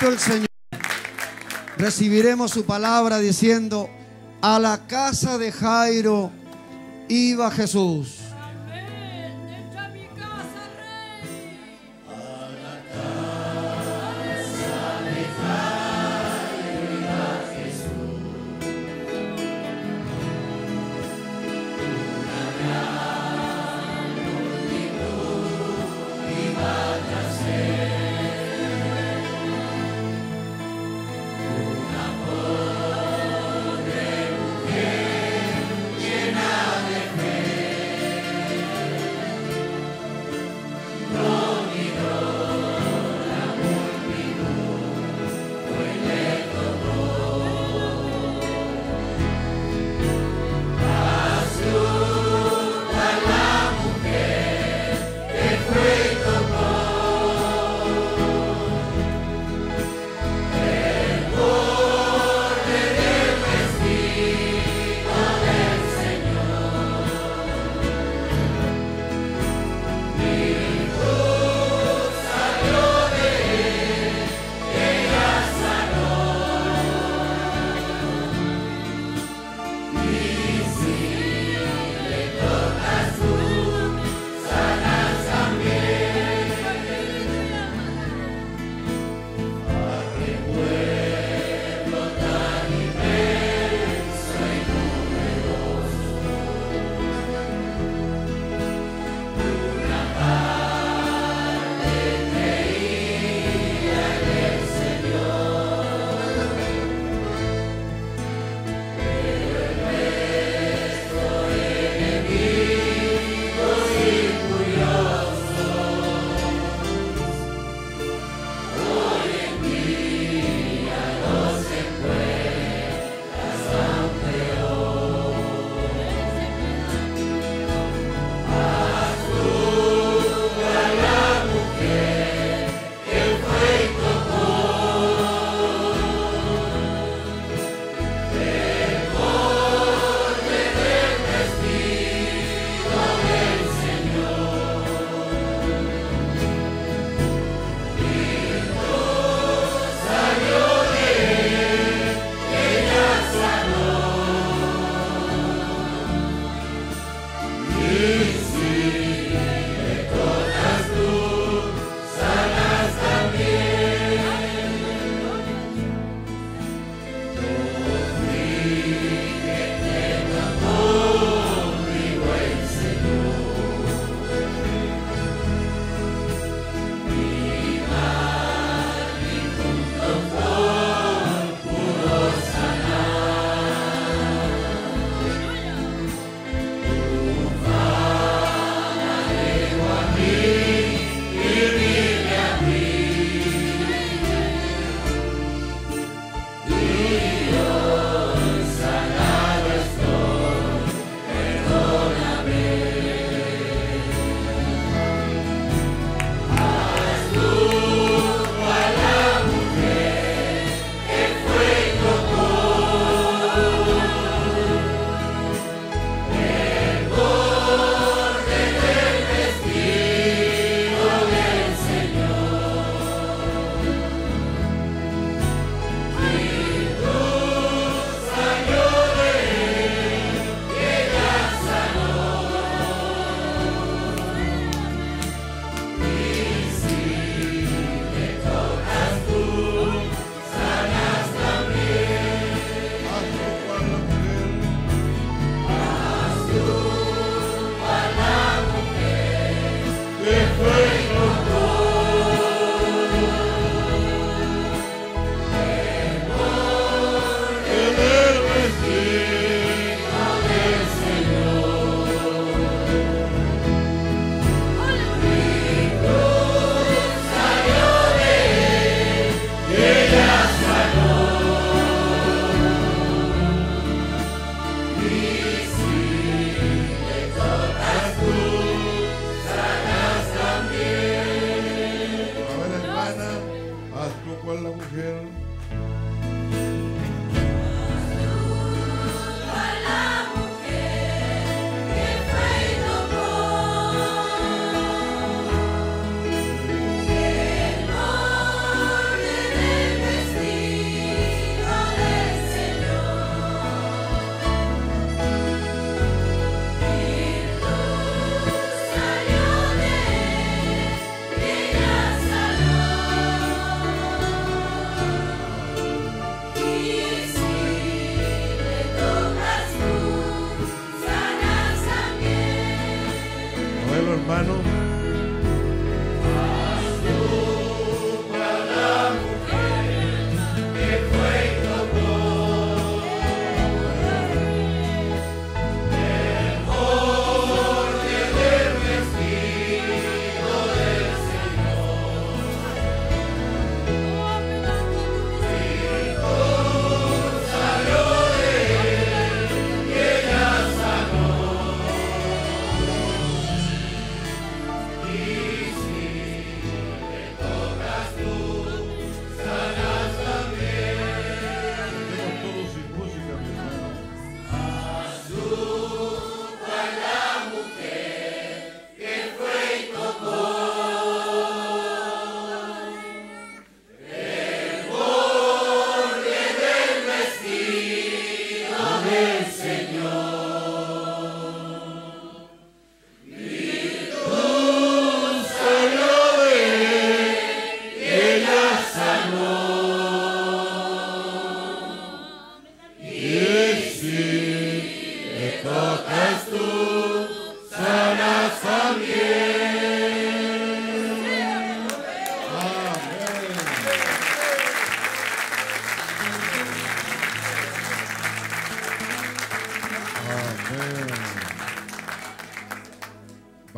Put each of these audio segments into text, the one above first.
Santo el Señor. Recibiremos su palabra diciendo: a la casa de Jairo iba Jesús.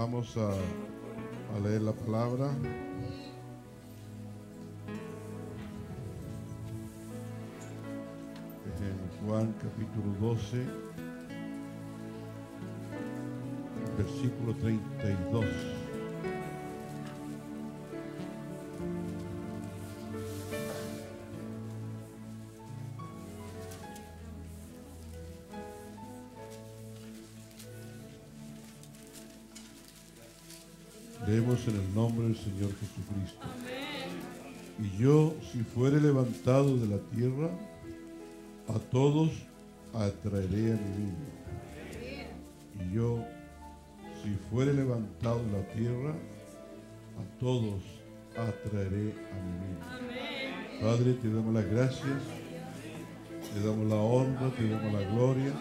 Vamos a leer la palabra. Es en Juan capítulo 12, versículo 32. Leemos en el nombre del Señor Jesucristo. Amén. Y yo, si fuere levantado de la tierra, a todos atraeré a mi mismo. Y yo, si fuere levantado de la tierra, a todos atraeré a mi mismo. Amén. Padre, te damos las gracias, te damos la honra, te damos la gloria,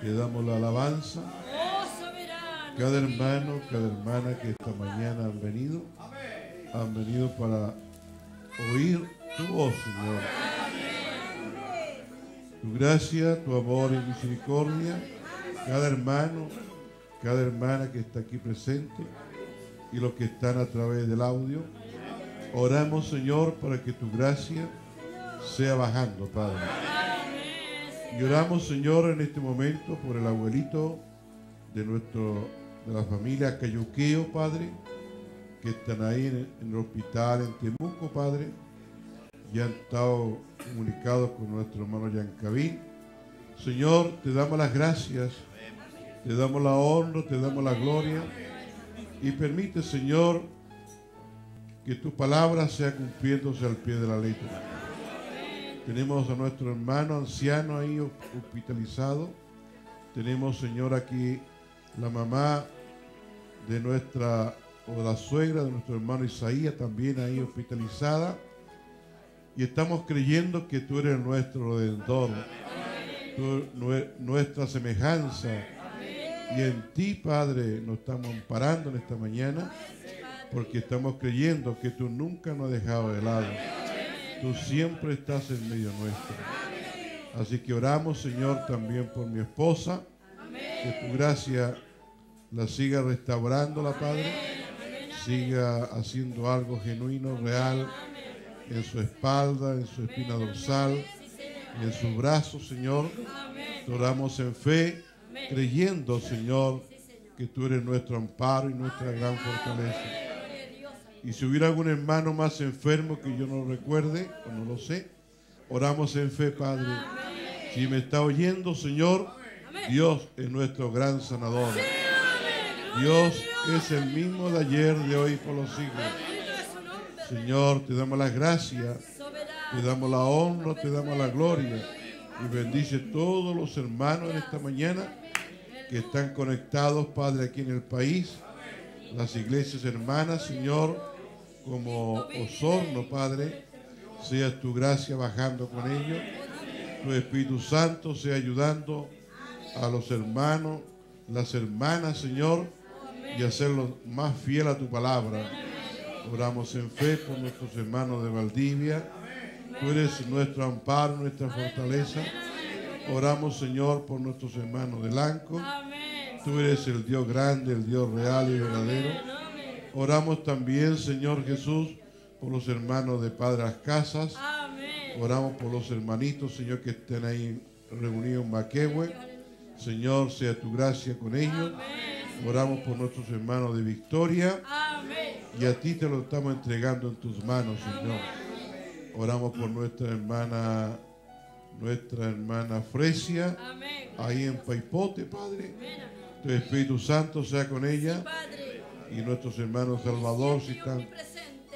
te damos la alabanza. Cada hermano, cada hermana que esta mañana han venido para oír tu voz, Señor. Tu gracia, tu amor y misericordia, cada hermano, cada hermana que está aquí presente y los que están a través del audio. Oramos, Señor, para que tu gracia sea bajando, Padre. Y oramos, Señor, en este momento por el abuelito de la familia Cayuqueo, Padre, que están ahí en el hospital en Temuco, Padre. Ya han estado comunicados con nuestro hermano Yancaví. Señor, te damos las gracias, te damos la honra, te damos la gloria, y permite, Señor, que tu palabra sea cumpliéndose al pie de la letra. Tenemos a nuestro hermano anciano ahí hospitalizado. Tenemos, Señor, aquí la mamá de nuestra, o la suegra de nuestro hermano Isaías, también ahí hospitalizada, y estamos creyendo que tú eres nuestro redentor, tú, nuestra semejanza, y en ti, Padre, nos estamos amparando en esta mañana, porque estamos creyendo que tú nunca nos has dejado de lado, tú siempre estás en medio nuestro. Así que oramos, Señor, también por mi esposa, que tu gracia la siga restaurando, la Padre, siga haciendo algo genuino, real, en su espalda, en su espina dorsal, en su brazo, Señor. Te oramos en fe, creyendo, Señor, que tú eres nuestro amparo y nuestra gran fortaleza. Y si hubiera algún hermano más enfermo que yo no recuerde, o no lo sé, oramos en fe, Padre. Si me está oyendo, Señor, Dios es nuestro gran sanador. Dios es el mismo de ayer, de hoy y por los siglos. Señor, te damos las gracias, te damos la honra, te damos la gloria, y bendice todos los hermanos en esta mañana que están conectados, Padre, aquí en el país, las iglesias hermanas, Señor, como Osorno, Padre, sea tu gracia bajando con ellos, tu Espíritu Santo sea ayudando a los hermanos, las hermanas, Señor, y hacerlos más fiel a tu palabra. Oramos en fe por nuestros hermanos de Valdivia. Tú eres nuestro amparo, nuestra fortaleza. Oramos, Señor, por nuestros hermanos de Lanco. Tú eres el Dios grande, el Dios real y verdadero. Oramos también, Señor Jesús, por los hermanos de Padres Casas. Oramos por los hermanitos, Señor, que estén ahí reunidos en Maquehue. Señor, sea tu gracia con ellos. Amén. Oramos por nuestros hermanos de Victoria. Amén. Y a ti te lo estamos entregando en tus manos, Señor. Amén. Oramos por nuestra hermana Fresia. Amén. Ahí en Paipote, Padre. Tu Espíritu Santo sea con ella. Y nuestros hermanos Salvador, si están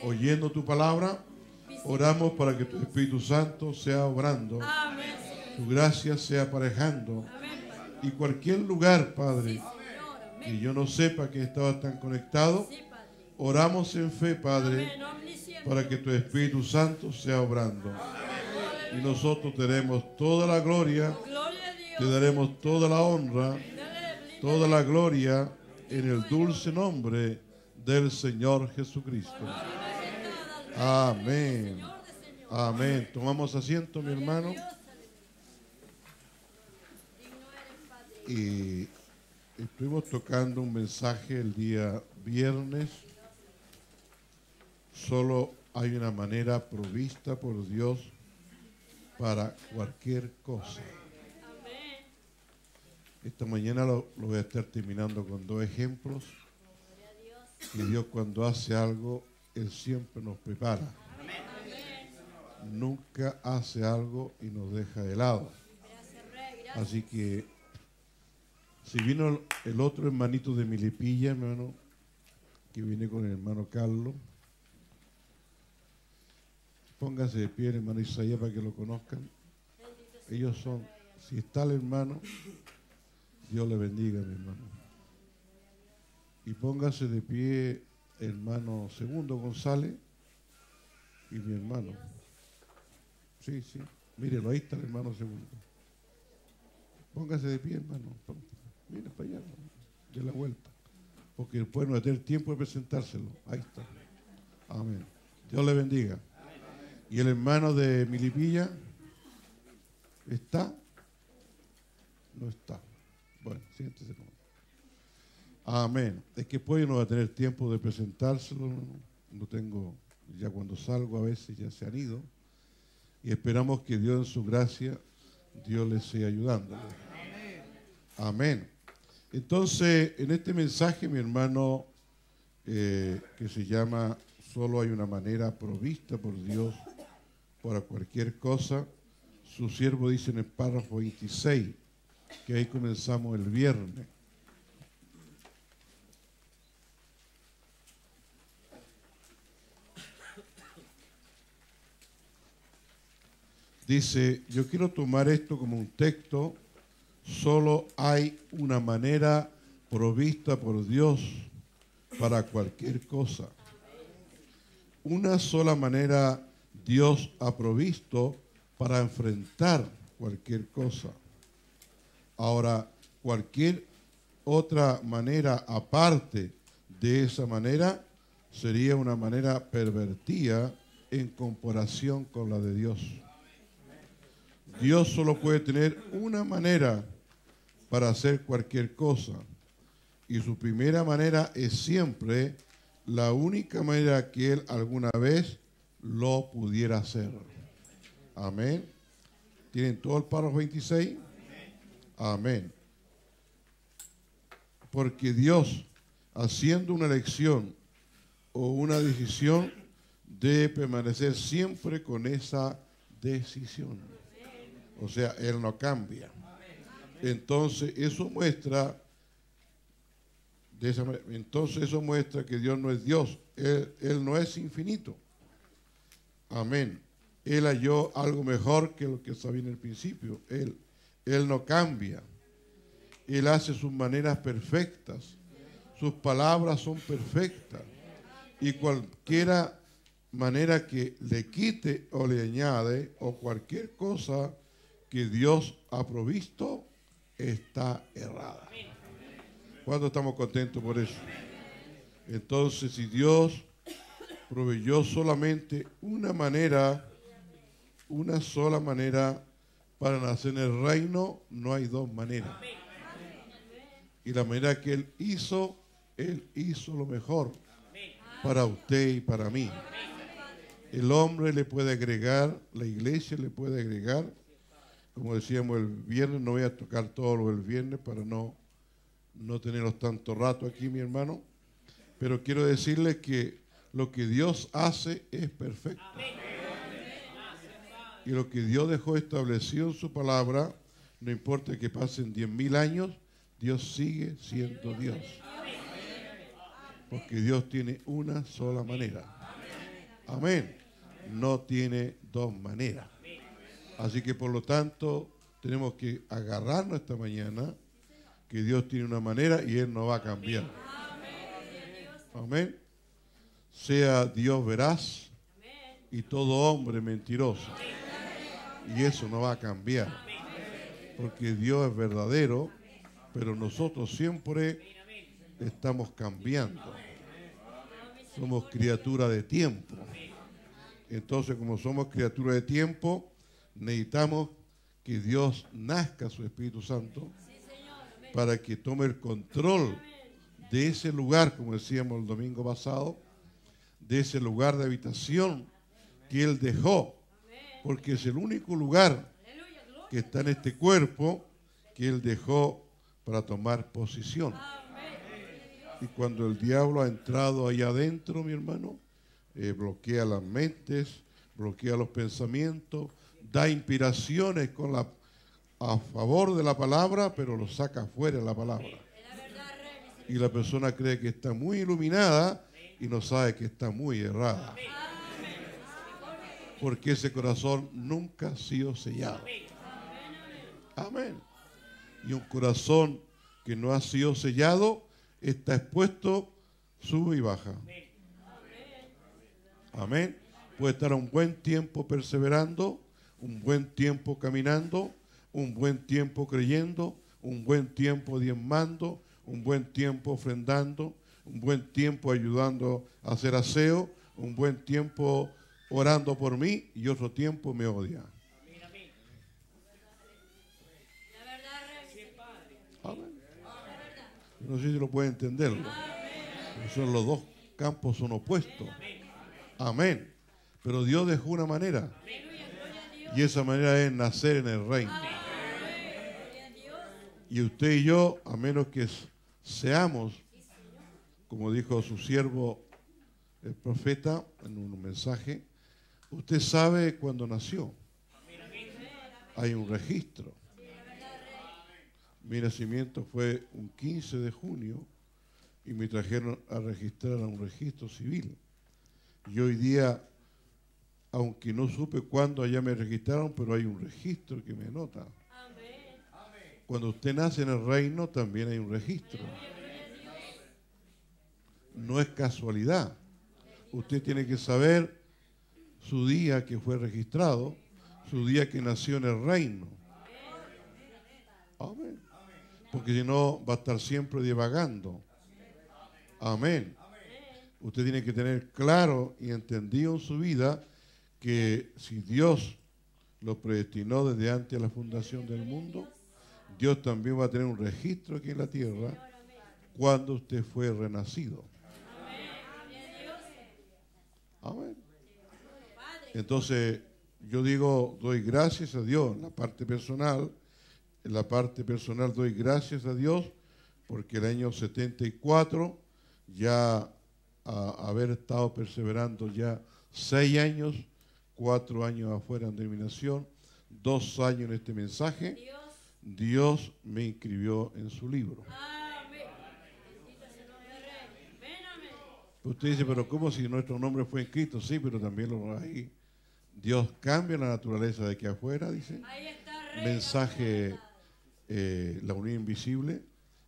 oyendo tu palabra, oramos para que tu Espíritu Santo sea obrando. Amén. Tu gracia sea aparejando. Amén. Y cualquier lugar, Padre, que yo no sepa que estaba tan conectado, oramos en fe, Padre, para que tu Espíritu Santo sea obrando. Y nosotros te daremos toda la gloria, te daremos toda la honra, toda la gloria, en el dulce nombre del Señor Jesucristo. Amén. Amén. Tomamos asiento, mi hermano. Y Estuvimos tocando un mensaje el día viernes. Solo hay una manera provista por Dios para cualquier cosa. Esta mañana lo voy a estar terminando con dos ejemplos. Y Dios, cuando hace algo, Él siempre nos prepara. Nunca hace algo y nos deja de lado. Así que, si vino el otro hermanito de Milipilla, hermano, que viene con el hermano Carlos, póngase de pie el hermano Isaías para que lo conozcan. Ellos son, si está el hermano, Dios le bendiga, mi hermano. Y póngase de pie el hermano Segundo González y mi hermano. Sí, sí. Mírelo, ahí está el hermano Segundo. Póngase de pie, hermano. Mira para allá, de la vuelta. Porque después no va a tener tiempo de presentárselo. Ahí está. Amén. Dios le bendiga. Y el hermano de Milipilla, ¿está? No está. Bueno, siéntese. Amén. Es que pues no va a tener tiempo de presentárselo. No tengo, ya cuando salgo a veces ya se han ido. Y esperamos que Dios en su gracia, Dios les siga ayudando. Amén. Amén. Entonces, en este mensaje, mi hermano, que se llama Solo hay una manera provista por Dios para cualquier cosa, su siervo dice en el párrafo 26, que ahí comenzamos el viernes. Dice, yo quiero tomar esto como un texto, solo hay una manera provista por Dios para cualquier cosa. Una sola manera Dios ha provisto para enfrentar cualquier cosa. Ahora, cualquier otra manera aparte de esa manera sería una manera pervertida en comparación con la de Dios. Dios solo puede tener una manera para hacer cualquier cosa. Y su primera manera es siempre la única manera que Él alguna vez lo pudiera hacer. Amén. ¿Tienen todo el párrafo 26? Amén. Porque Dios, haciendo una elección o una decisión, debe permanecer siempre con esa decisión. O sea, Él no cambia. Entonces, eso muestra... De esa manera. Entonces eso muestra que Dios no es Dios, Él no es infinito. Amén. Él halló algo mejor que lo que sabía en el principio. Él no cambia. Él hace sus maneras perfectas. Sus palabras son perfectas. Y cualquiera manera que le quite o le añade o cualquier cosa que Dios ha provisto está errada. ¿Cuánto estamos contentos por eso? Entonces, si Dios proveyó solamente una sola manera para nacer en el reino, no hay dos maneras. Y la manera que Él hizo lo mejor para usted y para mí. El hombre le puede agregar, la iglesia le puede agregar, como decíamos el viernes, no voy a tocar todo lo del viernes para no teneros tanto rato aquí, mi hermano, pero quiero decirles que lo que Dios hace es perfecto. Y lo que Dios dejó establecido en su palabra, no importa que pasen 10.000 años, Dios sigue siendo Dios. Porque Dios tiene una sola manera. Amén. No tiene dos maneras. Así que, por lo tanto, tenemos que agarrarnos esta mañana que Dios tiene una manera y Él no va a cambiar. Amén. Sea Dios veraz y todo hombre mentiroso. Y eso no va a cambiar. Porque Dios es verdadero, pero nosotros siempre estamos cambiando. Somos criaturas de tiempo. Entonces, como somos criaturas de tiempo, necesitamos que Dios nazca su Espíritu Santo para que tome el control de ese lugar, como decíamos el domingo pasado, de ese lugar de habitación que Él dejó, porque es el único lugar que está en este cuerpo que Él dejó para tomar posición. Y cuando el diablo ha entrado allá adentro, mi hermano, bloquea las mentes, bloquea los pensamientos, da inspiraciones con a favor de la palabra, pero lo saca fuera de la palabra. Y la persona cree que está muy iluminada y no sabe que está muy errada. Porque ese corazón nunca ha sido sellado. Amén. Y un corazón que no ha sido sellado está expuesto, sube y baja. Amén. Puede estar un buen tiempo perseverando, un buen tiempo caminando, un buen tiempo creyendo, un buen tiempo diezmando, un buen tiempo ofrendando, un buen tiempo ayudando a hacer aseo, un buen tiempo orando por mí, y otro tiempo me odia. Amén. No sé si lo puede entenderlo. Son los dos campos, son opuestos. Amén. Pero Dios dejó una manera, y esa manera es nacer en el reino. Y usted y yo, a menos que seamos, como dijo su siervo el profeta en un mensaje, usted sabe cuando nació. Hay un registro. Mi nacimiento fue un 15 de junio y me trajeron a registrar a un registro civil. Y hoy día, aunque no supe cuándo allá me registraron, pero hay un registro que me anota. Cuando usted nace en el reino, también hay un registro. No es casualidad. Usted tiene que saber su día que fue registrado, su día que nació en el reino. Amén. Porque si no, va a estar siempre divagando. Amén. Usted tiene que tener claro y entendido en su vida que si Dios lo predestinó desde antes de la fundación del mundo, Dios también va a tener un registro aquí en la tierra cuando usted fue renacido. Amén. Entonces, yo digo, doy gracias a Dios en la parte personal. En la parte personal doy gracias a Dios porque el año 74, ya a haber estado perseverando ya 6 años, 4 años afuera en denominación, 2 años en este mensaje, Dios me inscribió en su libro. Usted dice, pero ¿cómo si nuestro nombre fue inscrito? Sí, pero también lo hay. Dios cambia la naturaleza de aquí afuera, dice. Mensaje, la unión invisible,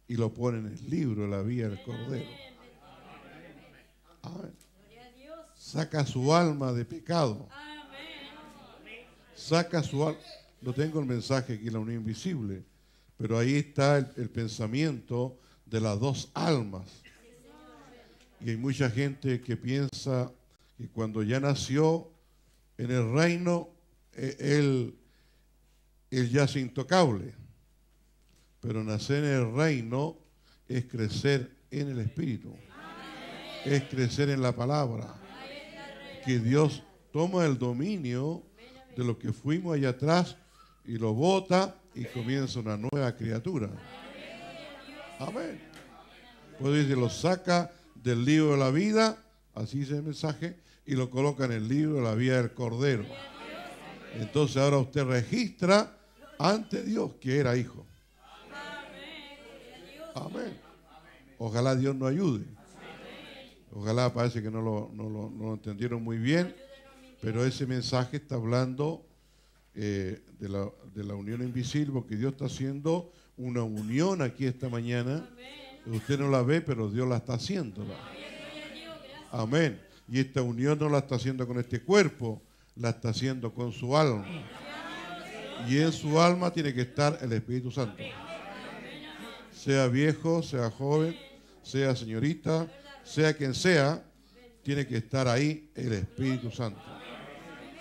y lo pone en el libro, la vía del Cordero. Amén. Saca su alma de pecado. Saca su alma. No tengo el mensaje aquí, la unión invisible, pero ahí está el pensamiento de las dos almas. Y hay mucha gente que piensa que cuando ya nació en el reino, él ya es intocable. Pero nacer en el reino es crecer en el Espíritu, es crecer en la palabra, que Dios toma el dominio de lo que fuimos allá atrás y lo bota y comienza una nueva criatura. Amén. Pues dice, lo saca del libro de la vida, así dice el mensaje, y lo coloca en el libro de la vida del Cordero. Entonces ahora usted registra ante Dios que era hijo. Amén. Ojalá Dios nos ayude. Ojalá, parece que no lo entendieron muy bien, pero ese mensaje está hablando de la unión invisible, porque Dios está haciendo una unión aquí esta mañana. Usted no la ve, pero Dios la está haciendo. Amén. Y esta unión no la está haciendo con este cuerpo, la está haciendo con su alma. Y en su alma tiene que estar el Espíritu Santo. Sea viejo, sea joven, sea señorita, sea quien sea, tiene que estar ahí el Espíritu Santo.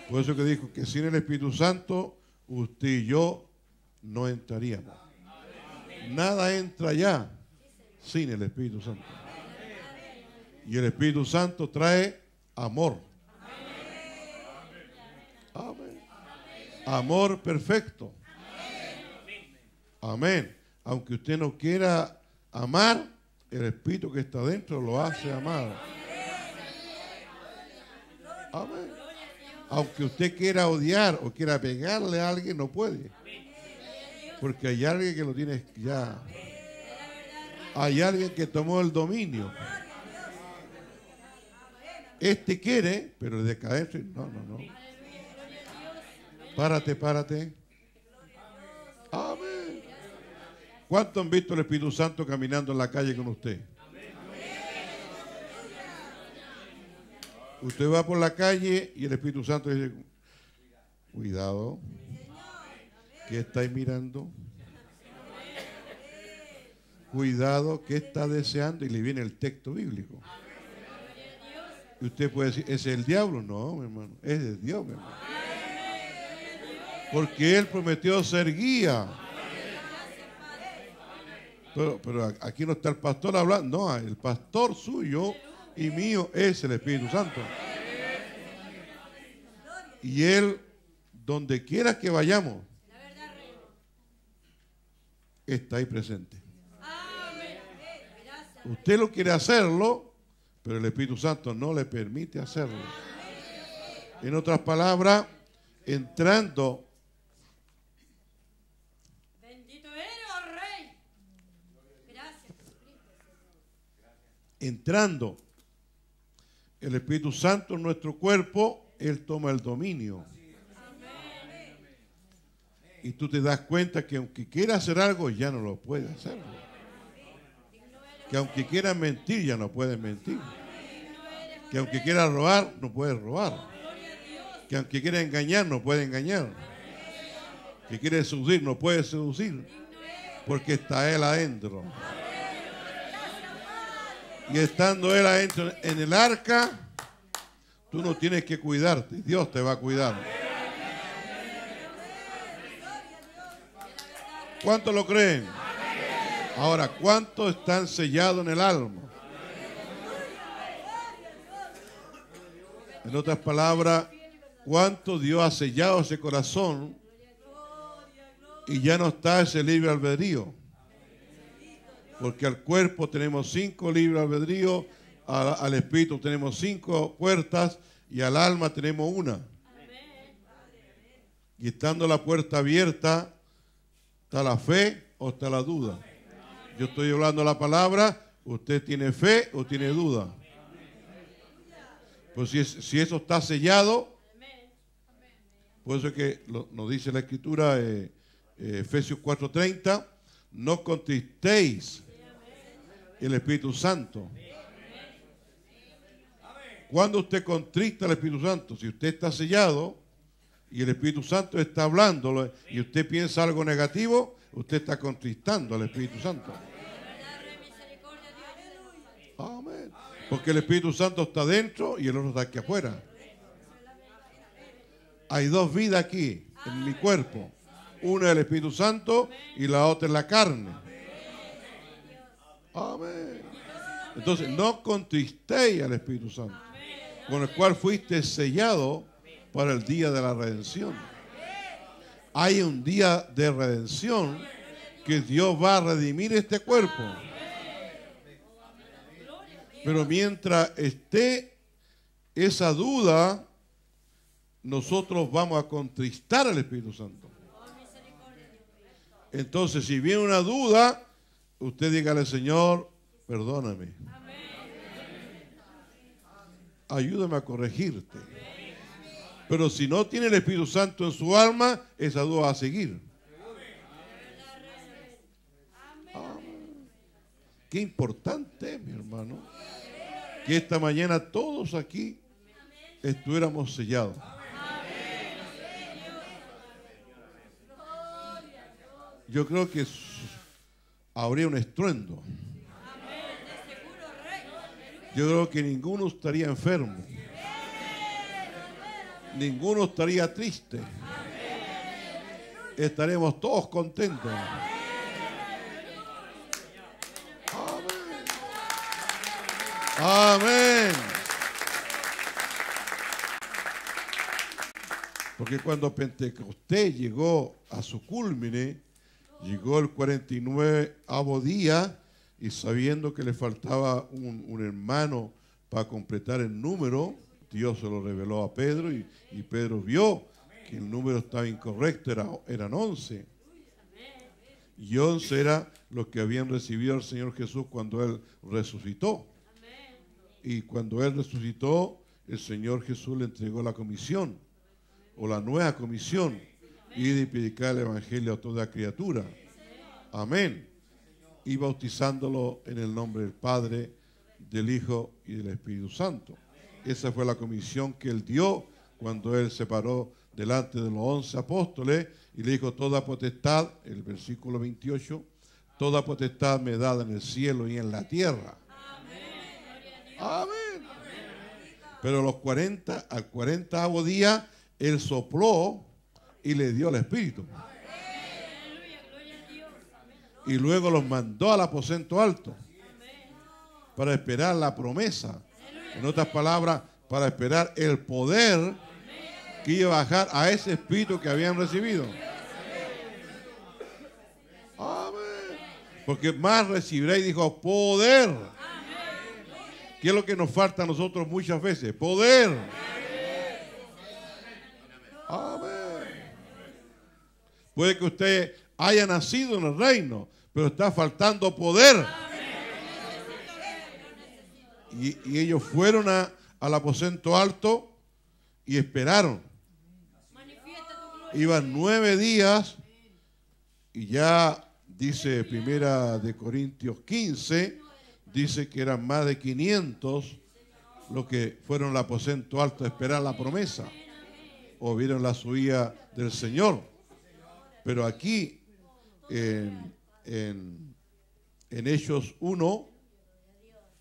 Por eso que dijo que sin el Espíritu Santo, usted y yo no entraríamos. Nada entra allá sin el Espíritu Santo. Y el Espíritu Santo trae amor. Amén. Amor perfecto. Amén. Aunque usted no quiera amar, el Espíritu que está dentro lo hace amar. Amén. Aunque usted quiera odiar o quiera pegarle a alguien, no puede. Porque hay alguien que lo tiene ya. Hay alguien que tomó el dominio. Este quiere, pero de caerse, no. Párate. Amén. ¿Cuántos han visto el Espíritu Santo caminando en la calle con usted? Usted va por la calle y el Espíritu Santo dice, cuidado, ¿qué estáis mirando? Cuidado, ¿qué está deseando? Y le viene el texto bíblico. Y usted puede decir, ¿es el diablo? No, mi hermano, es de Dios, mi hermano. Porque Él prometió ser guía. Pero aquí no está el pastor hablando, no, el pastor suyo y mío es el Espíritu Santo. Y Él, donde quiera que vayamos, está ahí presente. Usted lo quiere hacerlo, pero el Espíritu Santo no le permite hacerlo. En otras palabras, entrando. Bendito eres, Rey. Gracias. Entrando el Espíritu Santo en nuestro cuerpo, Él toma el dominio. Amén. Y tú te das cuenta que aunque quiera hacer algo, ya no lo puede hacer. Que aunque quiera mentir, ya no puede mentir. Que aunque quiera robar, no puede robar. Que aunque quiera engañar, no puede engañar. Que quiere seducir, no puede seducir. Porque está Él adentro. Y estando Él adentro en el arca, tú no tienes que cuidarte. Dios te va a cuidar. ¿Cuántos lo creen? Ahora, ¿cuántos están sellados en el alma? En otras palabras, ¿cuánto Dios ha sellado ese corazón y ya no está ese libre albedrío? Porque al cuerpo tenemos 5 libres albedríos, al espíritu tenemos 5 puertas y al alma tenemos una. Y estando la puerta abierta, ¿está la fe o está la duda? Yo estoy hablando la palabra, ¿usted tiene fe o tiene duda? Pues si eso está sellado, por eso es que nos dice la Escritura, Efesios 4:30, no contristéis el Espíritu Santo. ¿Cuándo usted contrista al Espíritu Santo? Si usted está sellado y el Espíritu Santo está hablándolo y usted piensa algo negativo, usted está contristando al Espíritu Santo. Amén. Porque el Espíritu Santo está dentro y el otro está aquí afuera. Hay dos vidas aquí en mi cuerpo. Una es el Espíritu Santo y la otra es la carne. Amén. Entonces, no contristéis al Espíritu Santo, con el cual fuiste sellado para el día de la redención. Hay un día de redención que Dios va a redimir este cuerpo. Pero mientras esté esa duda, nosotros vamos a contristar al Espíritu Santo. Entonces, si viene una duda, usted dígale, Señor, perdóname. Ayúdame a corregirte. Pero si no tiene el Espíritu Santo en su alma, esa duda va a seguir. Amén. Qué importante, mi hermano, que esta mañana todos aquí estuviéramos sellados. Yo creo que habría un estruendo. Yo creo que ninguno estaría enfermo. Ninguno estaría triste. Estaremos todos contentos. Amén. Porque cuando Pentecostés llegó a su cúlmine, llegó el 49º día, y sabiendo que le faltaba un hermano para completar el número, Dios se lo reveló a Pedro, y Pedro vio que el número estaba incorrecto, eran 11. Y 11 era los que habían recibido al Señor Jesús cuando Él resucitó. Y cuando Él resucitó, el Señor Jesús le entregó la comisión, o la nueva comisión, ir y predicar el Evangelio a toda criatura. Amén. Y bautizándolo en el nombre del Padre, del Hijo y del Espíritu Santo. Esa fue la comisión que Él dio cuando Él se paró delante de los 11 apóstoles y le dijo: toda potestad, el versículo 28, toda potestad me dada en el cielo y en la tierra. Amén. Amén. Pero los 40º día, Él sopló y le dio el Espíritu. Y luego los mandó al aposento alto para esperar la promesa. En otras palabras, para esperar el poder que iba a bajar a ese Espíritu que habían recibido. Amén. Porque más recibiréis, dijo, poder. ¿Qué es lo que nos falta a nosotros muchas veces? Poder. Amén. Puede que usted haya nacido en el reino, pero está faltando poder. Y ellos fueron al aposento alto y esperaron. Iban 9 días y ya dice 1 Corintios 15, dice que eran más de 500 los que fueron al aposento alto a esperar la promesa o vieron la subida del Señor. Pero aquí en Hechos 1,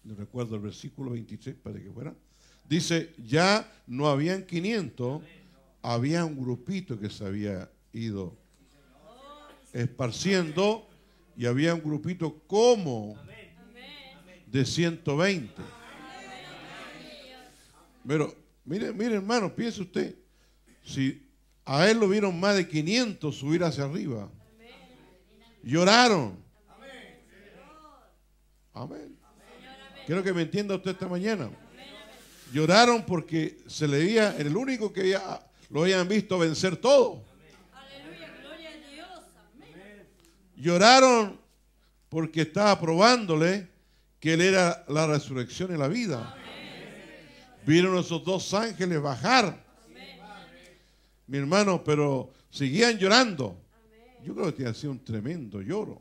no recuerdo el versículo 26, para que fuera, dice, ya no habían 500, había un grupito que se había ido esparciendo y había un grupito como de 120. Pero, mire hermano, piense usted, si a él lo vieron más de 500 subir hacia arriba, lloraron. Amén. Quiero que me entienda usted esta mañana. Lloraron porque se le veía el único que ya lo habían visto vencer todo. Lloraron porque estaba probándole que Él era la resurrección y la vida. Vieron a esos 2 ángeles bajar. Mi hermano, pero seguían llorando. Yo creo que te hacía un tremendo lloro.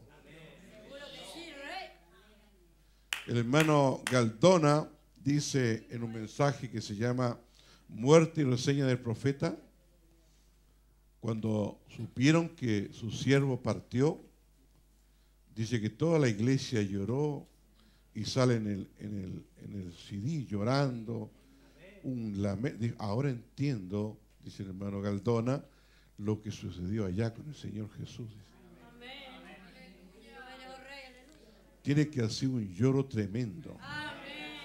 El hermano Galdona dice en un mensaje que se llama Muerte y reseña del profeta, cuando supieron que su siervo partió, dice que toda la iglesia lloró y sale en el CD llorando. Ahora entiendo, dice el hermano Galdona, lo que sucedió allá con el Señor Jesús. Amén. Tiene que hacer un lloro tremendo. Amén.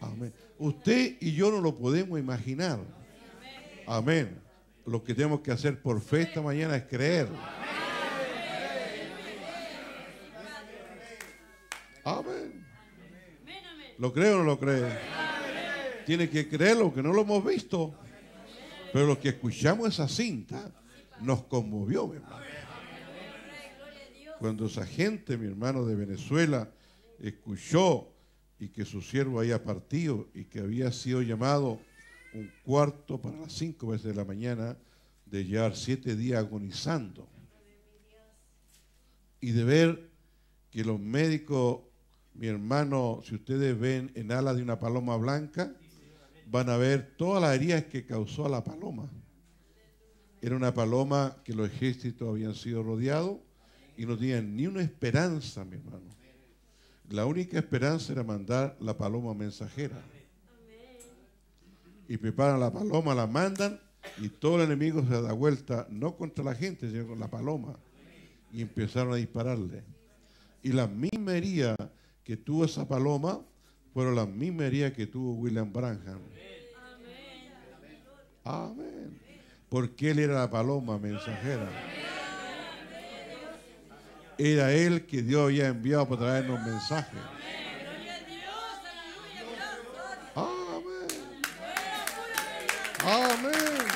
Amén. Usted y yo no lo podemos imaginar. Amén. Lo que tenemos que hacer por fe esta mañana es creer. Amén. ¿Lo cree o no lo cree? Tiene que creerlo, que no lo hemos visto. Pero los que escuchamos esa cinta nos conmovió, mi hermano. Cuando esa gente, mi hermano, de Venezuela escuchó y que su siervo había partido y que había sido llamado 4:45 veces de la mañana, de llevar 7 días agonizando y de ver que los médicos, mi hermano, si ustedes ven En alas de una paloma blanca, van a ver todas las heridas que causó a la paloma. Era una paloma que los ejércitos habían sido rodeados y no tenían ni una esperanza, mi hermano. La única esperanza era mandar la paloma mensajera. Y preparan la paloma, la mandan y todo el enemigo se da vuelta, no contra la gente, sino con la paloma. Y empezaron a dispararle. Y la misma herida que tuvo esa paloma, fueron las mismas heridas que tuvo William Branham. Amén. Porque él era la paloma mensajera. Era él que Dios había enviado para traernos mensajes. Amén. Amén.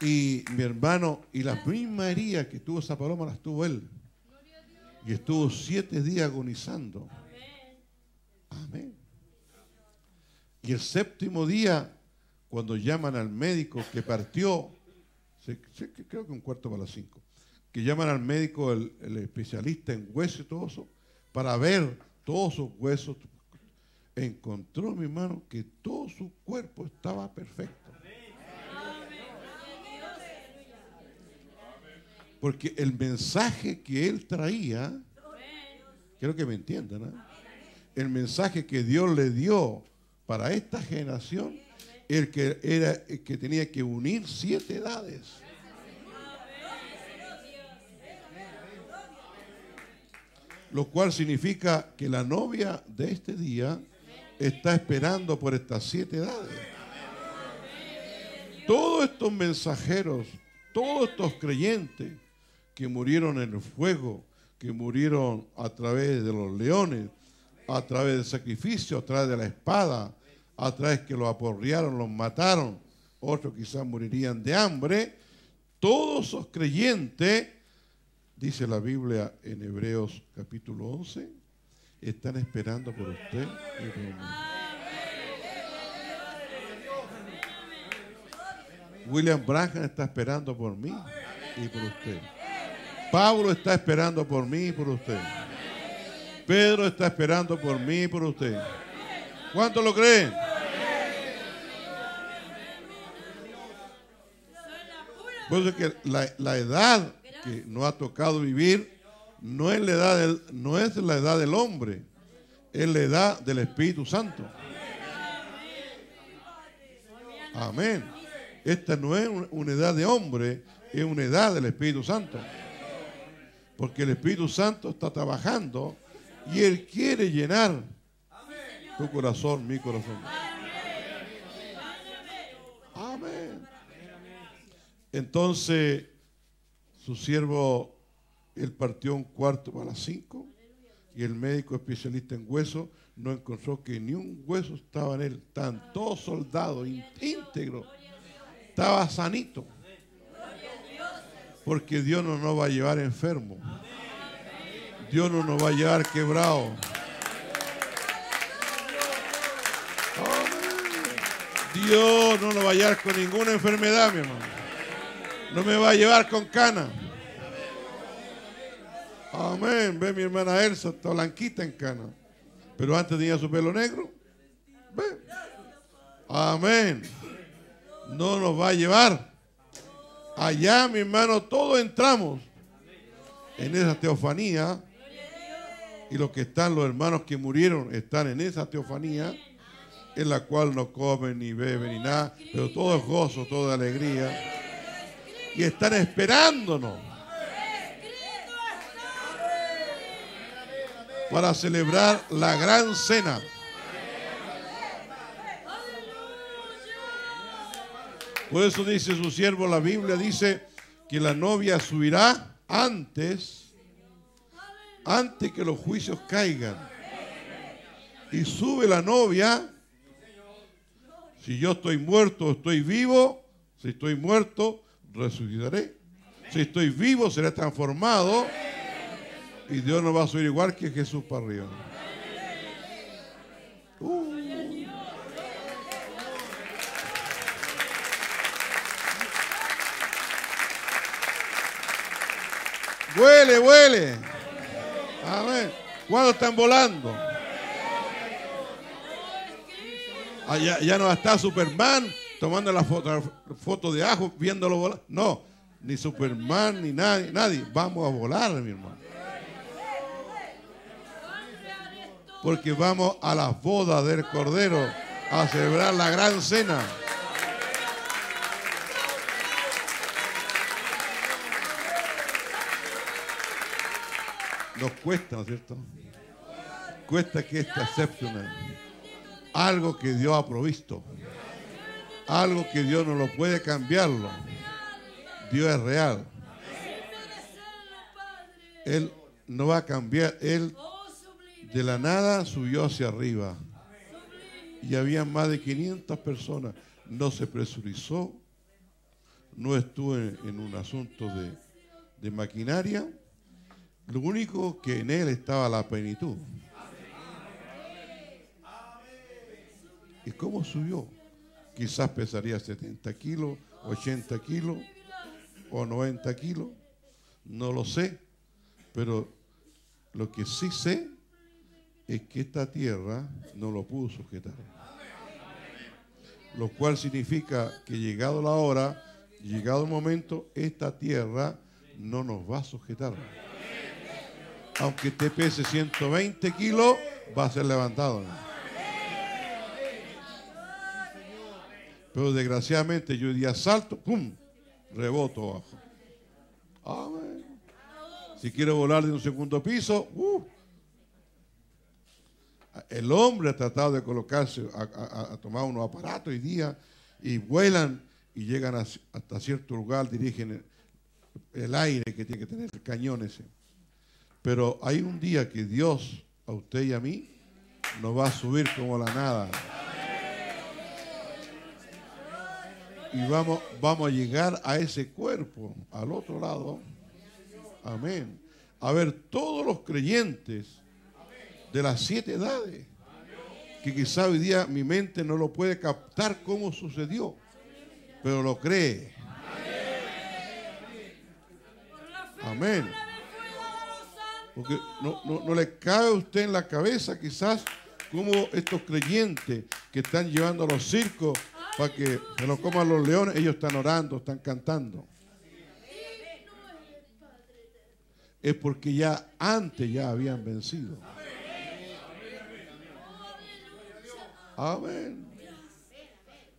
Y mi hermano, y las mismas heridas que tuvo esa paloma las tuvo él. Y estuvo 7 días agonizando. Amén. Y el 7.º día, cuando llaman al médico que partió, creo que 4:45, que llaman al médico, el especialista en huesos y todo eso, para ver todos sus huesos, encontró, mi hermano, que todo su cuerpo estaba perfecto. Porque el mensaje que él traía, quiero que me entiendan, el mensaje que Dios le dio para esta generación, el que era el que tenía que unir 7 edades. Lo cual significa que la novia de este día está esperando por estas 7 edades. Todos estos mensajeros, todos estos creyentes que murieron en el fuego, que murieron a través de los leones, a través del sacrificio, a través de la espada, a través que los aporrearon, los mataron, otros quizás morirían de hambre. Todos esos creyentes, dice la Biblia en Hebreos capítulo 11, están esperando por usted. William Branham está esperando por mí y por usted. Pablo está esperando por mí y por usted. Pedro está esperando por mí y por usted. ¿Cuántos lo creen? Por eso es que la edad que nos ha tocado vivir no es la edad del hombre, es la edad del Espíritu Santo. Amén. Esta no es una edad de hombre, es una edad del Espíritu Santo. Porque el Espíritu Santo está trabajando y Él quiere llenar tu corazón, mi corazón. Amén. Entonces, su siervo, él partió 4:45 y el médico especialista en huesos no encontró que ni un hueso estaba en él. Estaban todos soldados, íntegros. Estaba sanito. Porque Dios no nos va a llevar enfermo. Dios no nos va a llevar quebrado. Dios no nos va a llevar con ninguna enfermedad, mi hermano. No me va a llevar con cana. Amén. Ve mi hermana Elsa, está blanquita en cana. Pero antes tenía su pelo negro. Ve. Amén. No nos va a llevar. Allá, mi hermano, todos entramos en esa teofanía. Y los que están, los hermanos que murieron, están en esa teofanía, en la cual no comen ni beben ni nada, pero todo es gozo, toda alegría. Y están esperándonos para celebrar la gran cena. Por eso dice su siervo, la Biblia dice que la novia subirá antes que los juicios caigan. Y sube la novia. Si yo estoy muerto o estoy vivo, si estoy muerto, resucitaré. Si estoy vivo, seré transformado. Y Dios nos va a subir igual que Jesús para arriba. Huele, huele. Amén. ¿Cuándo están volando? Allá, ya no está Superman tomando la foto de ajo, viéndolo volar. No, ni Superman, ni nadie. Vamos a volar, mi hermano. Porque vamos a las bodas del Cordero a celebrar la gran cena. Nos cuesta, ¿no es cierto? Cuesta que esta séptima, algo que Dios ha provisto, algo que Dios no lo puede cambiarlo. Dios es real. Él no va a cambiar. Él de la nada subió hacia arriba. Y había más de 500 personas. No se presurizó. No estuvo en un asunto de maquinaria. Lo único que en él estaba la plenitud. ¿Y cómo subió? Quizás pesaría 70 kilos, 80 kilos o 90 kilos. No lo sé. Pero lo que sí sé es que esta tierra no lo pudo sujetar. Lo cual significa que llegado la hora, llegado el momento, esta tierra no nos va a sujetar. Aunque te pese 120 kilos, va a ser levantado. Pero desgraciadamente yo día salto, ¡pum!, reboto abajo. Amén. Si quiero volar de un segundo piso, el hombre ha tratado de colocarse, a tomar unos aparatos hoy día y vuelan y llegan hasta cierto lugar, dirigen el aire que tiene que tener el cañón ese. Pero hay un día que Dios, a usted y a mí, nos va a subir como la nada. Y vamos a llegar a ese cuerpo, al otro lado. Amén. A ver, todos los creyentes de las 7 edades, que quizá hoy día mi mente no lo puede captar cómo sucedió, pero lo cree. Amén. Porque no le cabe a usted en la cabeza quizás cómo estos creyentes que están llevando a los circos para que se los coman los leones, ellos están orando, están cantando. Es porque ya antes ya habían vencido. Amén.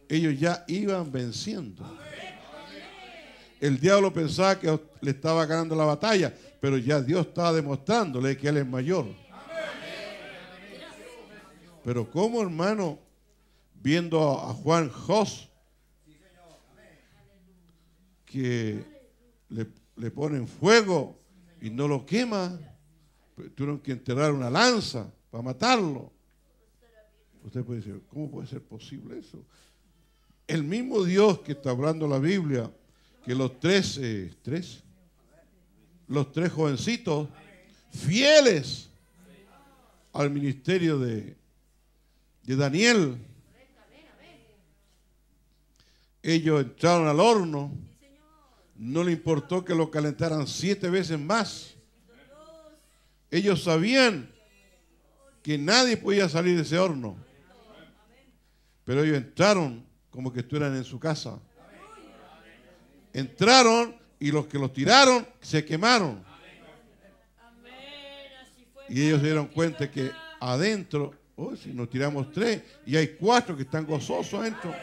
Ellos ya iban venciendo. El diablo pensaba que le estaba ganando la batalla, pero ya Dios estaba demostrándole que Él es mayor. Pero como hermano, viendo a Juan Rojas, que le ponen fuego y no lo quema, tuvieron que enterrar una lanza para matarlo. Usted puede decir, ¿cómo puede ser posible eso? El mismo Dios que está hablando la Biblia, que los tres jovencitos fieles al ministerio de Daniel, ellos entraron al horno. No le importó que lo calentaran 7 veces más. Ellos sabían que nadie podía salir de ese horno. Pero ellos entraron como que estuvieran en su casa. Entraron y los que los tiraron se quemaron. Y ellos se dieron cuenta que adentro, oh, si nos tiramos 3 y hay 4 que están gozosos adentro.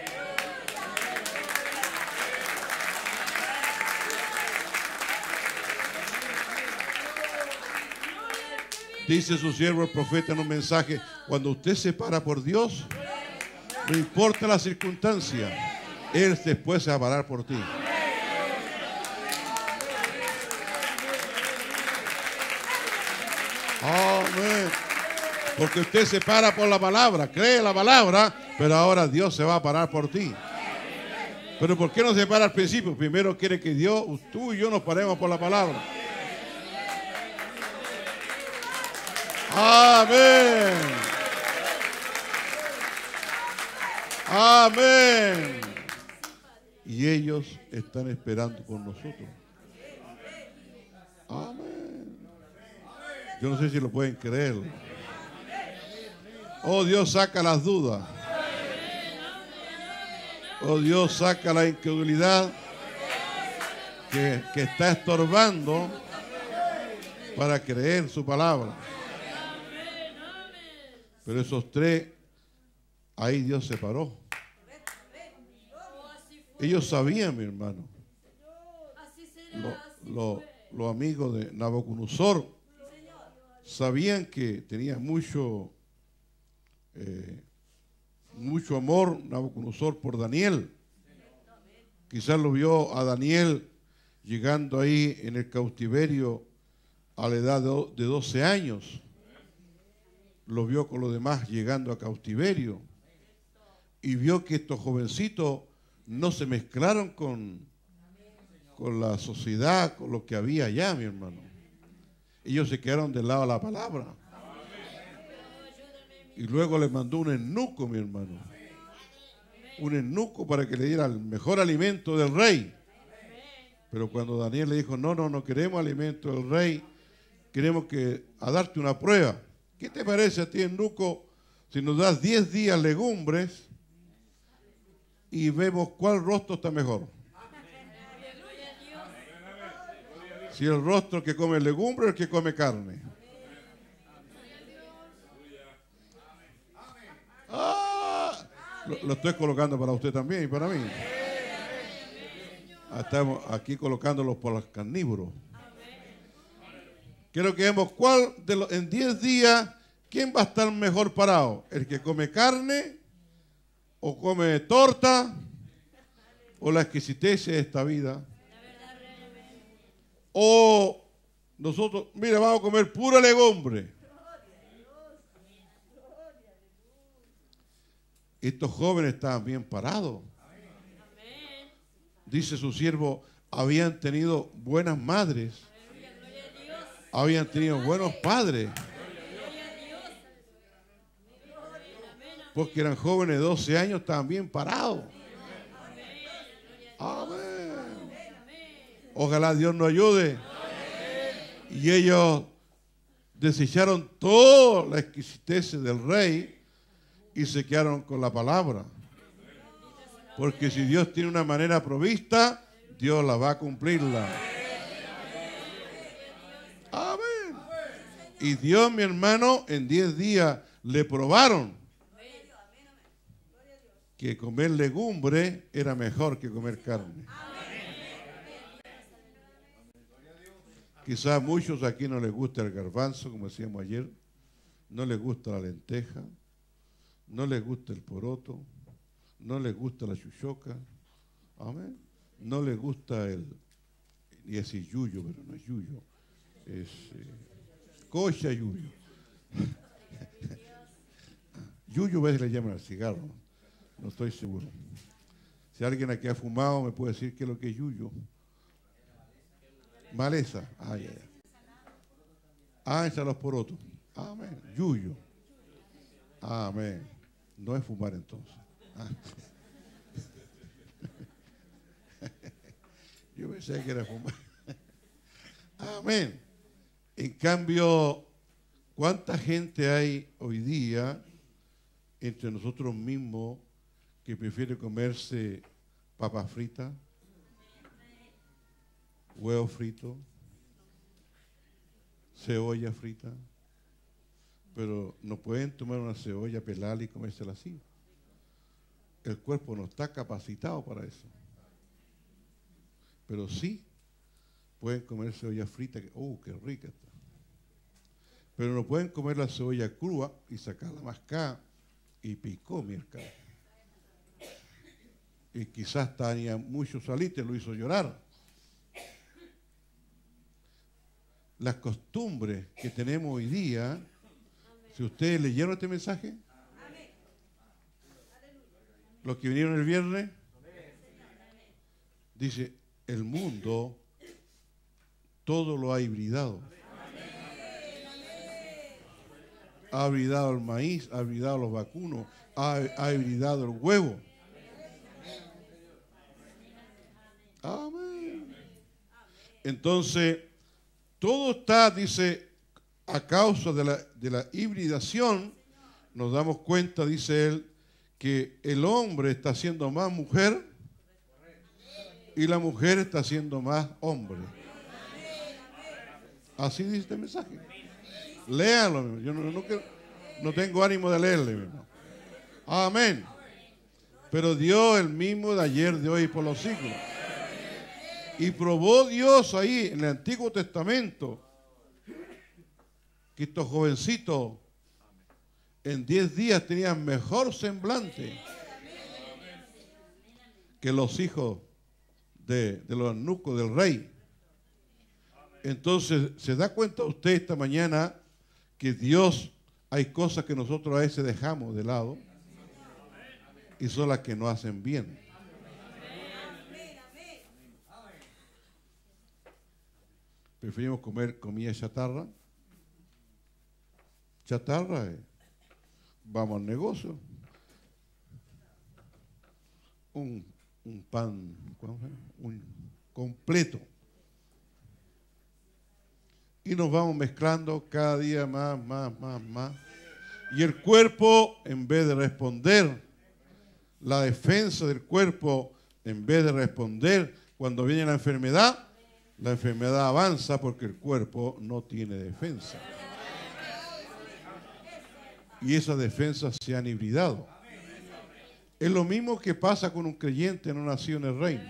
Dice su siervo el profeta en un mensaje, cuando usted se para por Dios, no importa la circunstancia, Él después se va a parar por ti. Amén. Porque usted se para por la palabra, cree la palabra, pero ahora Dios se va a parar por ti. Pero ¿por qué no se para al principio? Primero quiere que Dios, tú y yo nos paremos por la palabra. Amén. Amén. Y ellos están esperando con nosotros. Amén. Yo no sé si lo pueden creer. Oh, Dios saca las dudas. Oh, Dios saca la incredulidad que está estorbando para creer su palabra. Pero esos 3, ahí Dios se paró. Ellos sabían, mi hermano. Los amigos de Nabucodonosor sabían que tenía mucho amor Nabucodonosor por Daniel. Quizás lo vio a Daniel llegando ahí en el cautiverio a la edad de 12 años. Lo vio con los demás llegando a cautiverio y vio que estos jovencitos no se mezclaron con la sociedad, con lo que había allá, mi hermano. Ellos se quedaron del lado de la palabra. Y luego les mandó un eunuco, mi hermano. Un eunuco para que le diera el mejor alimento del rey. Pero cuando Daniel le dijo, no, no, no queremos alimento del rey, queremos que a darte una prueba. ¿Qué te parece a ti, eunuco, si nos das 10 días legumbres y vemos cuál rostro está mejor? Si el rostro que come legumbres o el que come carne. Ah, lo estoy colocando para usted también y para mí. Estamos aquí colocándolos por los carnívoros. Quiero que vemos cuál de los, en 10 días, ¿quién va a estar mejor parado? ¿El que come carne o come torta o la exquisitez de esta vida? O nosotros, mira, vamos a comer pura legumbre. Estos jóvenes estaban bien parados. Dice su siervo, habían tenido buenas madres. Habían tenido buenos padres. Porque eran jóvenes de 12 años, estaban bien parados. Amén. Ojalá Dios nos ayude. Y ellos desecharon toda la exquisitez del rey y se quedaron con la palabra. Porque si Dios tiene una manera provista, Dios la va a cumplirla. Amén. Y Dios, mi hermano, en 10 días le probaron que comer legumbre era mejor que comer carne. Quizás a muchos aquí no les gusta el garbanzo, como decíamos ayer, no les gusta la lenteja, no les gusta el poroto, no les gusta la chuchoca, amén, no les gusta el, y es yuyo, pero no es yuyo, es cocha yuyo. Yuyo a veces le llaman al cigarro, no estoy seguro. Si alguien aquí ha fumado me puede decir qué es lo que es yuyo. Maleza, ah, ya, ya. Ah, echa los porotos, amén, yuyo, amén, no es fumar entonces. Ah. Yo pensé que era fumar. Amén. En cambio, ¿cuánta gente hay hoy día entre nosotros mismos que prefiere comerse papas fritas, huevo frito, cebolla frita? Pero no pueden tomar una cebolla, pelarla y comérsela así. El cuerpo no está capacitado para eso. Pero sí pueden comer cebolla frita, que ¡oh, qué rica está! Pero no pueden comer la cebolla cruda y sacarla mascada y picó, mierda. Y quizás tenía mucho salite, lo hizo llorar. Las costumbres que tenemos hoy día, si ustedes leyeron este mensaje, los que vinieron el viernes, dice, el mundo todo lo ha hibridado. Ha hibridado el maíz, ha hibridado los vacunos, ha hibridado el huevo. Amén. Entonces, todo está, dice, a causa de la hibridación, nos damos cuenta, dice él, que el hombre está siendo más mujer y la mujer está siendo más hombre. Así dice este mensaje. Léalo, yo no tengo ánimo de leerle, mi hermano. Amén. Pero Dios el mismo de ayer, de hoy y por los siglos. Y probó Dios ahí en el Antiguo Testamento que estos jovencitos en 10 días tenían mejor semblante que los hijos de los eunucos del rey. Entonces, ¿se da cuenta usted esta mañana que Dios, hay cosas que nosotros a veces dejamos de lado y son las que nos hacen bien? Preferimos comer comida chatarra. Chatarra, vamos al negocio. Un pan, un completo. Y nos vamos mezclando cada día más. Y el cuerpo, en vez de responder, la defensa del cuerpo, en vez de responder, cuando viene la enfermedad avanza porque el cuerpo no tiene defensa. Y esas defensas se han hibridado. Es lo mismo que pasa con un creyente no nacido en el reino.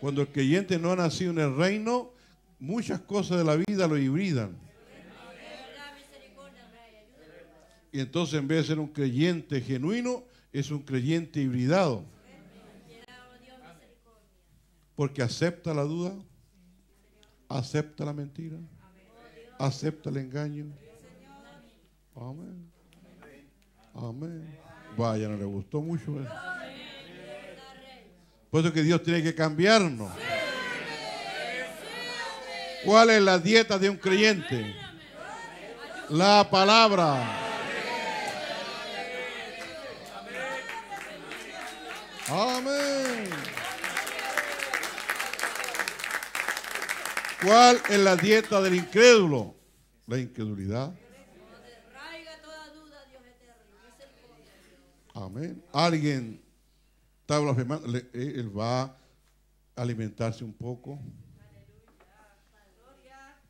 Cuando el creyente no ha nacido en el reino, muchas cosas de la vida lo hibridan. Y entonces, en vez de ser un creyente genuino, es un creyente hibridado. Porque acepta la duda, acepta la mentira, acepta el engaño. Amén. Amén. Vaya, no le gustó mucho. Por eso que Dios tiene que cambiarnos. ¿Cuál es la dieta de un creyente? La palabra. Amén. ¿Cuál es la dieta del incrédulo? La incredulidad. Amén. Alguien está blasfemando, él va a alimentarse un poco.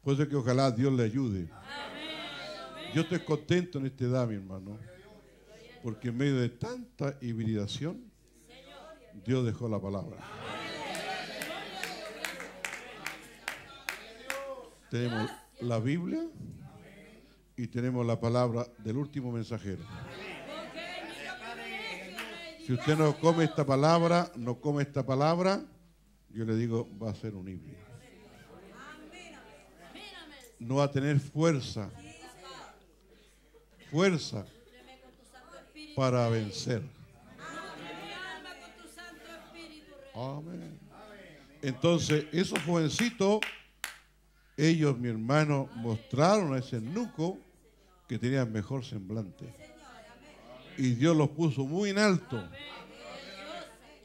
Por eso que ojalá Dios le ayude. Amén. Yo estoy contento en esta edad, mi hermano, porque en medio de tanta hibridación, Dios dejó la palabra. Amén. Tenemos la Biblia y tenemos la palabra del último mensajero. Si usted no come esta palabra, yo le digo, va a ser un híbrido. No va a tener fuerza para vencer. Amén. Entonces, esos jovencitos, ellos, mi hermano, mostraron a ese eunuco que tenía mejor semblante. Y Dios los puso muy en alto.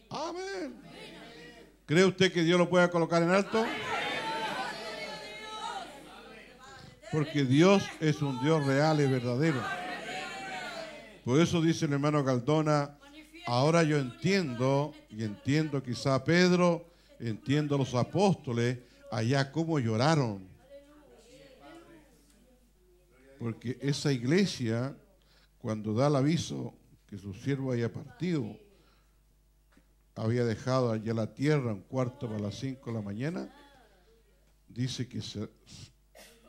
Amén. ¿Cree usted que Dios lo pueda colocar en alto? Porque Dios es un Dios real y verdadero. Por eso dice el hermano Galdona, ahora yo entiendo, y entiendo quizá a Pedro, entiendo a los apóstoles, allá cómo lloraron. Porque esa iglesia, cuando da el aviso que su siervo había partido, había dejado allá la tierra, 4:45 de la mañana, dice que se...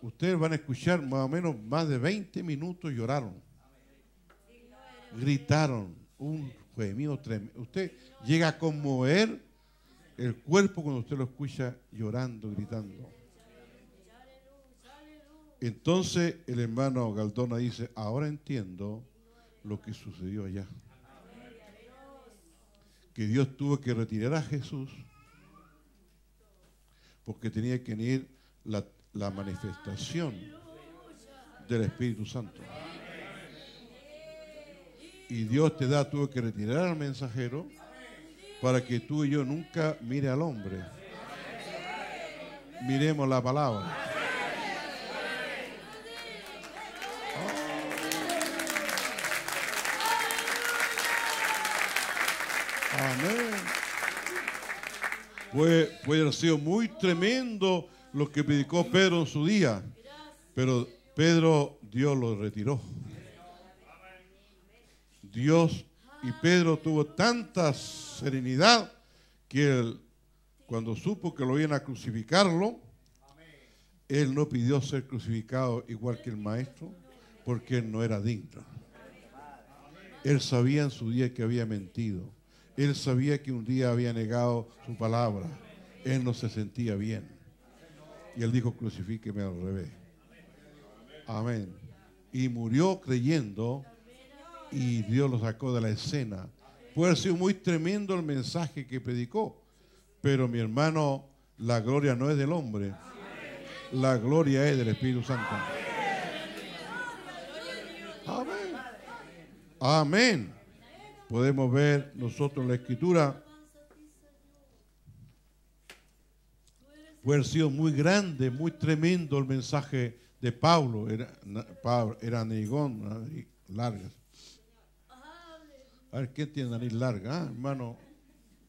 Ustedes van a escuchar más o menos más de 20 minutos lloraron. Gritaron. Un gemido tremendo. Usted llega a conmover el cuerpo cuando usted lo escucha llorando, gritando. Entonces el hermano Galdona dice, ahora entiendo lo que sucedió allá. Que Dios tuvo que retirar a Jesús porque tenía que venir la manifestación del Espíritu Santo. Y Dios tuvo que retirar al mensajero para que tú y yo nunca mire al hombre. Miremos la palabra. Amén. Puede haber sido muy tremendo lo que predicó Pedro en su día, pero Pedro, Dios lo retiró. Dios y Pedro tuvo tanta serenidad que él, cuando supo que lo iban a crucificarlo, Él no pidió ser crucificado igual que el maestro, porque él no era digno. Él sabía en su día que había mentido. Él sabía que un día había negado su palabra. Él no se sentía bien. Y él dijo, crucifíqueme al revés. Amén. Y murió creyendo y Dios lo sacó de la escena. Puede haber sido muy tremendo el mensaje que predicó, pero mi hermano, la gloria no es del hombre. La gloria es del Espíritu Santo. Amén. Amén. Podemos ver nosotros la Escritura. Puede haber sido muy grande, muy tremendo el mensaje de Pablo. Era narigón, nariz larga. A ver, ¿quién tiene nariz larga? Ah, hermano,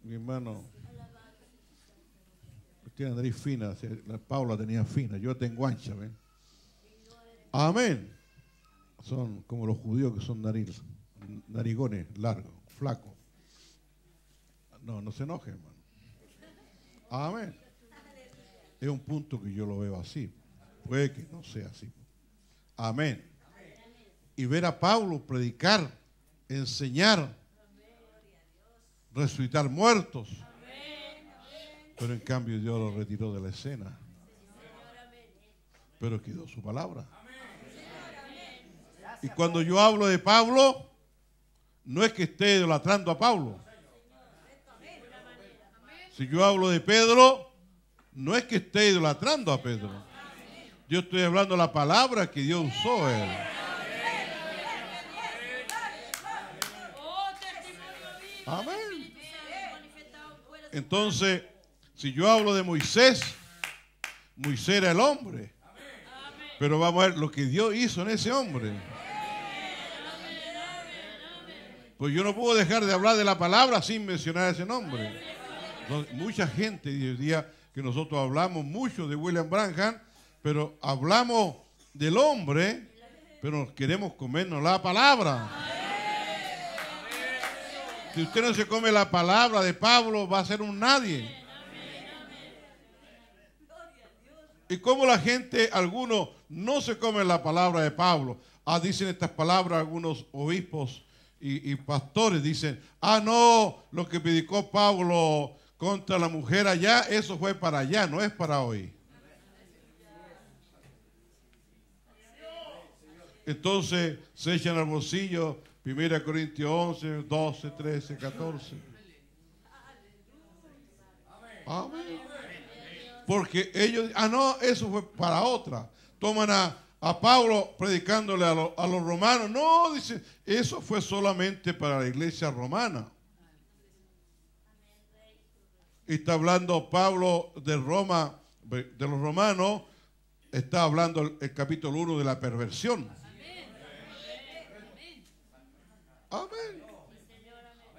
mi hermano. Tiene nariz fina, la Paula tenía fina, yo tengo ancha, ¿ven? Amén. Son como los judíos que son narigones, largos, flacos. No, no se enoje, hermano. Amén. Es un punto que yo lo veo así. Puede que no sea así. Amén. Y ver a Pablo predicar, enseñar, resucitar muertos. Pero en cambio Dios lo retiró de la escena. Pero quedó su palabra. Y cuando yo hablo de Pablo, no es que esté idolatrando a Pablo. Si yo hablo de Pedro, no es que esté idolatrando a Pedro. Yo estoy hablando la palabra que Dios usó él. Amén. Entonces, si yo hablo de Moisés, Moisés era el hombre. Pero vamos a ver lo que Dios hizo en ese hombre. Pues yo no puedo dejar de hablar de la palabra sin mencionar ese nombre. Entonces, mucha gente hoy día que nosotros hablamos mucho de William Branham, pero hablamos del hombre, pero queremos comernos la palabra. Si usted no se come la palabra de Pablo, va a ser un nadie. Y como la gente, algunos no se comen la palabra de Pablo. Ah, dicen estas palabras algunos obispos y pastores. Dicen, ah, no, lo que predicó Pablo contra la mujer allá, eso fue para allá, no es para hoy. Entonces se echan al bolsillo 1 Corintios 11, 12, 13, 14. Amén. Porque ellos, ah no, eso fue para otra. Toman a Pablo predicándole a los romanos. No, dice, eso fue solamente para la iglesia romana. Y está hablando Pablo de Roma, de los romanos, está hablando el capítulo 1 de la perversión. Amén.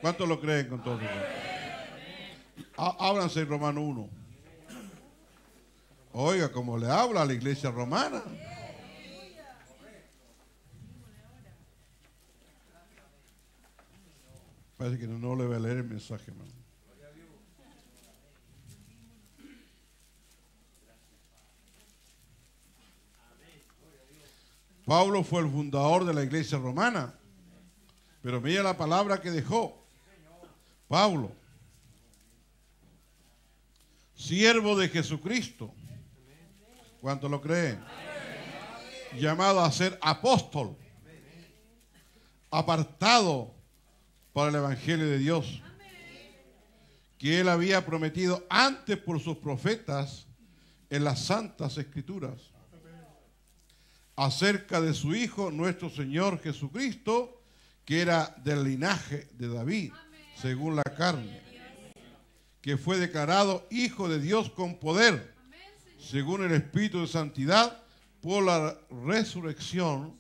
¿Cuántos lo creen con todo? Ábranse Romano 1. Oiga, como le habla a la iglesia romana. Parece que no le voy a leer el mensaje, hermano. Pablo fue el fundador de la iglesia romana. Pero mira la palabra que dejó. Pablo, siervo de Jesucristo. ¿Cuánto lo creen? Amén. Llamado a ser apóstol. Amén. Apartado para el Evangelio de Dios. Amén. Que él había prometido antes por sus profetas en las Santas Escrituras. Amén. Acerca de su Hijo, nuestro Señor Jesucristo, que era del linaje de David, amén, según la carne. Que fue declarado Hijo de Dios con poder, según el Espíritu de Santidad, por la resurrección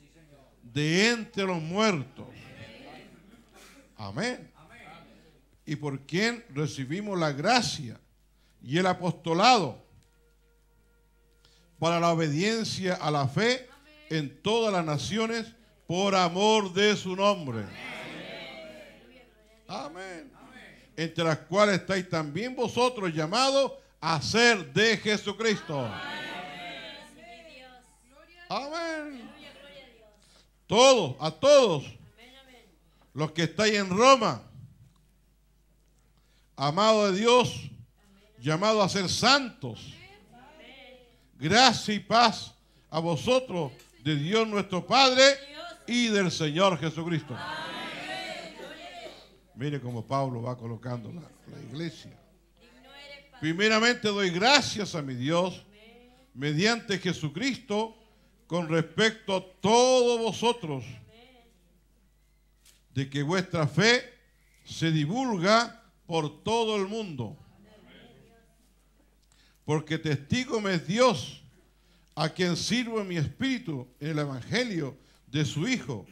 de entre los muertos. Amén. Y por quien recibimos la gracia y el apostolado para la obediencia a la fe en todas las naciones por amor de su nombre. Amén. Entre las cuales estáis también vosotros llamados a ser de Jesucristo. Todos, a todos los que estáis en Roma, amados de Dios, llamados a ser santos, gracia y paz a vosotros de Dios nuestro Padre y del Señor Jesucristo. Mire cómo Pablo va colocando la iglesia. Primeramente doy gracias a mi Dios mediante Jesucristo con respecto a todos vosotros, de que vuestra fe se divulga por todo el mundo. Porque testigo me es Dios, a quien sirvo en mi espíritu en el evangelio de su Hijo,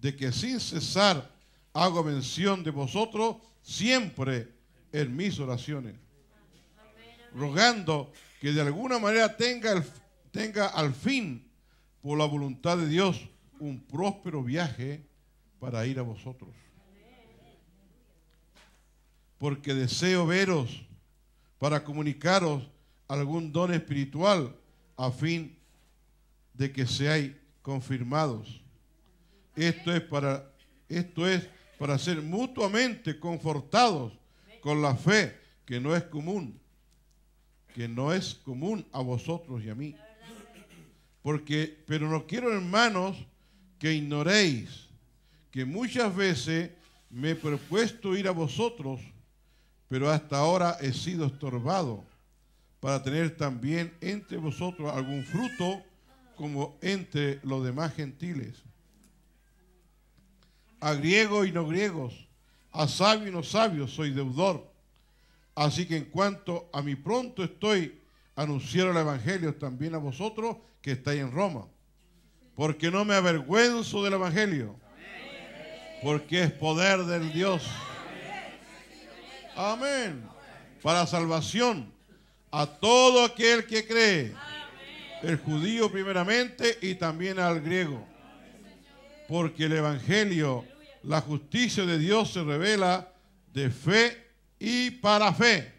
de que sin cesar hago mención de vosotros siempre en mis oraciones, rogando que de alguna manera tenga al fin, por la voluntad de Dios, un próspero viaje para ir a vosotros. Porque deseo veros para comunicaros algún don espiritual a fin de que seáis confirmados. Esto es para ser mutuamente confortados con la fe que no es común a vosotros y a mí. Pero no quiero, hermanos, que ignoréis que muchas veces me he propuesto ir a vosotros, pero hasta ahora he sido estorbado, para tener también entre vosotros algún fruto como entre los demás gentiles, a griegos y no griegos, a sabios y no sabios soy deudor. Así que en cuanto a mí pronto estoy, anunciar el evangelio también a vosotros que estáis en Roma, porque no me avergüenzo del evangelio, porque es poder del Dios. Amén. Para salvación a todo aquel que cree, el judío primeramente y también al griego. Porque el evangelio, la justicia de Dios se revela de fe y para fe,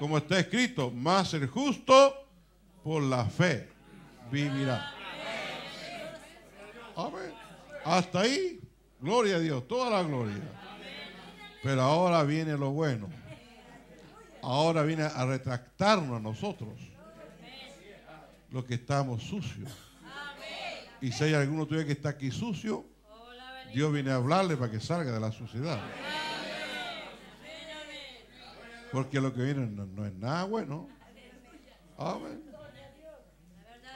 como está escrito: mas el justo por la fe vivirá. Amén. Hasta ahí, gloria a Dios, toda la gloria. Pero ahora viene lo bueno. Ahora viene a retractarnos a nosotros, los que estamos sucios. Y si hay alguno tuyo que está aquí sucio, Dios viene a hablarle para que salga de la suciedad. Porque lo que viene no es nada bueno. Amén.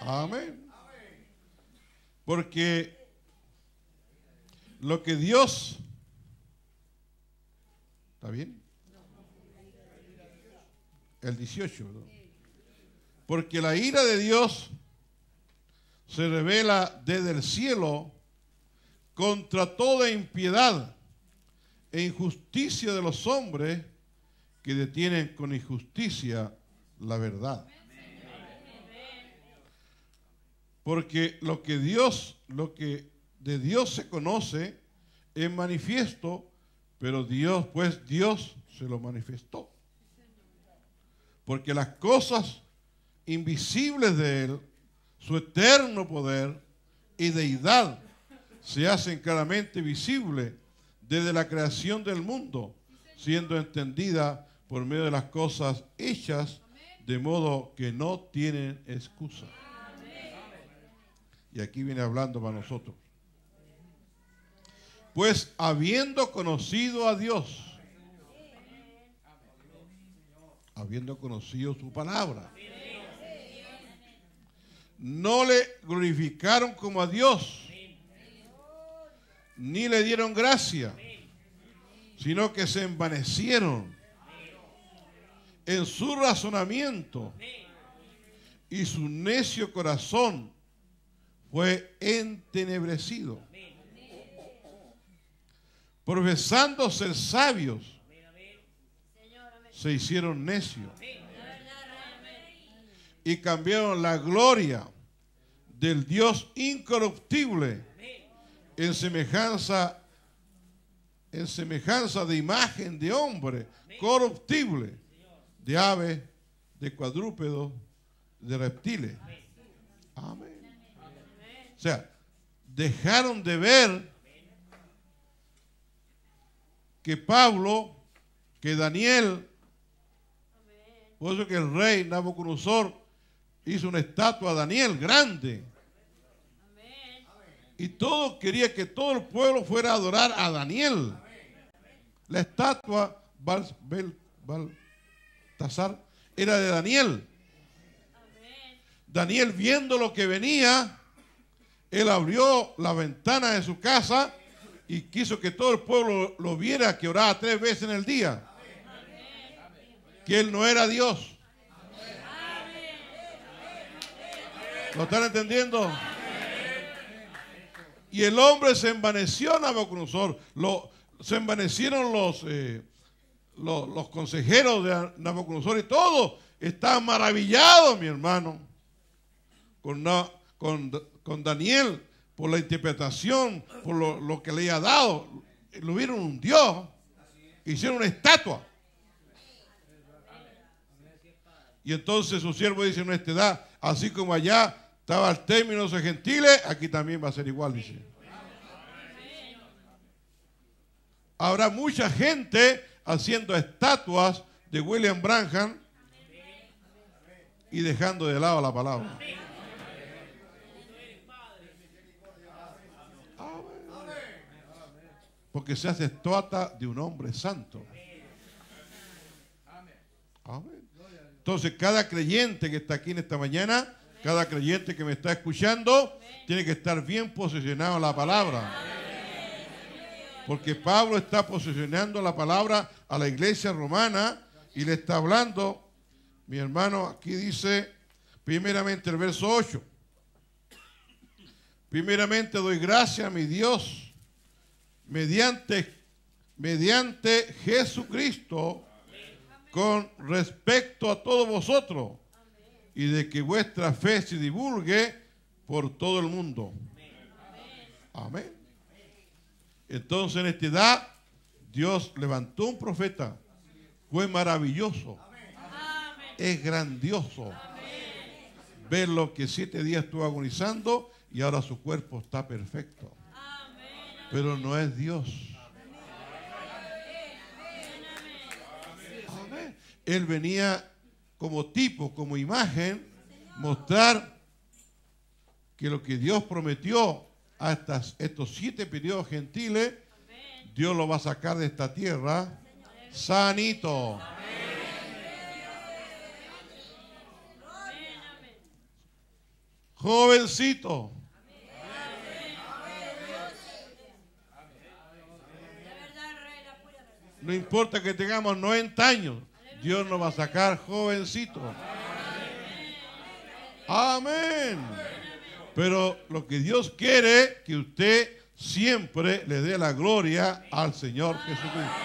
Amén. Porque lo que Dios... ¿Está bien? El 18, ¿verdad? Porque la ira de Dios se revela desde el cielo contra toda impiedad e injusticia de los hombres que detienen con injusticia la verdad. Porque lo que de Dios se conoce es manifiesto, pero Dios se lo manifestó. Porque las cosas invisibles de Él, su eterno poder y deidad, se hacen claramente visibles desde la creación del mundo, siendo entendida por medio de las cosas hechas, de modo que no tienen excusa. Y aquí viene hablando para nosotros. Pues habiendo conocido a Dios, habiendo conocido su palabra, no le glorificaron como a Dios, ni le dieron gracia, sino que se envanecieron en su razonamiento, y su necio corazón fue entenebrecido. Profesando ser sabios, se hicieron necios y cambiaron la gloria del Dios incorruptible en semejanza de imagen de hombre corruptible, de aves, de cuadrúpedos, de reptiles. Amén. O sea, dejaron de ver que Pablo, que Daniel, por eso que el rey Nabucodonosor hizo una estatua a Daniel grande. Y todo quería que todo el pueblo fuera a adorar a Daniel. La estatua Baltasar era de Daniel. Daniel, viendo lo que venía, él abrió la ventana de su casa y quiso que todo el pueblo lo viera, que oraba 3 veces en el día. Que él no era Dios. ¿Lo están entendiendo? Y el hombre se envaneció, Nabucodonosor. Se envanecieron los consejeros de Nabucodonosor y todo. Está maravillado, mi hermano, con Daniel, por la interpretación, por lo que le había dado. Lo vieron un Dios, hicieron una estatua. Y entonces su siervo dice en esta edad, así como allá estaba el término de los gentiles, aquí también va a ser igual, dice. Habrá mucha gente haciendo estatuas de William Branham y dejando de lado la palabra. Porque se hace estatua de un hombre santo. Amén. Entonces cada creyente que está aquí en esta mañana, cada creyente que me está escuchando, tiene que estar bien posicionado en la palabra. Porque Pablo está posicionando la palabra a la iglesia romana y le está hablando. Mi hermano, aquí dice, primeramente el verso 8. Primeramente doy gracias a mi Dios, mediante Jesucristo, con respecto a todos vosotros, y de que vuestra fe se divulgue por todo el mundo. Amén. Entonces en esta edad Dios levantó un profeta. Fue maravilloso. Amén. Es grandioso. Amén. Ver lo que 7 días estuvo agonizando y ahora su cuerpo está perfecto. Amén. Pero no es Dios. Amén. Amén. Él venía como tipo, como imagen, mostrar que lo que Dios prometió hasta estos 7 periodos gentiles, Dios lo va a sacar de esta tierra sanito. Jovencito. No importa que tengamos 90 años. Dios nos va a sacar jovencitos. Amén. Pero lo que Dios quiere, que usted siempre le dé la gloria al Señor Jesucristo.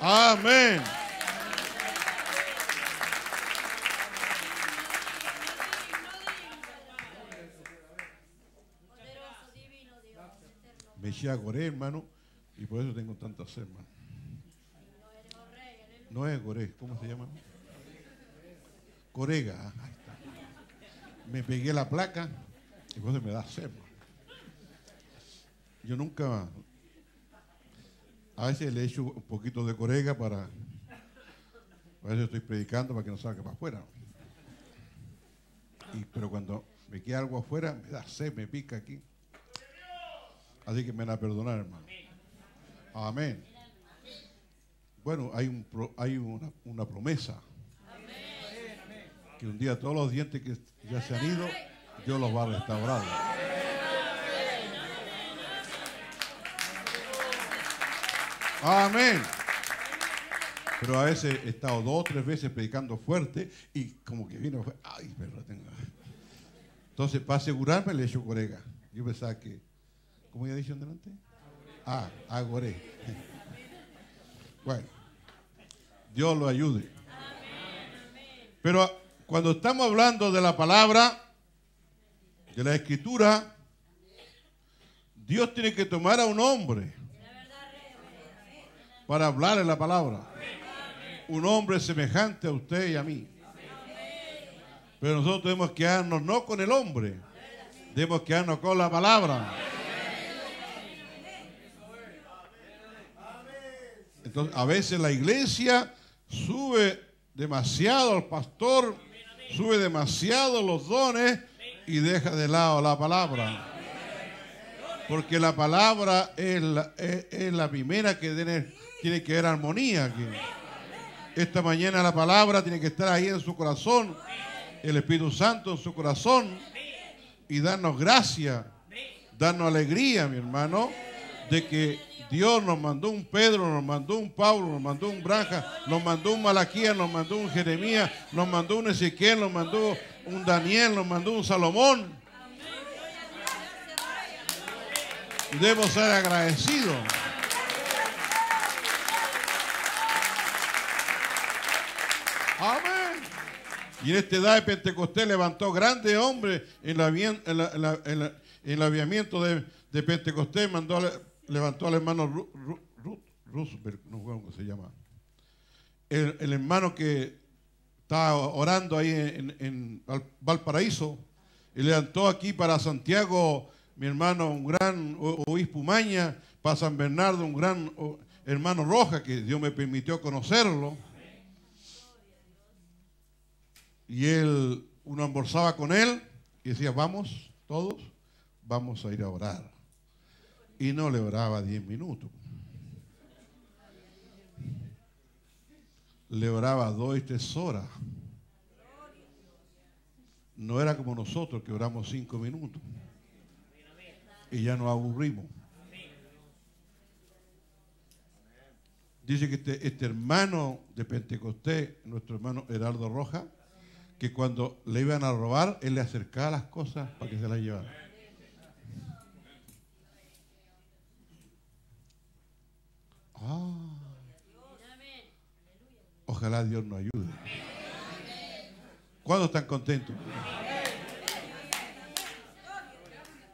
Amén. Me chagoré, hermano, y por eso tengo tantas hermanas. No es Goré, ¿cómo se llama? Corega. Ahí está. Me pegué la placa y entonces me da sed. Yo nunca, a veces le echo un poquito de corega para, a veces estoy predicando para que no salga para afuera. Pero cuando me queda algo afuera, me da sed, me pica aquí. Así que me van a perdonar, hermano. Amén. Bueno, hay una promesa. Amén. Que un día todos los dientes que ya se han ido, Dios los va a restaurar. Amén. Pero a veces he estado 2 o 3 veces predicando fuerte y como que vino, ay, me retengo. Entonces, para asegurarme, le echo corega. Yo pensaba que, ¿cómo ya dijeron delante? Ah, agoré. Bueno. Dios lo ayude. Pero cuando estamos hablando de la palabra, de la escritura, Dios tiene que tomar a un hombre para hablar en la palabra. Un hombre semejante a usted y a mí. Pero nosotros debemos quedarnos no con el hombre, debemos quedarnos con la palabra. Entonces, a veces la iglesia sube demasiado al pastor, sube demasiado los dones y deja de lado la palabra. Porque la palabra es la primera que tiene que ver armonía aquí. Esta mañana la palabra tiene que estar ahí en su corazón, el Espíritu Santo en su corazón, y darnos gracia, darnos alegría, mi hermano, de que Dios nos mandó un Pedro, nos mandó un Pablo, nos mandó un Branham, nos mandó un Malaquías, nos mandó un Jeremías, nos mandó un Ezequiel, nos mandó un Daniel, nos mandó un Salomón. Debemos ser agradecidos. Amén. Y en esta edad de Pentecostés levantó grandes hombres en el aviamiento de Pentecostés. Levantó al hermano Roosevelt, no sé cómo se llama, el hermano que estaba orando ahí en Valparaíso, y levantó aquí para Santiago, mi hermano, un gran obispo Maña, para San Bernardo, un gran hermano Roja, que Dios me permitió conocerlo. Y él, uno almorzaba con él y decía, vamos todos, vamos a ir a orar. Y no le oraba 10 minutos. Le oraba 2 y 3 horas. No era como nosotros que oramos 5 minutos. Y ya nos aburrimos. Dice que este hermano de Pentecostés, nuestro hermano Gerardo Roja, que cuando le iban a robar, él le acercaba las cosas para que se las llevara. Ah, ojalá Dios nos ayude. ¿Cuándo están contentos?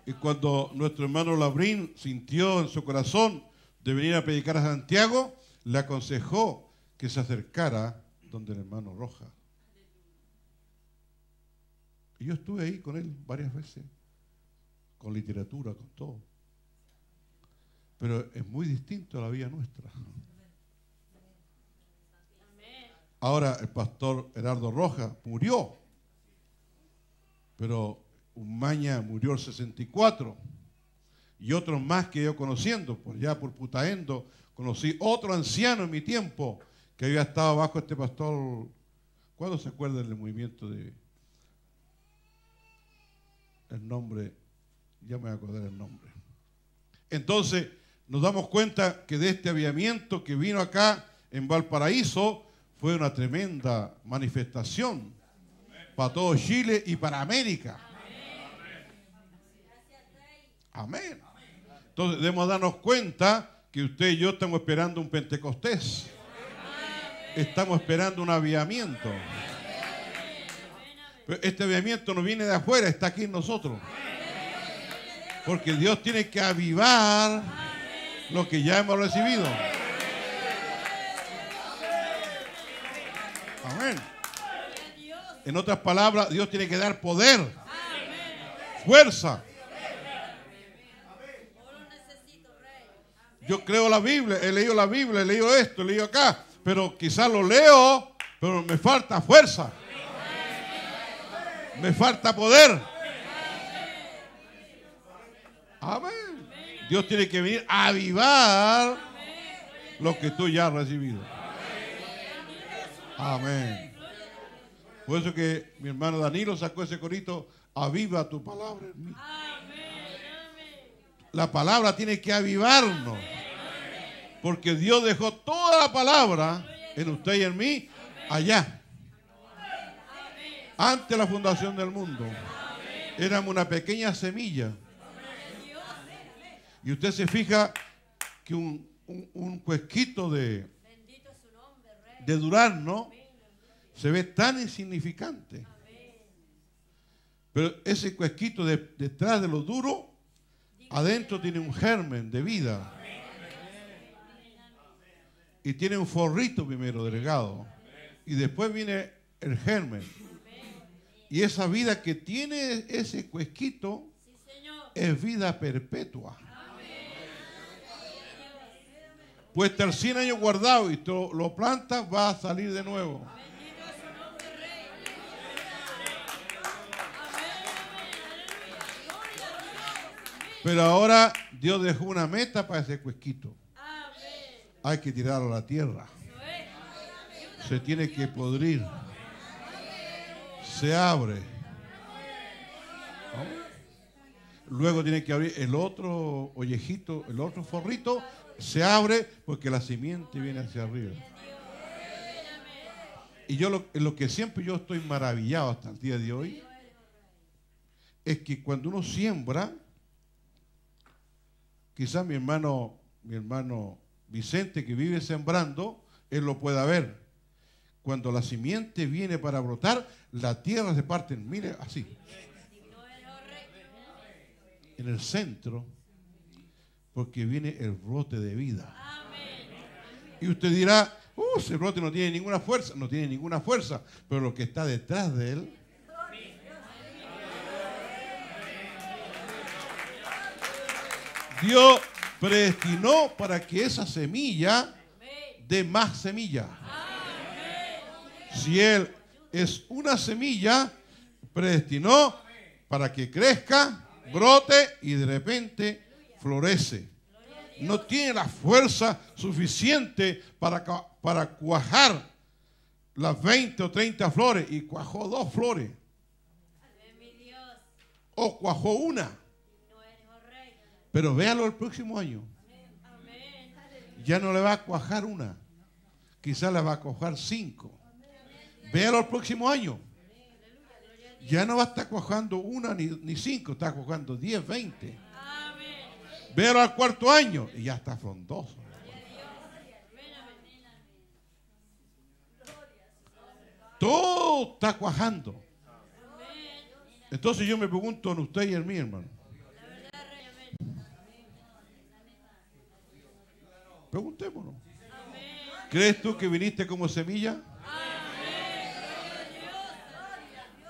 Y cuando nuestro hermano Labrín sintió en su corazón de venir a predicar a Santiago, le aconsejó que se acercara donde el hermano Roja. Y yo estuve ahí con él varias veces, con literatura, con todo. Pero es muy distinto a la vida nuestra. Ahora el pastor Gerardo Roja murió, pero un Maña murió el 64, y otros más que yo conociendo, por allá por Putaendo, conocí otro anciano en mi tiempo que había estado bajo este pastor. ¿Cuándo se acuerdan del movimiento de...? El nombre, ya me voy a acordar el nombre. Entonces nos damos cuenta que de este aviamiento que vino acá en Valparaíso fue una tremenda manifestación para todo Chile y para América. Amén. Entonces debemos darnos cuenta que usted y yo estamos esperando un Pentecostés. Estamos esperando un aviamiento. Pero este aviamiento no viene de afuera, está aquí en nosotros. Porque Dios tiene que avivar lo que ya hemos recibido. Amén. En otras palabras, Dios tiene que dar poder, fuerza. Yo creo la Biblia, he leído la Biblia, he leído esto, he leído acá, pero quizás lo leo, pero me falta fuerza. Me falta poder. Amén. Dios tiene que venir a avivar lo que tú ya has recibido. Amén. Por eso que mi hermano Danilo sacó ese corito, aviva tu palabra en mí. La palabra tiene que avivarnos, porque Dios dejó toda la palabra en usted y en mí allá, antes de la fundación del mundo. Éramos una pequeña semilla. Y usted se fija que un cuesquito de durazno se ve tan insignificante, pero ese cuesquito detrás de lo duro, adentro tiene un germen de vida. Y tiene un forrito primero delgado. Y después viene el germen. Y esa vida que tiene ese cuesquito, sí, señor, es vida perpetua. Pues estar 100 años guardado y tú lo plantas, va a salir de nuevo. Pero ahora Dios dejó una meta para ese cuesquito. Hay que tirarlo a la tierra. Se tiene que podrir. Se abre. ¿No? Luego tiene que abrir el otro ollejito, el otro forrito. Se abre porque la simiente viene hacia arriba. Y yo lo que siempre yo estoy maravillado hasta el día de hoy es que cuando uno siembra, quizás mi hermano Vicente, que vive sembrando, él lo pueda ver. Cuando la simiente viene para brotar, la tierra se parte, mire, así. En el centro, porque viene el brote de vida. Y usted dirá, ese brote no tiene ninguna fuerza. No tiene ninguna fuerza, pero lo que está detrás de él, Dios predestinó para que esa semilla dé más semilla. Si Él es una semilla, predestinó para que crezca, brote y de repente florece. No tiene la fuerza suficiente para cuajar las 20 o 30 flores. Y cuajó 2 flores. O cuajó una. Pero véalo el próximo año. Ya no le va a cuajar una. Quizás le va a cuajar 5. Véalo el próximo año. Ya no va a estar cuajando una ni 5. Está cuajando 10, 20. Pero al cuarto año y ya está frondoso. Todo está cuajando. Entonces yo me pregunto en usted y en mí, hermano. Preguntémonos. ¿Crees tú que viniste como semilla?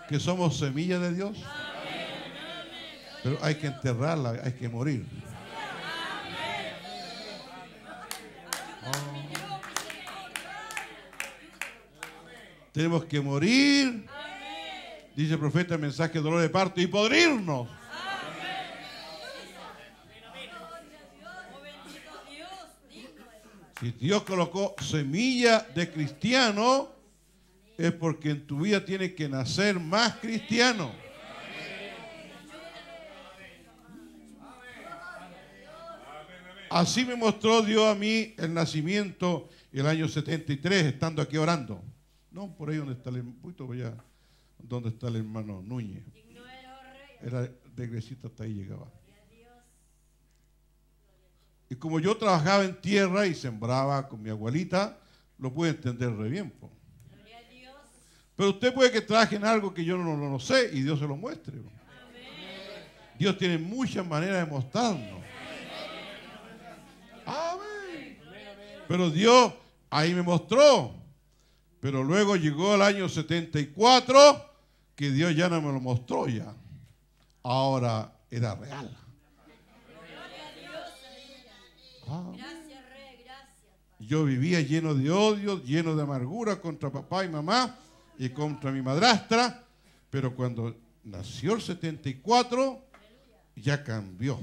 ¿Que somos semilla de Dios? Pero hay que enterrarla, hay que morir. Tenemos que morir. Amén. Dice el profeta, el mensaje de dolor de parto y podrirnos. Amén. Si Dios colocó semilla de cristiano, es porque en tu vida tiene que nacer más cristiano. Así me mostró Dios a mí el nacimiento el año 73, estando aquí orando. No, por ahí donde está el hermano, allá donde está el hermano Núñez. Era de Gresita, hasta ahí llegaba. Y como yo trabajaba en tierra y sembraba con mi abuelita, lo pude entender re bien. Po. Pero usted puede que trabaje en algo que yo no sé y Dios se lo muestre. Po. Dios tiene muchas maneras de mostrarnos. Amén. Pero Dios ahí me mostró. Pero luego llegó el año 74, que Dios ya no me lo mostró ya. Ahora era real. Yo vivía lleno de odio, lleno de amargura contra papá y mamá y contra mi madrastra. Pero cuando nació el 74, ya cambió.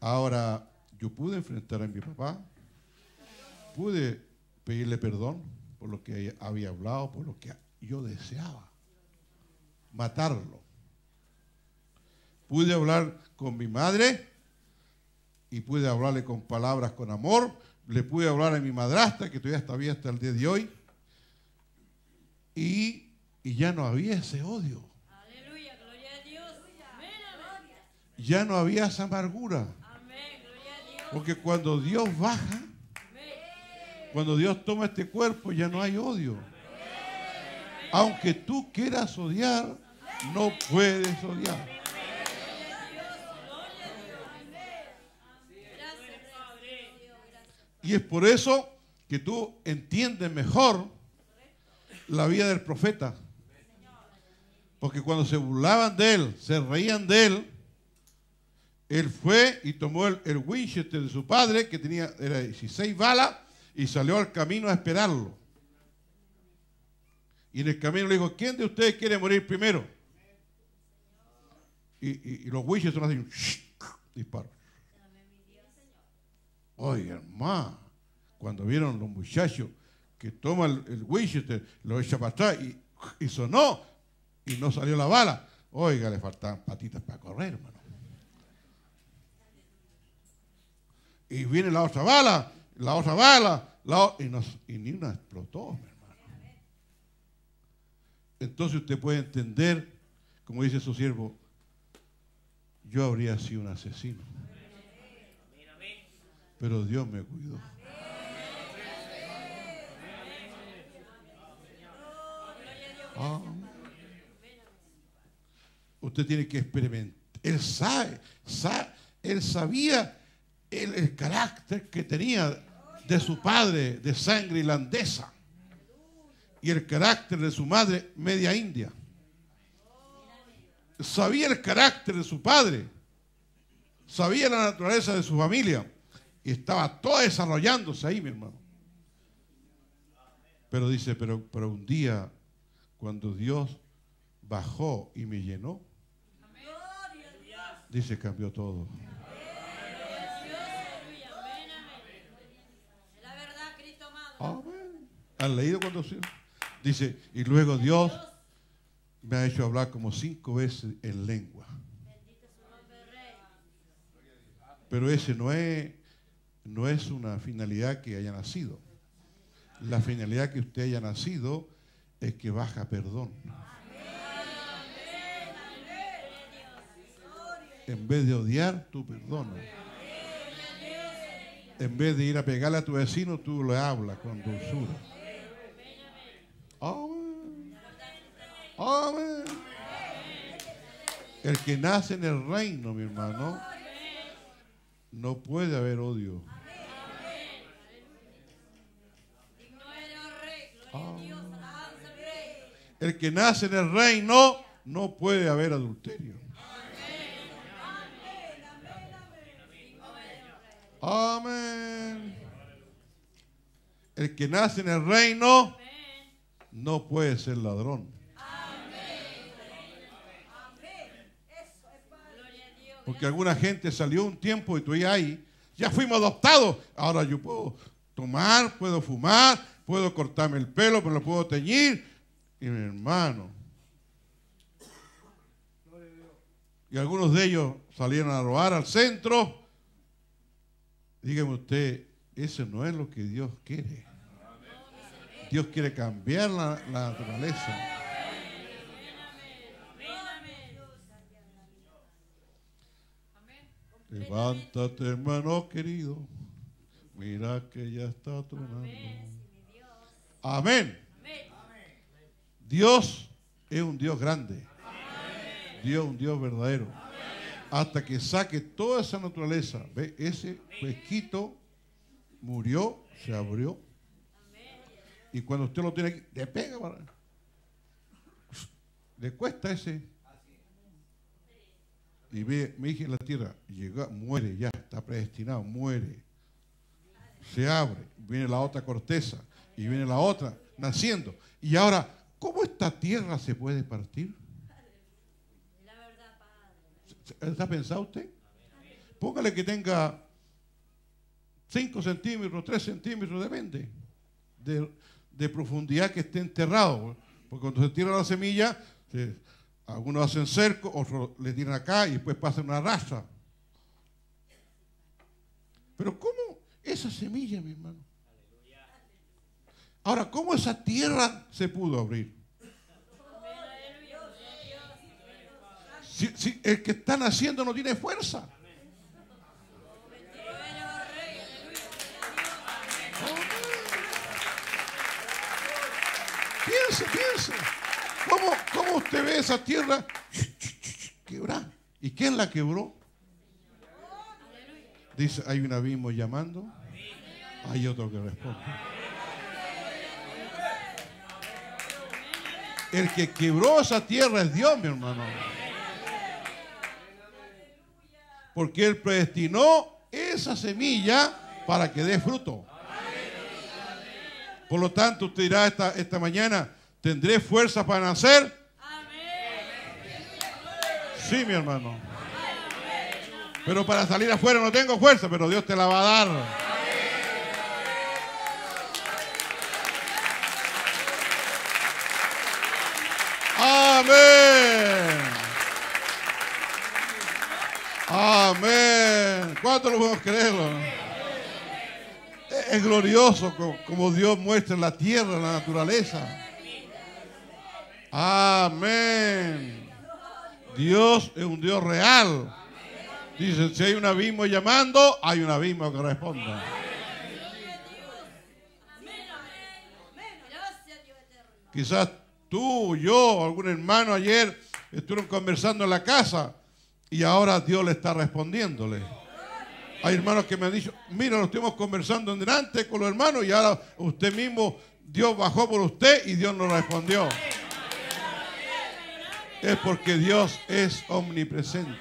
Ahora yo pude enfrentar a mi papá. Pude pedirle perdón por lo que había hablado, por lo que yo deseaba, matarlo. Pude hablar con mi madre y pude hablarle con palabras con amor. Le pude hablar a mi madrastra, que todavía está viva hasta el día de hoy. Y ya no había ese odio. Aleluya, gloria a Dios. Ya no había esa amargura. Amén, gloria a Dios. Porque cuando Dios baja, cuando Dios toma este cuerpo, ya no hay odio. Aunque tú quieras odiar, no puedes odiar. Y es por eso que tú entiendes mejor la vida del profeta. porque cuando se burlaban de él, se reían de él, él fue y tomó el Winchester de su padre, que tenía, era 16 balas, y salió al camino a esperarlo. Y en el camino le dijo, ¿quién de ustedes quiere morir primero? Y los Winchester hacen un disparo. Oye, hermano, cuando vieron los muchachos que toman el Winchester, lo echan para atrás y sonó, y no salió la bala. Oiga, le faltaban patitas para correr, hermano. Y viene la otra bala, y ni una explotó, mi hermano. Entonces usted puede entender, como dice su siervo, yo habría sido un asesino, pero Dios me cuidó. Ah. Usted tiene que experimentar. Él sabía el carácter que tenía de su padre, de sangre irlandesa, y el carácter de su madre, media india. Sabía el carácter de su padre, sabía la naturaleza de su familia, y estaba todo desarrollándose ahí, mi hermano. Pero dice, pero un día, cuando Dios bajó y me llenó, dice, cambió todo. Amén. ¿Han leído cuando se dice? Y luego Dios me ha hecho hablar como 5 veces en lengua. Pero ese no es una finalidad que haya nacido. La finalidad que usted haya nacido es que baja perdón. En vez de odiar, tú perdonas. En vez de ir a pegarle a tu vecino, tú le hablas con dulzura. Amén. Amén. El que nace en el reino, mi hermano, no puede haber odio. Amén. El que nace en el reino, no puede haber adulterio. Amén. El que nace en el reino no puede ser ladrón. Porque alguna gente salió un tiempo y tú ya ahí, ya fuimos adoptados. Ahora yo puedo tomar, puedo fumar, puedo cortarme el pelo, pero lo puedo teñir. Y mi hermano. Y algunos de ellos salieron a robar al centro. Dígame usted, eso no es lo que Dios quiere. Dios quiere cambiar la naturaleza. Levántate, hermano querido. Mira que ya está tronando. Amén. Dios es un Dios grande. Dios es un Dios verdadero. Hasta que saque toda esa naturaleza. ¿Ve? Ese pesquito murió, se abrió. Y cuando usted lo tiene aquí, le pega para... Le cuesta ese. Y ve, me dije en la tierra, llega, muere ya, está predestinado, muere. Se abre, viene la otra corteza, y viene la otra, naciendo. Y ahora, ¿cómo esta tierra se puede partir? ¿Está pensado usted? Póngale que tenga 5 centímetros, 3 centímetros, depende de profundidad que esté enterrado. Porque cuando se tira la semilla, algunos hacen cerco, otros le tiran acá y después pasan una raza. Pero ¿cómo esa semilla, mi hermano? Ahora, ¿cómo esa tierra se pudo abrir? Si el que está naciendo no tiene fuerza. Piense, piense. ¿Cómo usted ve esa tierra quebrar? ¿Y quién la quebró? Dice, hay un abismo llamando, hay otro que responde. El que quebró esa tierra es Dios, mi hermano. Porque Él predestinó esa semilla para que dé fruto. Por lo tanto, usted dirá esta mañana, ¿tendré fuerza para nacer? Sí, mi hermano. Pero para salir afuera no tengo fuerza, pero Dios te la va a dar. Amén. Amén. ¿Cuántos lo podemos creerlo? Es glorioso como Dios muestra en la tierra, en la naturaleza. Amén. Dios es un Dios real. Dicen, si hay un abismo llamando, hay un abismo que responda. Quizás tú, yo, algún hermano ayer estuvieron conversando en la casa y ahora Dios le está respondiéndole. Hay hermanos que me han dicho, mira, lo estuvimos conversando en delante con los hermanos y ahora usted mismo, Dios bajó por usted y Dios nos respondió. Es porque Dios es omnipresente.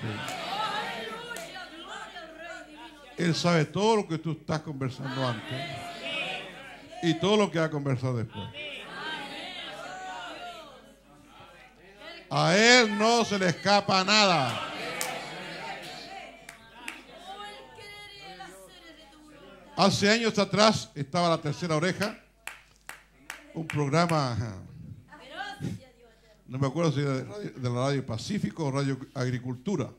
Él sabe todo lo que tú estás conversando antes y todo lo que va a conversar después. A Él no se le escapa nada. Hace años atrás estaba La Tercera Oreja, un programa, no me acuerdo si era de la Radio Pacífico o Radio Agricultura.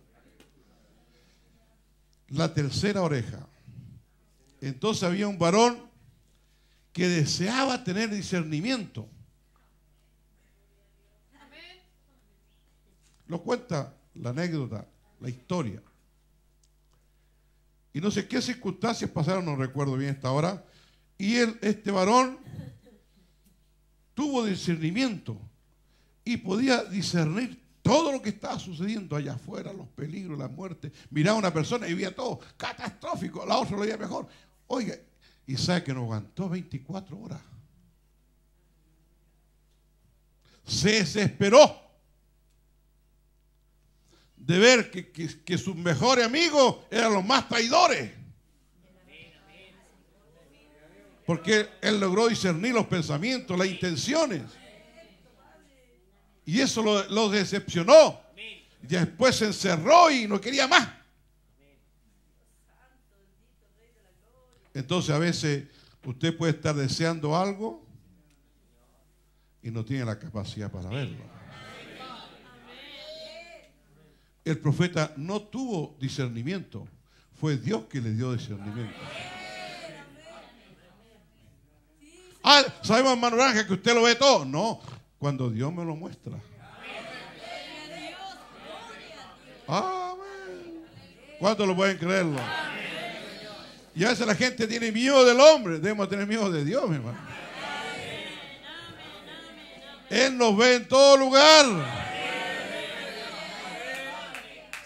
La Tercera Oreja. Entonces había un varón que deseaba tener discernimiento. Lo cuenta la anécdota, la historia. Y no sé qué circunstancias pasaron, no recuerdo bien hasta ahora. Y este varón tuvo discernimiento y podía discernir todo lo que estaba sucediendo allá afuera, los peligros, la muerte. Miraba a una persona y veía todo catastrófico, la otra lo veía mejor. Oiga, y sabe que no aguantó 24 horas. Se desesperó de ver que sus mejores amigos eran los más traidores. Porque él logró discernir los pensamientos, las intenciones. Y eso lo decepcionó. Y después se encerró y no quería más. Entonces a veces usted puede estar deseando algo y no tiene la capacidad para verlo. El profeta no tuvo discernimiento. Fue Dios que le dio discernimiento. Ah, sabemos, hermano Branham, que usted lo ve todo. No, cuando Dios me lo muestra. Amén. ¿Cuántos lo pueden creerlo? Y a veces la gente tiene miedo del hombre. Debemos tener miedo de Dios, mi hermano. Él nos ve en todo lugar.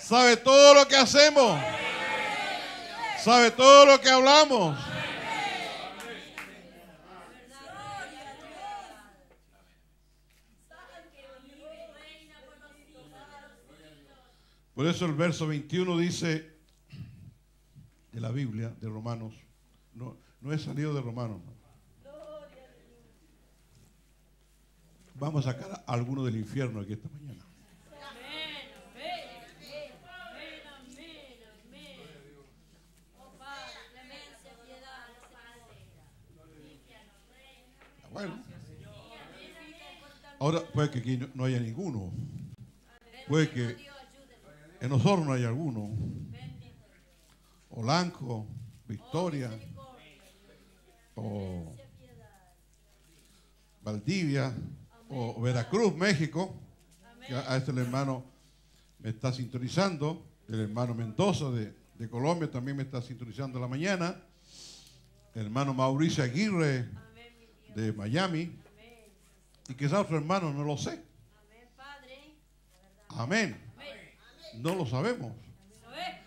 Sabe todo lo que hacemos. Sabe todo lo que hablamos. Por eso el verso 21 dice de la Biblia, de Romanos. No he salido de Romanos. Vamos a sacar a alguno del infierno aquí esta mañana. Bueno, ahora puede que aquí no haya ninguno, puede que en Osorno no haya alguno, o Lanco, Victoria, o Valdivia, o Veracruz, México, que a este el hermano me está sintonizando, el hermano Mendoza de Colombia también me está sintonizando en la mañana, el hermano Mauricio Aguirre, de Miami. Amén. Y quizás otro hermano, no lo sé. Amén, Padre. Amén. Amén. No lo sabemos. Amén.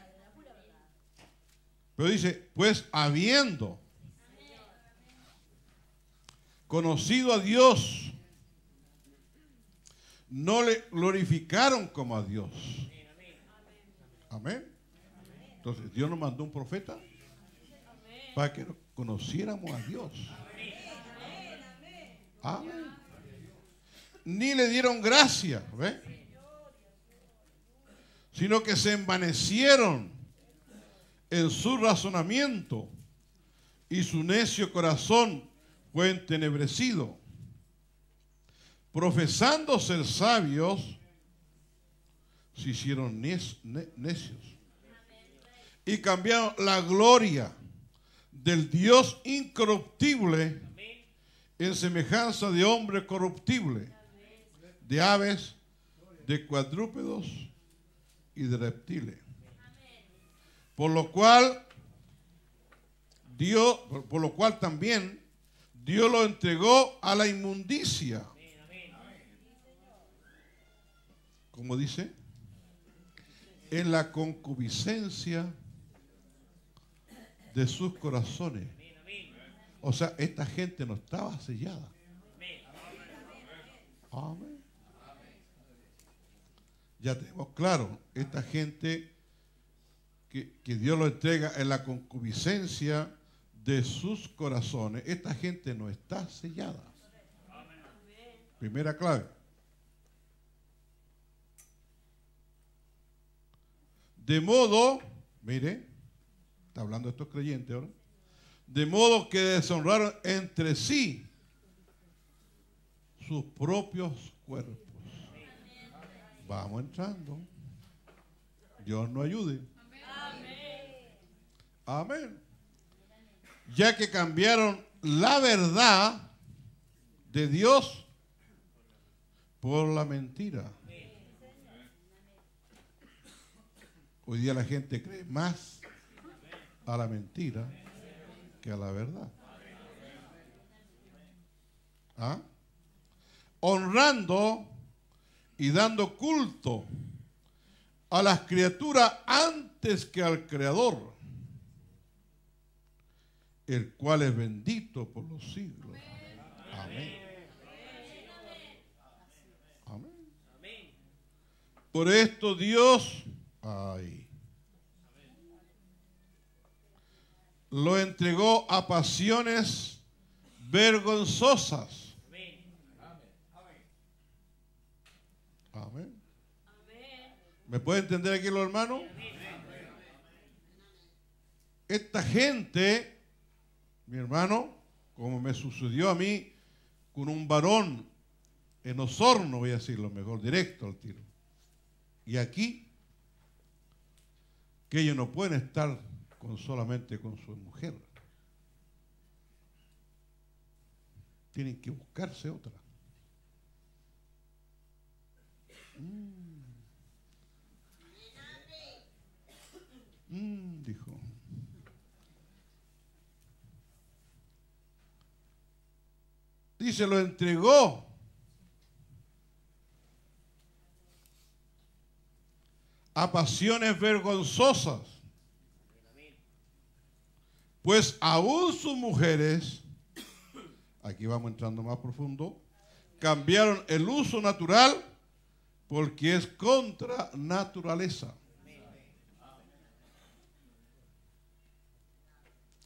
Pero dice, pues habiendo conocido a Dios, no le glorificaron como a Dios. Amén. Entonces, Dios nos mandó un profeta para que conociéramos a Dios. Amén. Ni le dieron gracia, ¿ve? Sino que se envanecieron en su razonamiento y su necio corazón fue entenebrecido. Profesando ser sabios, se hicieron necios y cambiaron la gloria del Dios incorruptible en semejanza de hombre corruptible, de aves, de cuadrúpedos y de reptiles. Por lo cual Dios, también Dios lo entregó a la inmundicia, como dice, en la concupiscencia de sus corazones. O sea, esta gente no estaba sellada. Amén. Ya tenemos claro, esta gente que Dios lo entrega en la concupiscencia de sus corazones, esta gente no está sellada. Primera clave. De modo, mire, está hablando estos creyentes ahora, de modo que deshonraron entre sí sus propios cuerpos. Vamos entrando. Dios nos ayude. Amén. Ya que cambiaron la verdad de Dios por la mentira. Hoy día la gente cree más a la mentira que a la verdad. ¿Ah? Honrando y dando culto a las criaturas antes que al Creador, el cual es bendito por los siglos. Amén. Amén. Amén. Por esto Dios... Ay. Lo entregó a pasiones vergonzosas. Amén. ¿Me puede entender aquí los hermanos? Esta gente, mi hermano, como me sucedió a mí con un varón en Osorno, voy a decirlo mejor, directo al tiro. Y aquí, que ellos no pueden estar solamente con su mujer. Tienen que buscarse otra. Dijo. Dice, lo entregó a pasiones vergonzosas, pues aún sus mujeres, aquí vamos entrando más profundo, cambiaron el uso natural porque es contra naturaleza.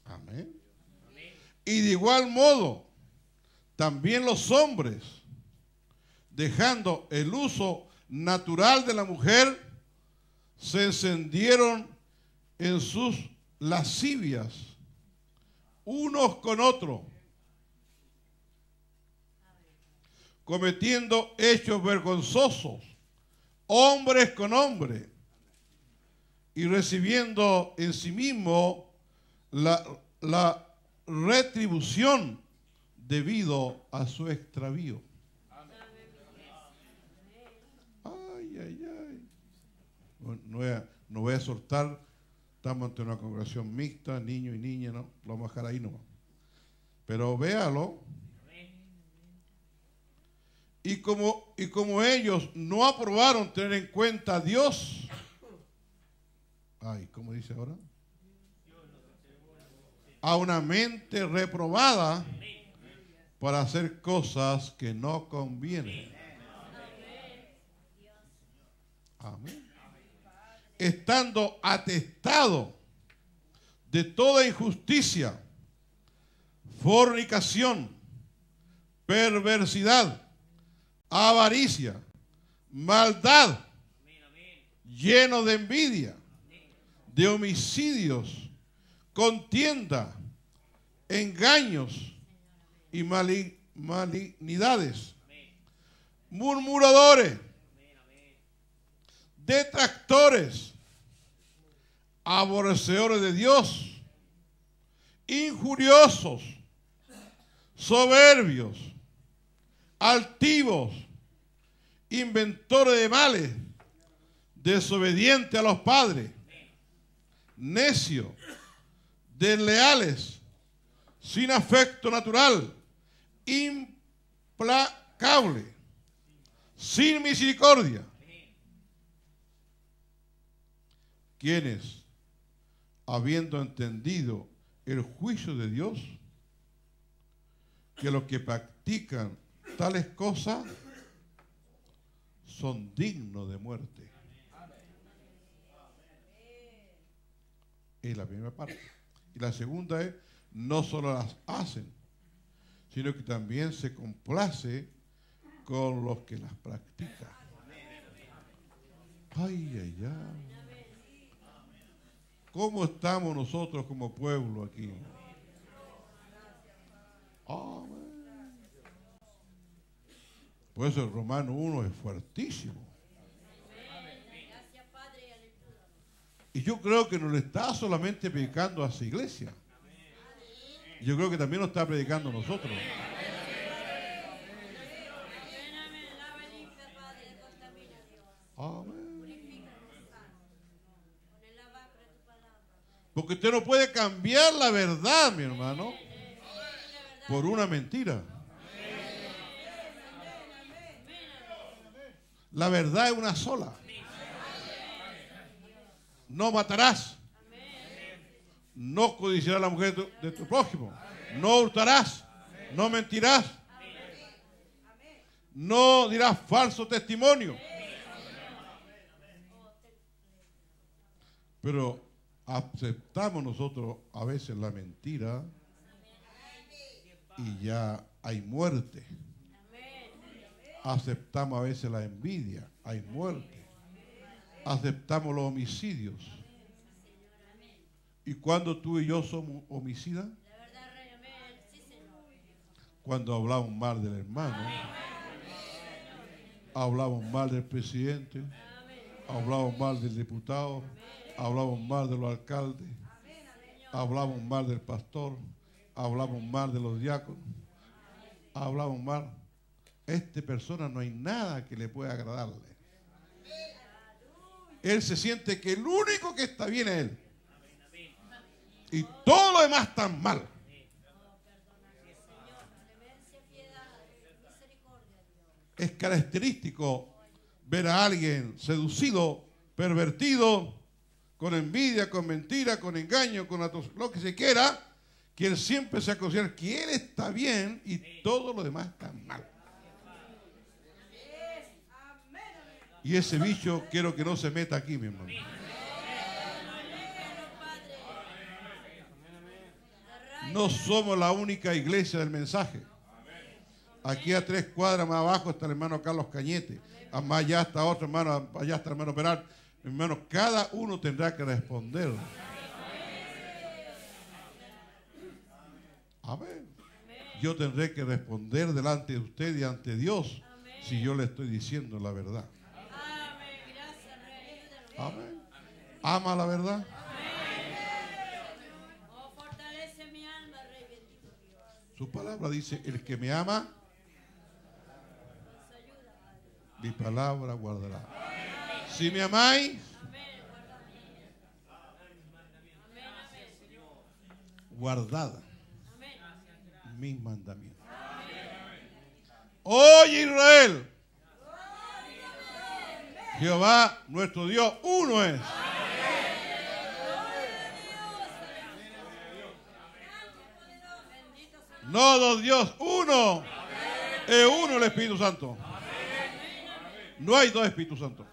Amén. Y de igual modo, también los hombres, dejando el uso natural de la mujer, se encendieron en sus lascivias unos con otros, cometiendo hechos vergonzosos, hombres con hombres, y recibiendo en sí mismo la retribución debido a su extravío. No voy a soltar, estamos ante una congregación mixta, niños y niñas, ¿no? Lo vamos a dejar ahí nomás. Pero véalo. Y como ellos no aprobaron tener en cuenta a Dios, ay, ¿cómo dice ahora? A una mente reprobada para hacer cosas que no convienen. Amén. Estando atestado de toda injusticia, fornicación, perversidad, avaricia, maldad, lleno de envidia, de homicidios, contienda, engaños y malignidades, murmuradores, detractores, aborrecedores de Dios, injuriosos, soberbios, altivos, inventores de males, desobedientes a los padres, necios, desleales, sin afecto natural, implacable, sin misericordia, quienes, habiendo entendido el juicio de Dios, que los que practican tales cosas son dignos de muerte. Es la primera parte. Y la segunda es, no solo las hacen, sino que también se complace con los que las practican. Ay, ay, ay. ¿Cómo estamos nosotros como pueblo aquí? Oh, por eso el Romano 1 es fuertísimo. Y yo creo que no le está solamente predicando a esa iglesia. Yo creo que también nos está predicando a nosotros. Amén. Porque usted no puede cambiar la verdad, mi hermano, por una mentira. La verdad es una sola. No matarás. No codiciarás a la mujer de tu prójimo. No hurtarás. No mentirás. No dirás falso testimonio. Pero aceptamos nosotros a veces la mentira y ya hay muerte. Aceptamos a veces la envidia, hay muerte. Aceptamos los homicidios. ¿Y cuando tú y yo somos homicidas? Cuando hablamos mal del hermano, hablamos mal del presidente, hablamos mal del diputado, hablamos mal de los alcaldes, hablamos mal del pastor, hablamos mal de los diáconos, hablamos mal. Esta persona no hay nada que le pueda agradarle. Él se siente que el único que está bien es él. Y todo lo demás está mal. Es característico ver a alguien seducido, pervertido, con envidia, con mentira, con engaño, con lo que se quiera, que él siempre se considera que él está bien y todo lo demás está mal. Y ese bicho quiero que no se meta aquí, mi hermano. No somos la única iglesia del mensaje. Aquí a 3 cuadras más abajo está el hermano Carlos Cañete. Más allá está otro hermano, allá está el hermano Peral. Hermano, cada uno tendrá que responder. Amén. Yo tendré que responder delante de usted y ante Dios si yo le estoy diciendo la verdad. Amén. ¿Ama la verdad? Su palabra dice, el que me ama, mi palabra guardará. Si me amáis, guardad mis mandamientos. Oye Israel, Jehová nuestro Dios, uno es. No dos Dios, uno. Es uno el Espíritu Santo. No hay dos Espíritus Santos.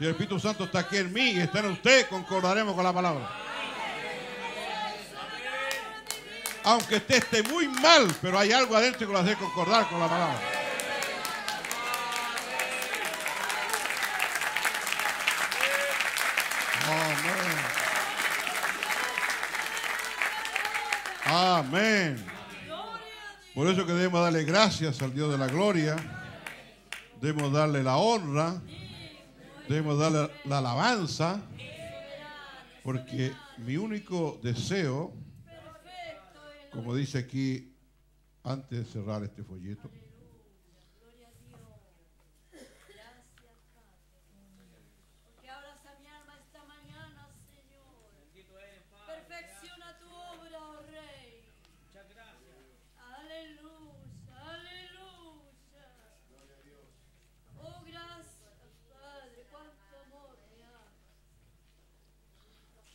Si el Espíritu Santo está aquí en mí y está en usted, concordaremos con la palabra. Aunque usted esté muy mal, pero hay algo adentro que lo hace concordar con la palabra. Amén. Amén. Por eso que debemos darle gracias al Dios de la gloria. Debemos darle la honra. Debemos darle la alabanza. Porque mi único deseo, como dice aquí, antes de cerrar este folleto,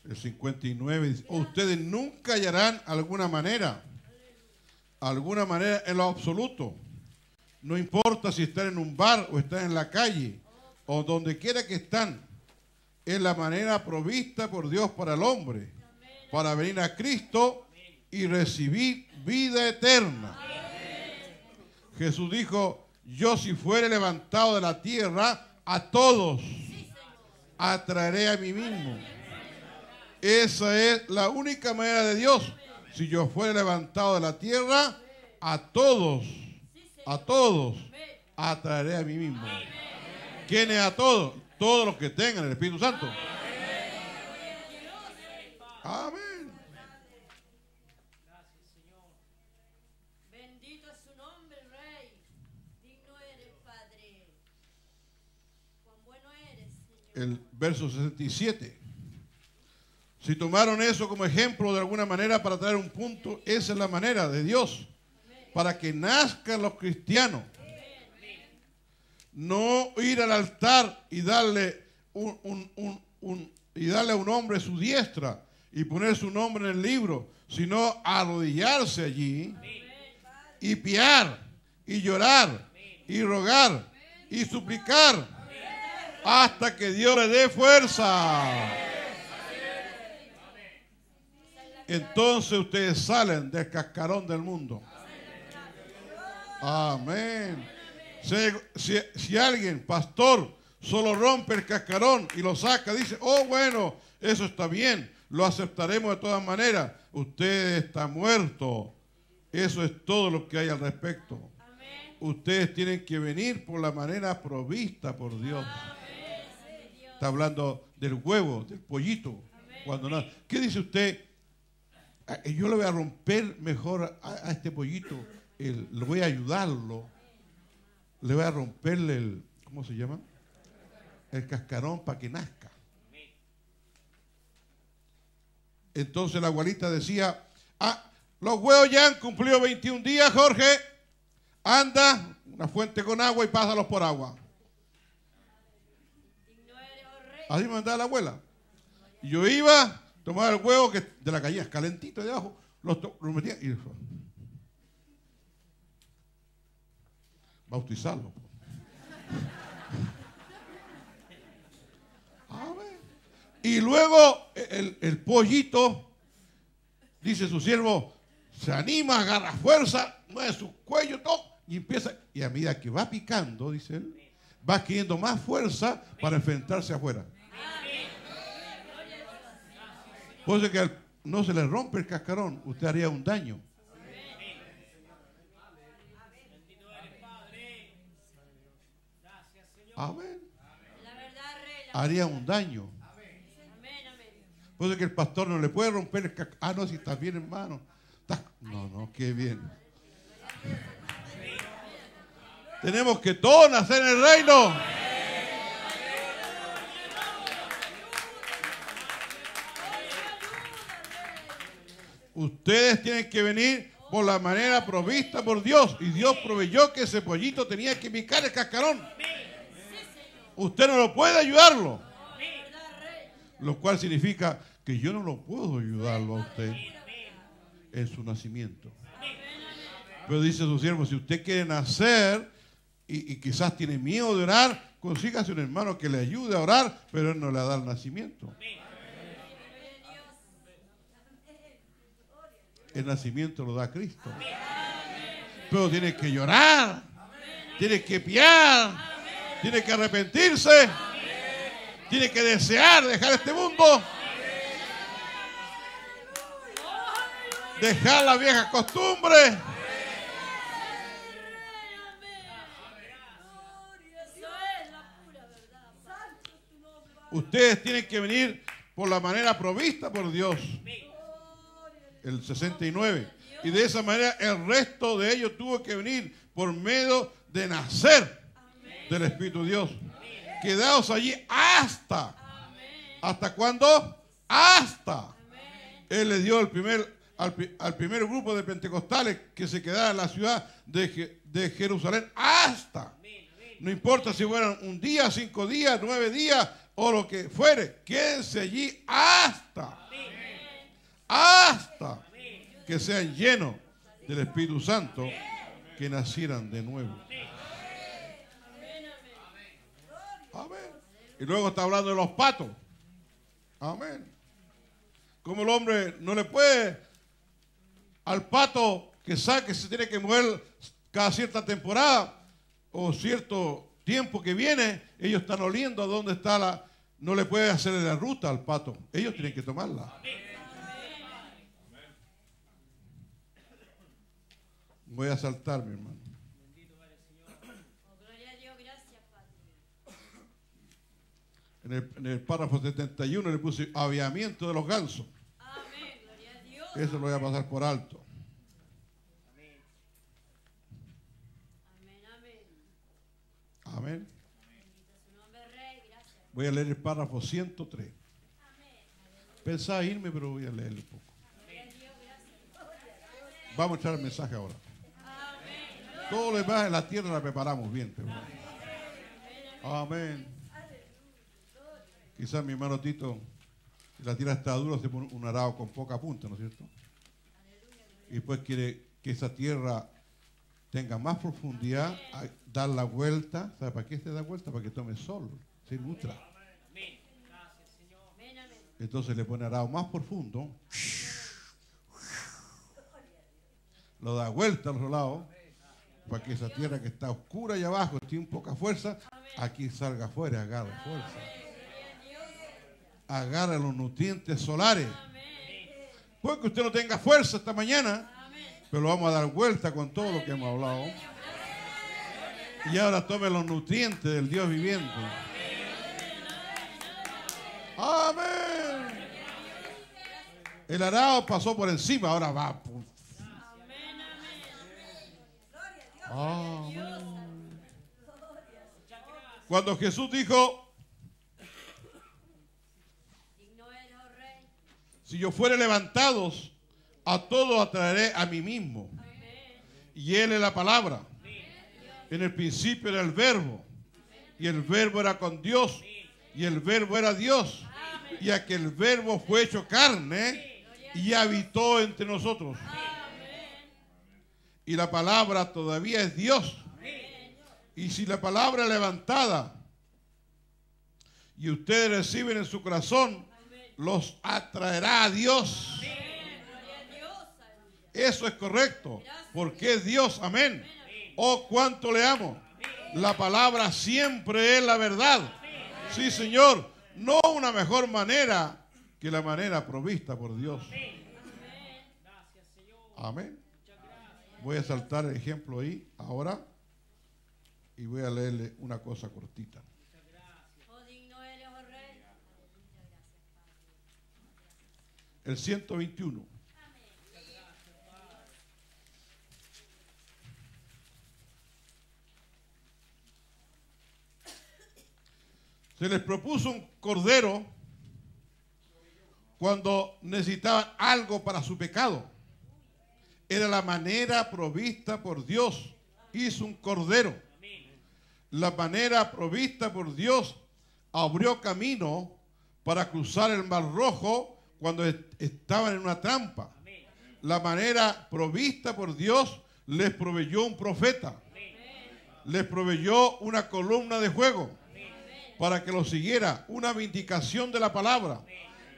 el 59 dice, ustedes nunca hallarán alguna manera en lo absoluto. No importa si están en un bar o están en la calle o donde quiera que están, es la manera provista por Dios para el hombre, para venir a Cristo y recibir vida eterna. Jesús dijo, yo si fuere levantado de la tierra, a todos atraeré a mí mismo. Esa es la única manera de Dios. Si yo fuera levantado de la tierra, a todos, atraeré a mí mismo. ¿Quién es a todos? Todos los que tengan el Espíritu Santo. Amén. Gracias, Señor. Bendito es su nombre, Rey. Digno eres, Padre. Cuán bueno eres, Señor. El verso 67. Si tomaron eso como ejemplo de alguna manera para traer un punto, esa es la manera de Dios para que nazcan los cristianos. No ir al altar y darle a un hombre su diestra y poner su nombre en el libro, sino arrodillarse allí y piar y llorar y rogar y suplicar hasta que Dios le dé fuerza. Entonces ustedes salen del cascarón del mundo. Amén. Si alguien, pastor, solo rompe el cascarón y lo saca, dice, oh bueno, eso está bien, lo aceptaremos de todas maneras. Usted está muerto. Eso es todo lo que hay al respecto. Ustedes tienen que venir por la manera provista por Dios. Está hablando del huevo, del pollito. Cuando nace. ¿Qué dice usted? Yo le voy a romper mejor a este pollito, le voy a ayudarlo, le voy a romperle el, ¿cómo se llama? El cascarón para que nazca. Entonces la abuelita decía, ah, los huevos ya han cumplido 21 días, Jorge, anda, una fuente con agua y pásalos por agua. Así me mandaba la abuela. Y yo iba, tomaba el huevo que de la gallina, calentito de abajo, lo metía y bautizarlo. A ver. Y luego el pollito, dice su siervo, se anima, agarra fuerza, mueve su cuello, todo, y empieza. Y a medida que va picando, dice él, va adquiriendo más fuerza para enfrentarse afuera. Por eso que no se le rompe el cascarón, usted haría un daño. Amén. Haría un daño. Por eso que el pastor no le puede romper el cascarón. Ah, no, si estás bien, hermano. No, no, qué bien. Tenemos que todos nacer en el reino. Ustedes tienen que venir por la manera provista por Dios. Y Dios proveyó que ese pollito tenía que picar el cascarón. Usted no lo puede ayudarlo. Lo cual significa que yo no lo puedo ayudarlo a usted en su nacimiento. Pero dice su siervo, si usted quiere nacer, y quizás tiene miedo de orar, consígase un hermano que le ayude a orar, pero él no le da el nacimiento. El nacimiento lo da Cristo. Pero tiene que llorar, tiene que piar, tiene que arrepentirse, tiene que desear dejar este mundo, dejar las viejas costumbres. Ustedes tienen que venir por la manera provista por Dios, el 69, y de esa manera el resto de ellos tuvo que venir por medio de nacer del Espíritu de Dios. Quedaos allí ¿hasta cuándo? Hasta. Él les dio al primer grupo de pentecostales que se quedara en la ciudad de Jerusalén hasta. No importa si fueran un día, 5 días, 9 días o lo que fuere, quédense allí hasta que sean llenos del Espíritu Santo, que nacieran de nuevo. Amén. Y luego está hablando de los patos. Amén. Como el hombre no le puede al pato que saque, se tiene que mover cada cierta temporada o cierto tiempo que viene, ellos están oliendo a dónde está la... No le puede hacer la ruta al pato. Ellos tienen que tomarla. Voy a saltar, mi hermano. En el párrafo 71 le puse aviamiento de los gansos. Eso lo voy a pasar por alto. Amén. Voy a leer el párrafo 103. Pensaba irme, pero voy a leerlo un poco. Vamos a echar el mensaje ahora. Todo lo demás en la tierra la preparamos bien. Pero... Amén. Quizás mi hermano Tito, si la tierra está dura, se pone un arado con poca punta, ¿no es cierto? Y después quiere que esa tierra tenga más profundidad, dar la vuelta. ¿Sabe para qué se da vuelta? Para que tome sol, se nutra. Entonces le pone arado más profundo, lo da vuelta al otro lado, para que esa tierra que está oscura y abajo tiene poca fuerza, aquí salga afuera, agarre fuerza, agarre los nutrientes solares. Puede que usted no tenga fuerza esta mañana, pero lo vamos a dar vuelta con todo lo que hemos hablado, y ahora tome los nutrientes del Dios viviente. Amén. El arado pasó por encima, ahora va. Oh. Cuando Jesús dijo, si yo fuere levantados, a todos atraeré a mí mismo. Y Él es la palabra. En el principio era el verbo, y el verbo era con Dios, y el verbo era Dios, y aquel verbo fue hecho carne y habitó entre nosotros. Y la palabra todavía es Dios. Y si la palabra es levantada y ustedes reciben en su corazón, los atraerá a Dios. Eso es correcto, porque es Dios. Amén. Oh, cuánto le amo. La palabra siempre es la verdad. Sí, Señor. No una mejor manera que la manera provista por Dios. Amén. Voy a saltar el ejemplo ahí ahora y voy a leerle una cosa cortita. El 121. Se les propuso un cordero cuando necesitaban algo para su pecado. Era la manera provista por Dios. Hizo un cordero. La manera provista por Dios abrió camino para cruzar el Mar Rojo cuando estaban en una trampa. La manera provista por Dios les proveyó un profeta. les proveyó una columna de fuego para que lo siguiera, una vindicación de la palabra,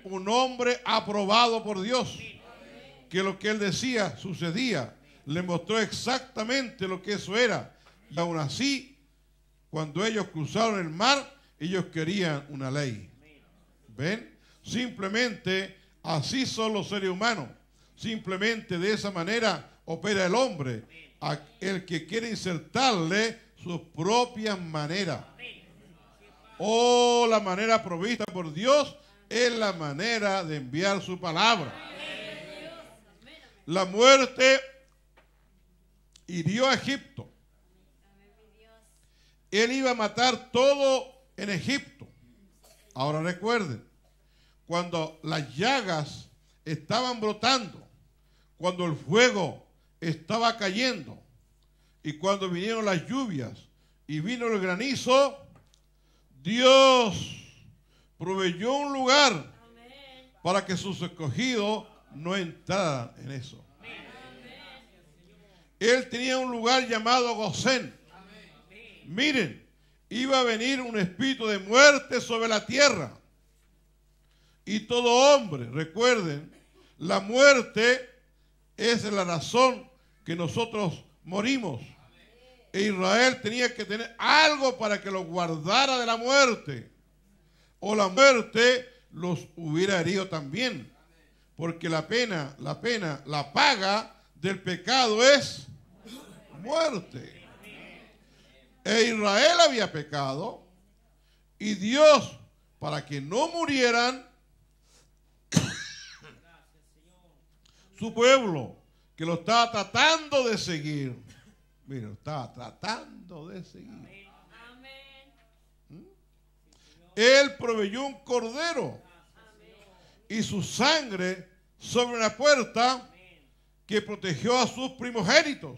un hombre aprobado por Dios, que lo que él decía sucedía, le mostró exactamente lo que eso era. Y aún así, cuando ellos cruzaron el mar, ellos querían una ley. ¿Ven? Simplemente así son los seres humanos. Simplemente de esa manera opera el hombre, el que quiere insertarle sus propias maneras. Oh, la manera provista por Dios es la manera de enviar su palabra. La muerte hirió a Egipto. Él iba a matar todo en Egipto. Ahora recuerden, cuando las llagas estaban brotando, cuando el fuego estaba cayendo y cuando vinieron las lluvias y vino el granizo, Dios proveyó un lugar para que sus escogidos no entraran en eso. Él tenía un lugar llamado Gosén. Miren, iba a venir un espíritu de muerte sobre la tierra. Y todo hombre, recuerden, la muerte es la razón que nosotros morimos. E Israel tenía que tener algo para que los guardara de la muerte. O la muerte los hubiera herido también. Porque la paga del pecado es muerte. E Israel había pecado, y Dios, para que no murieran, su pueblo, que lo estaba tratando de seguir. Mira, estaba tratando de seguir. Él proveyó un cordero y su sangre sobre la puerta que protegió a sus primogénitos.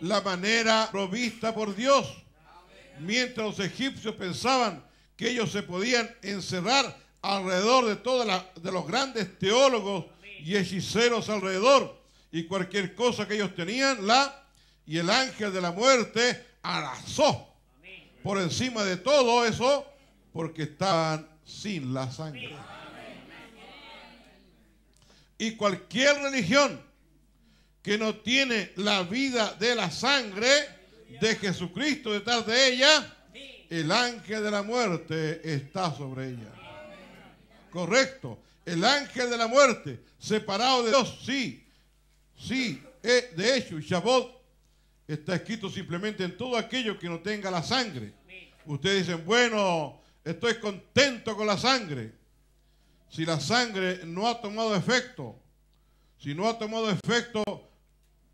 La manera provista por Dios. Mientras los egipcios pensaban que ellos se podían encerrar alrededor de todos los grandes teólogos y hechiceros alrededor, y cualquier cosa que ellos tenían, y el ángel de la muerte arrasó por encima de todo eso, porque estaban sin la sangre. Y cualquier religión que no tiene la vida de la sangre de Jesucristo detrás de ella, el ángel de la muerte está sobre ella. Correcto, el ángel de la muerte, separado de Dios, sí, de hecho, Shabbat está escrito simplemente en todo aquello que no tenga la sangre. Ustedes dicen, bueno, estoy contento con la sangre. Si la sangre no ha tomado efecto,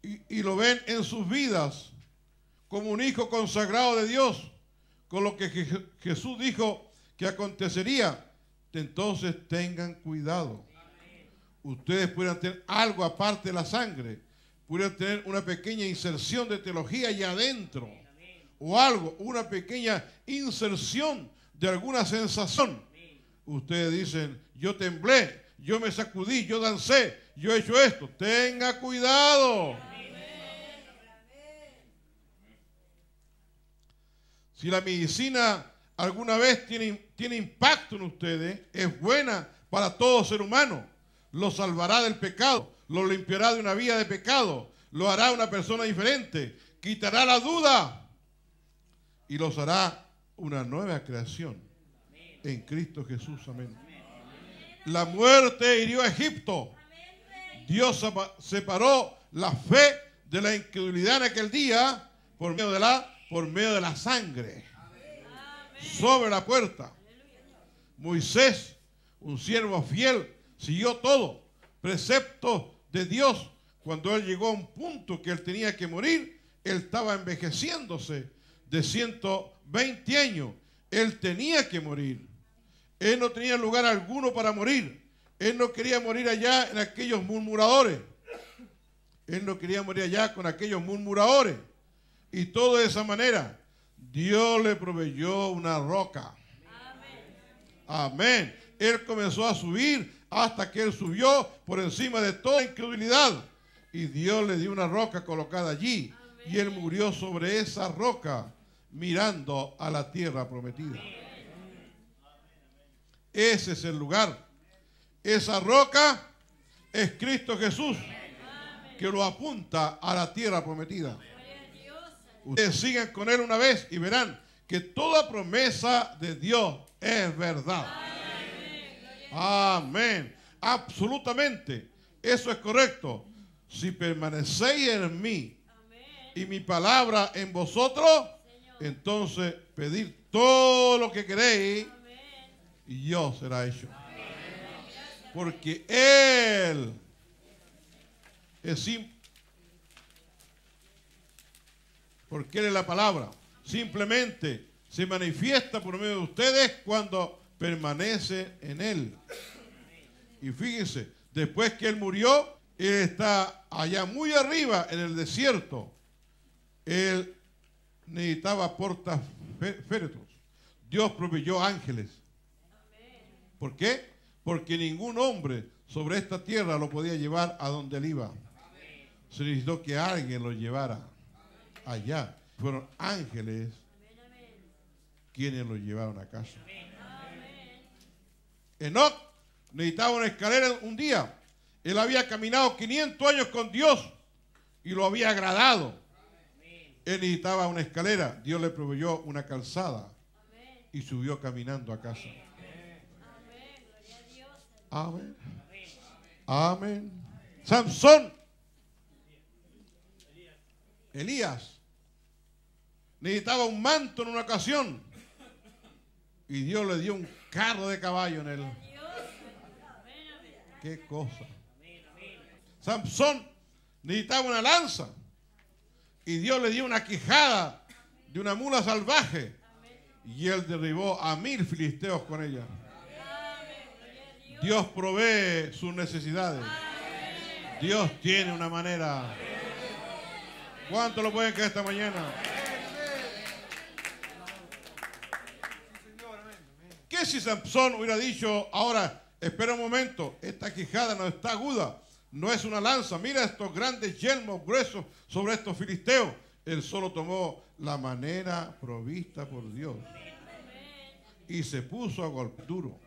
y lo ven en sus vidas como un hijo consagrado de Dios, con lo que Jesús dijo que acontecería, entonces tengan cuidado. Ustedes pudieran tener algo aparte de la sangre, pudieran tener una pequeña inserción de teología allá adentro, o algo, una pequeña inserción de alguna sensación. Ustedes dicen, yo temblé, yo me sacudí, yo dancé, yo he hecho esto. Tenga cuidado. Si la medicina alguna vez tiene impacto en ustedes, es buena para todo ser humano. Lo salvará del pecado, lo limpiará de una vía de pecado, lo hará una persona diferente, quitará la duda y los hará una nueva creación en Cristo Jesús. Amén. La muerte hirió a Egipto. Dios separó la fe de la incredulidad en aquel día por medio de la sangre. Sobre la puerta. Moisés, un siervo fiel, siguió todo, precepto de Dios. Cuando él llegó a un punto que él tenía que morir, él estaba envejeciéndose de 120 años. Él tenía que morir. Él no tenía lugar alguno para morir. Él no quería morir allá en aquellos murmuradores. Él no quería morir allá con aquellos murmuradores. Y todo de esa manera, Dios le proveyó una roca. Amén. Él comenzó a subir hasta que él subió por encima de toda incredulidad. Y Dios le dio una roca colocada allí Y él murió sobre esa roca, mirando a la tierra prometida. Ese es el lugar. Esa roca es Cristo Jesús, que lo apunta a la tierra prometida. Ustedes sigan con él una vez y verán que toda promesa de Dios es verdad. Amén. Absolutamente. Eso es correcto. Si permanecéis en mí y mi palabra en vosotros, entonces pedid todo lo que queréis y yo será hecho. Porque él es la palabra. Simplemente se manifiesta por medio de ustedes cuando permanece en él. Y fíjense, después que él murió, él está allá muy arriba en el desierto. Él necesitaba portaféretros. Dios proveyó ángeles. ¿Por qué? Porque ningún hombre sobre esta tierra lo podía llevar a donde él iba. Se necesitó que alguien lo llevara allá. Fueron ángeles quienes lo llevaron a casa. Enoc necesitaba una escalera un día. Él había caminado 500 años con Dios y lo había agradado. Él necesitaba una escalera. Dios le proveyó una calzada y subió caminando a casa. Amén. Amén. Samsón. Elías necesitaba un manto en una ocasión y Dios le dio un carro de caballo en él. Qué cosa. Samsón necesitaba una lanza y Dios le dio una quijada de una mula salvaje y él derribó a 1000 filisteos con ella. Dios provee sus necesidades. Dios tiene una manera. ¿Cuánto lo pueden creer esta mañana? ¿Qué si Samson hubiera dicho ahora, espera un momento, esta quijada no está aguda, no es una lanza, mira estos grandes yelmos gruesos sobre estos filisteos? Él solo tomó la manera provista por Dios y se puso a golpe duro.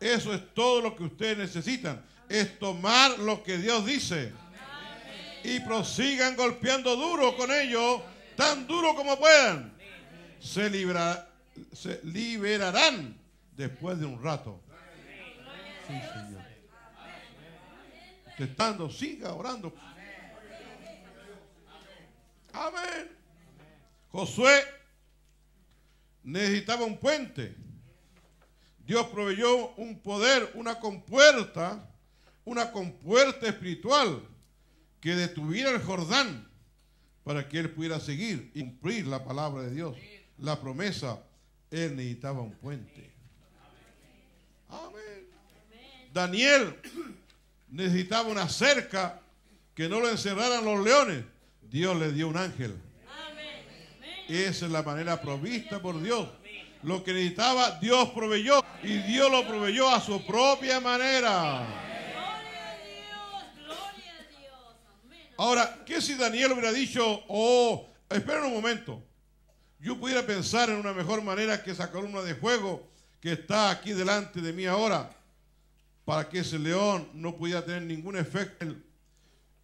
Eso es todo lo que ustedes necesitan. Es tomar lo que Dios dice. Amén. Y prosigan golpeando duro con ellos, tan duro como puedan. Se liberarán después de un rato. Sí, Señor. Usted estando, siga orando. Amén. Josué necesitaba un puente. Dios proveyó un poder, una compuerta espiritual que detuviera el Jordán para que él pudiera seguir y cumplir la palabra de Dios, la promesa. Él necesitaba un puente. Amén. Daniel necesitaba una cerca que no lo encerraran los leones. Dios le dio un ángel. Esa es la manera provista por Dios. Lo que necesitaba, Dios proveyó. Y Dios lo proveyó a su propia manera. Gloria a Dios, amén. Ahora, ¿qué si Daniel hubiera dicho, oh, esperen un momento, yo pudiera pensar en una mejor manera que esa columna de fuego que está aquí delante de mí ahora, para que ese león no pudiera tener ningún efecto?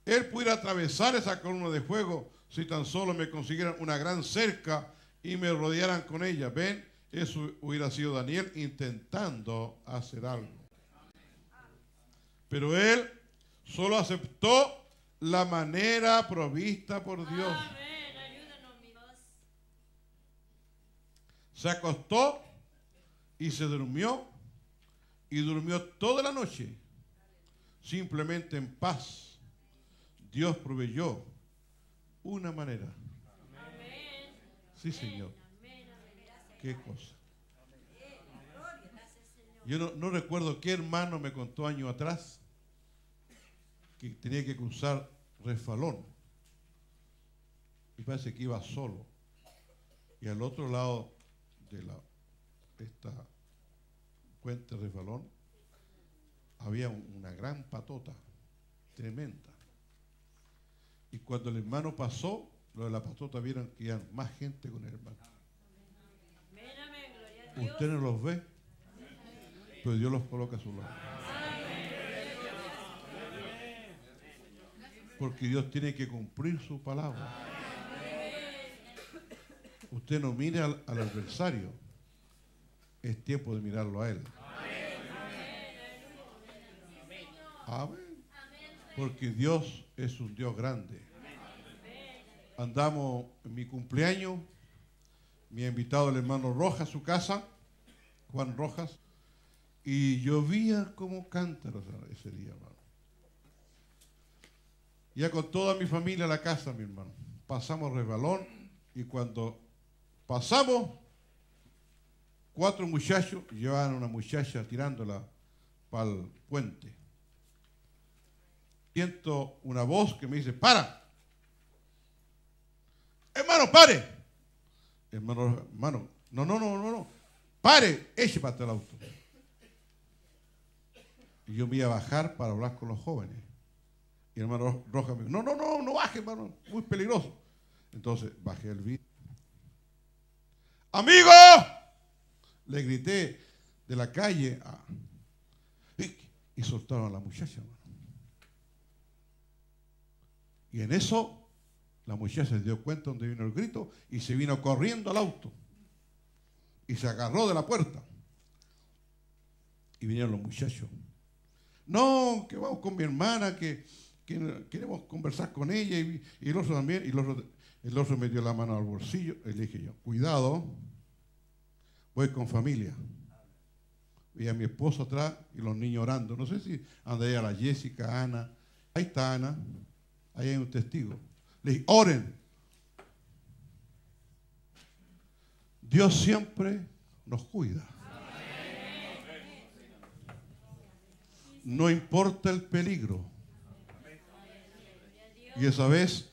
Él pudiera atravesar esa columna de fuego si tan solo me consiguieran una gran cerca y me rodearan con ella. ¿Ven? Eso hubiera sido Daniel intentando hacer algo. Pero él solo aceptó la manera provista por Dios. Se acostó y se durmió. Y durmió toda la noche. Simplemente en paz. Dios proveyó una manera. Sí, Señor. Qué cosa. Yo no recuerdo qué hermano me contó años atrás que tenía que cruzar Refalón. Y parece que iba solo. Y al otro lado de esta puente Refalón había una gran patota tremenda. Y cuando el hermano pasó, los de la Patota vieron que iban más gente con el hermano. Usted no los ve, pero Dios los coloca a su lado. Porque Dios tiene que cumplir su palabra. Usted no mire al adversario, es tiempo de mirarlo a él. Amén. Porque Dios es un Dios grande. Andamos en mi cumpleaños, me ha invitado el hermano Rojas a su casa, Juan Rojas, y llovía como cántaros ese día, hermano. Ya con toda mi familia a la casa, mi hermano, pasamos Refalón, y cuando pasamos, cuatro muchachos llevaban a una muchacha tirándola para el puente. Siento una voz que me dice, ¡para! Hermano, pare. Hermano, no. Pare, eche para atrás el auto. Y yo me iba a bajar para hablar con los jóvenes. Y el hermano Roja me dijo, no baje, hermano, muy peligroso. Entonces bajé el vidrio. ¡Amigo! Le grité de la calle a... Y soltaron a la muchacha, hermano. Y en eso... La muchacha se dio cuenta donde vino el grito y se vino corriendo al auto. Y se agarró de la puerta. Y vinieron los muchachos. No, que vamos con mi hermana, que queremos conversar con ella. Y el otro también. Y el otro metió la mano al bolsillo. Y le dije yo, cuidado, voy con familia. Y a mi esposo atrás y los niños orando. No sé si anda ahí a la Jessica, Ana. Ahí está Ana. Ahí hay un testigo. Le dije, oren. Dios siempre nos cuida. No importa el peligro. Y esa vez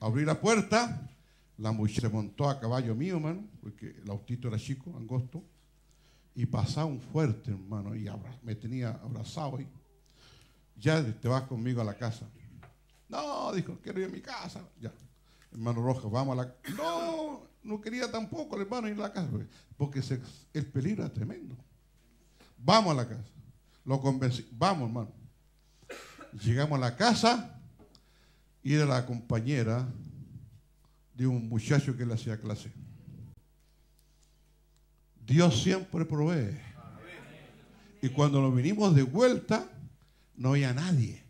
abrí la puerta, la muchacha se montó a caballo mío, hermano, porque el autito era chico, angosto, y pasaba un fuerte, hermano, y me tenía abrazado ahí. Ya te vas conmigo a la casa. No, dijo, quiero ir a mi casa. Ya, hermano Rojas, vamos a la casa. No quería tampoco el hermano ir a la casa, porque el peligro era tremendo. Vamos a la casa. Lo convencí, vamos, hermano. Llegamos a la casa y era la compañera de un muchacho que le hacía clase. Dios siempre provee. Y cuando nos vinimos de vuelta, no había nadie.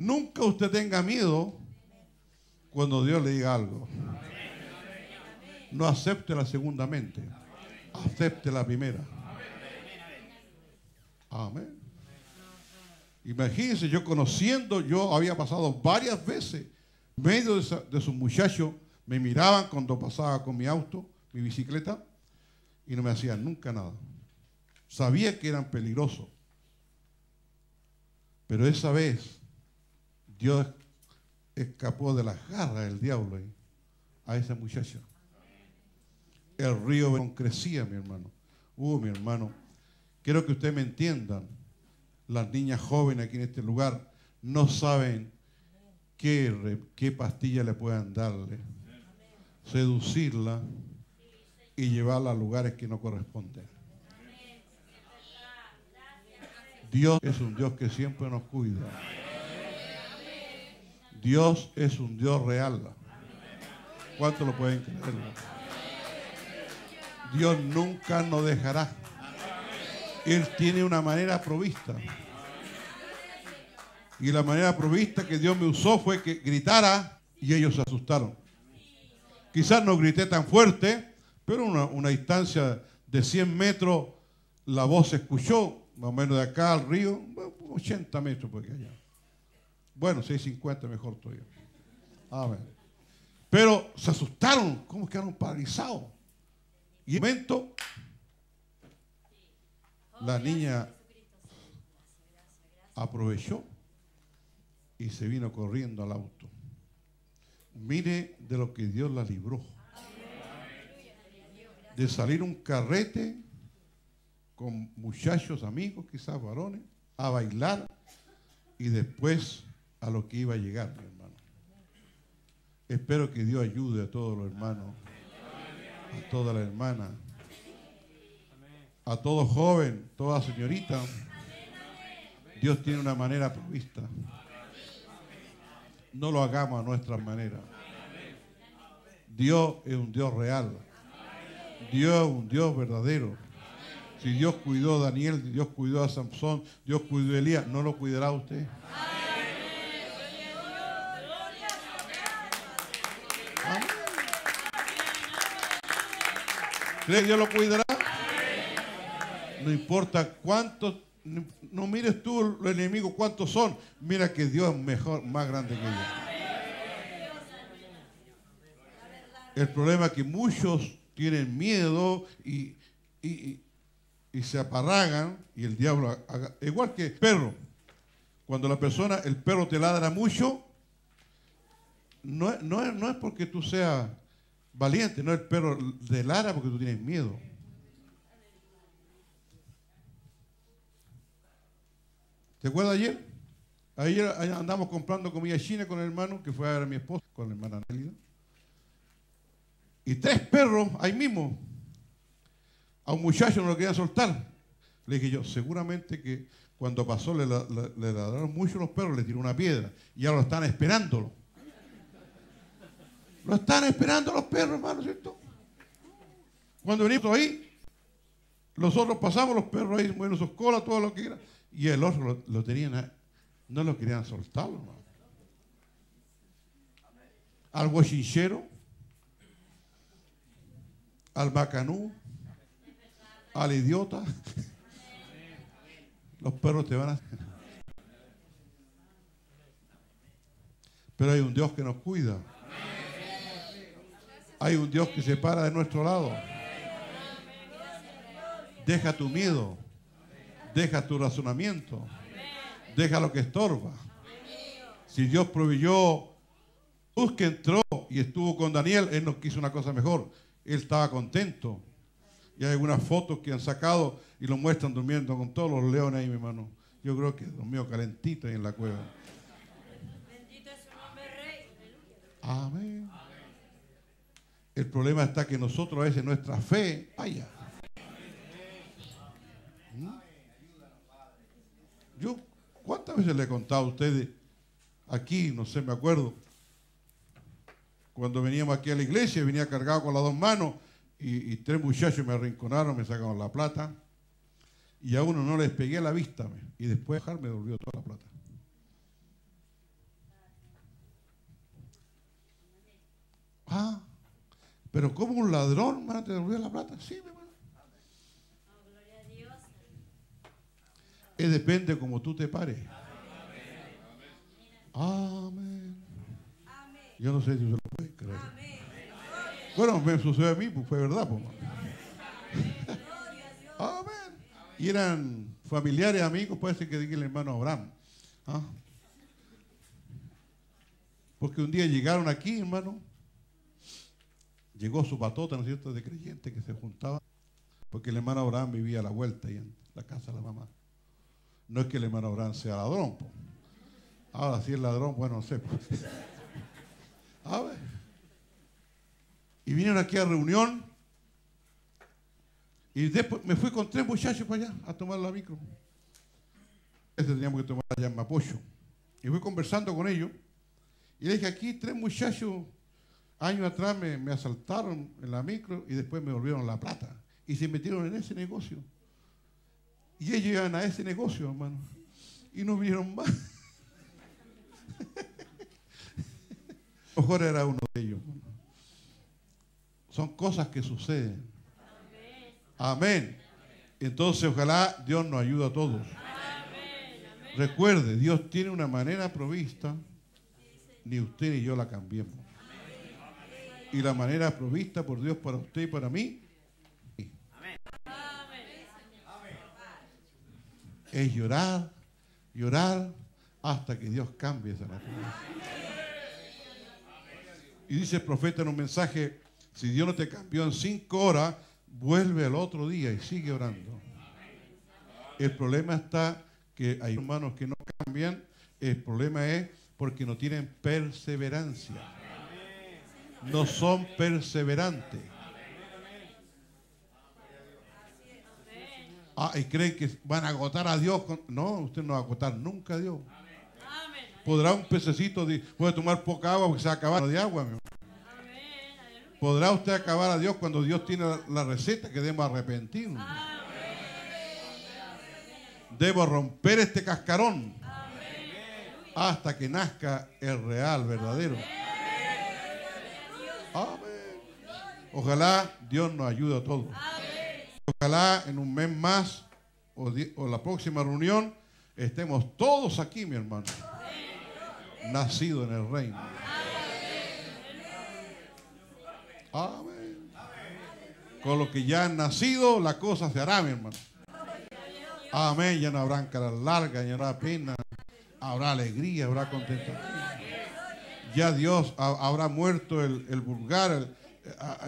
Nunca usted tenga miedo cuando Dios le diga algo. No acepte la segunda mente. Acepte la primera. Amén. Imagínense, yo conociendo, yo había pasado varias veces, en medio de sus muchachos, me miraban cuando pasaba con mi auto, mi bicicleta, y no me hacían nunca nada. Sabía que eran peligrosos. Pero esa vez, Dios escapó de las garras del diablo a esa muchacha. El río crecía, mi hermano. Mi hermano, quiero que ustedes me entiendan. Las niñas jóvenes aquí en este lugar no saben qué pastilla le puedan darle, seducirla y llevarla a lugares que no corresponden. Dios es un Dios que siempre nos cuida. Dios es un Dios real. ¿Cuánto lo pueden creer? Dios nunca nos dejará. Él tiene una manera provista. Y la manera provista que Dios me usó fue que gritara y ellos se asustaron. Quizás no grité tan fuerte, pero una distancia de 100 metros la voz se escuchó, más o menos de acá al río, 80 metros porque allá. Bueno, 650 mejor todavía. Amén. Pero se asustaron, ¿cómo quedaron paralizados? Y en un momento, la niña aprovechó y se vino corriendo al auto. Mire de lo que Dios la libró. De salir un carrete con muchachos, amigos, quizás varones, a bailar y después a lo que iba a llegar, mi hermano. Espero que Dios ayude a todos los hermanos, a toda la hermana, a todo joven, toda señorita. Dios tiene una manera provista. No lo hagamos a nuestra manera. Dios es un Dios real. Dios es un Dios verdadero. Si Dios cuidó a Daniel, Dios cuidó a Samsón, Dios cuidó a Elías, ¿no lo cuidará usted? ¿Ah? ¿Cree que Dios lo cuidará? No importa cuántos, no mires tú los enemigos cuántos son, mira que Dios es mejor, más grande que ellos. El problema es que muchos tienen miedo y se aparragan, y el diablo igual que el perro. Cuando la persona, el perro te ladra mucho, no es porque tú seas valiente, no, el perro te ladra porque tú tienes miedo. ¿Te acuerdas ayer? Ayer andamos comprando comida china con el hermano, que fue a ver a mi esposa, con la hermana Nélida. Y 3 perros ahí mismo. A un muchacho no lo querían soltar. Le dije yo, seguramente que cuando pasó le ladraron mucho los perros, le tiró una piedra. Y ahora lo están esperándolo. Lo están esperando los perros, hermano, ¿cierto? Cuando venimos ahí, nosotros pasamos los perros ahí, bueno, sus colas, todo lo que quieran. Y el otro lo tenían, no lo querían soltarlo, hermano. Al guachinchero, al bacanú, al idiota. Los perros te van a... Pero hay un Dios que nos cuida. Hay un Dios que se para de nuestro lado. Deja tu miedo. Deja tu razonamiento. Deja lo que estorba. Si Dios proveyó, Jesús que entró y estuvo con Daniel, Él nos quiso una cosa mejor. Él estaba contento. Y hay algunas fotos que han sacado y lo muestran durmiendo con todos los leones ahí, mi hermano. Yo creo que durmió calentito ahí en la cueva. Bendito es su nombre, Rey. Amén. El problema está que nosotros a veces nuestra fe falla. Yo, ¿cuántas veces le he contado a ustedes aquí? No sé, me acuerdo. Cuando veníamos aquí a la iglesia, venía cargado con las 2 manos. Y 3 muchachos me arrinconaron, me sacaron la plata, y a uno no le despegué la vista, y después me devolvió toda la plata. Ah, pero como un ladrón, hermano, te devolvió la plata. Sí, mi hermano. Depende de cómo tú te pares. Amén. Yo no sé si se lo puede creer. Amén. Bueno, me sucedió a mí, pues fue verdad, pues. Amén. Y eran familiares, amigos, parece que dije el hermano Abraham. ¿Ah? Porque un día llegaron aquí, hermano, llegó su patota, ¿no es cierto?, de creyentes que se juntaban, porque el hermano Abraham vivía a la vuelta y en la casa de la mamá. No es que el hermano Abraham sea ladrón, pues. Ahora sí, el ladrón, bueno, no sé, pues. A ver. Y vinieron aquí a reunión y después me fui con 3 muchachos para allá a tomar la micro. Este teníamos que tomar allá en Mapocho. Y fui conversando con ellos y le dije, aquí 3 muchachos años atrás me asaltaron en la micro y después me devolvieron la plata. Y se metieron en ese negocio. Y ellos iban a ese negocio, hermano. Y no vinieron más. Ojo, era uno de ellos. Son cosas que suceden. Amén. Entonces, ojalá Dios nos ayude a todos. Amén. Recuerde, Dios tiene una manera provista, ni usted ni yo la cambiemos. Amén. Y la manera provista por Dios para usted y para mí, sí. Es llorar, llorar, hasta que Dios cambie esa naturaleza. Y dice el profeta en un mensaje, si Dios no te cambió en 5 horas, vuelve al otro día y sigue orando. El problema está que hay hermanos que no cambian. El problema es porque no tienen perseverancia. No son perseverantes. Ah, y creen que van a agotar a Dios. No, usted no va a agotar nunca a Dios. Podrá un pececito, puede tomar poca agua porque se va a acabar de agua. Mi amor. Podrá usted acabar a Dios cuando Dios tiene la receta que debemos arrepentirnos. Debo romper este cascarón hasta que nazca el real, verdadero. Amén. Ojalá Dios nos ayude a todos. Ojalá en un mes más o la próxima reunión estemos todos aquí, mi hermano. Nacido en el reino. Amén. Con lo que ya han nacido, la cosa se hará, mi hermano. Amén. Ya no habrán caras largas, ya no habrá pena, habrá alegría, habrá contentamiento. Ya Dios habrá muerto el vulgar,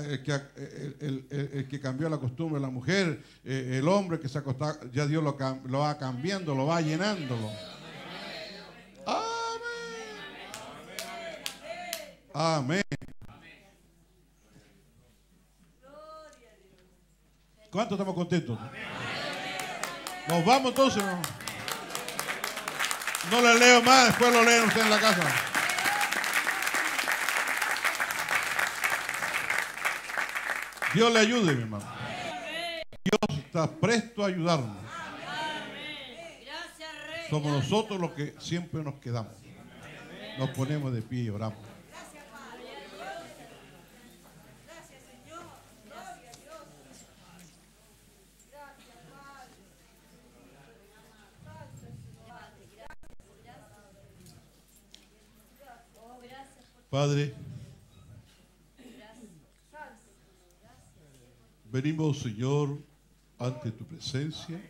el que cambió la costumbre de la mujer, el hombre que se acostaba. Ya Dios lo va cambiando, lo va llenándolo. Amén. Amén. ¿Cuántos estamos contentos? Nos vamos entonces. No les leo más, después lo leen ustedes en la casa. Dios le ayude, mi hermano. Dios está presto a ayudarnos. Somos nosotros los que siempre nos quedamos. Nos ponemos de pie y oramos. Padre, venimos, Señor, ante tu presencia,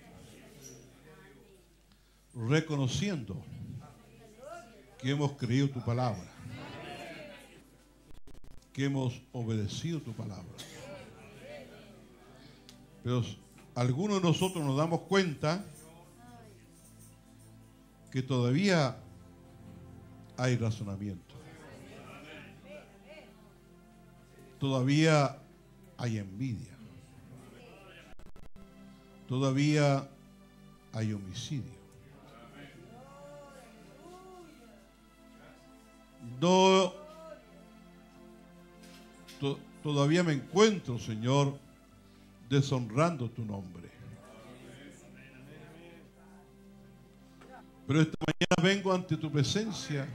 reconociendo que hemos creído tu palabra, que hemos obedecido tu palabra. Pero algunos de nosotros nos damos cuenta que todavía hay razonamiento. Todavía hay envidia. Todavía hay homicidio. No, todavía me encuentro, Señor, deshonrando tu nombre. Pero esta mañana vengo ante tu presencia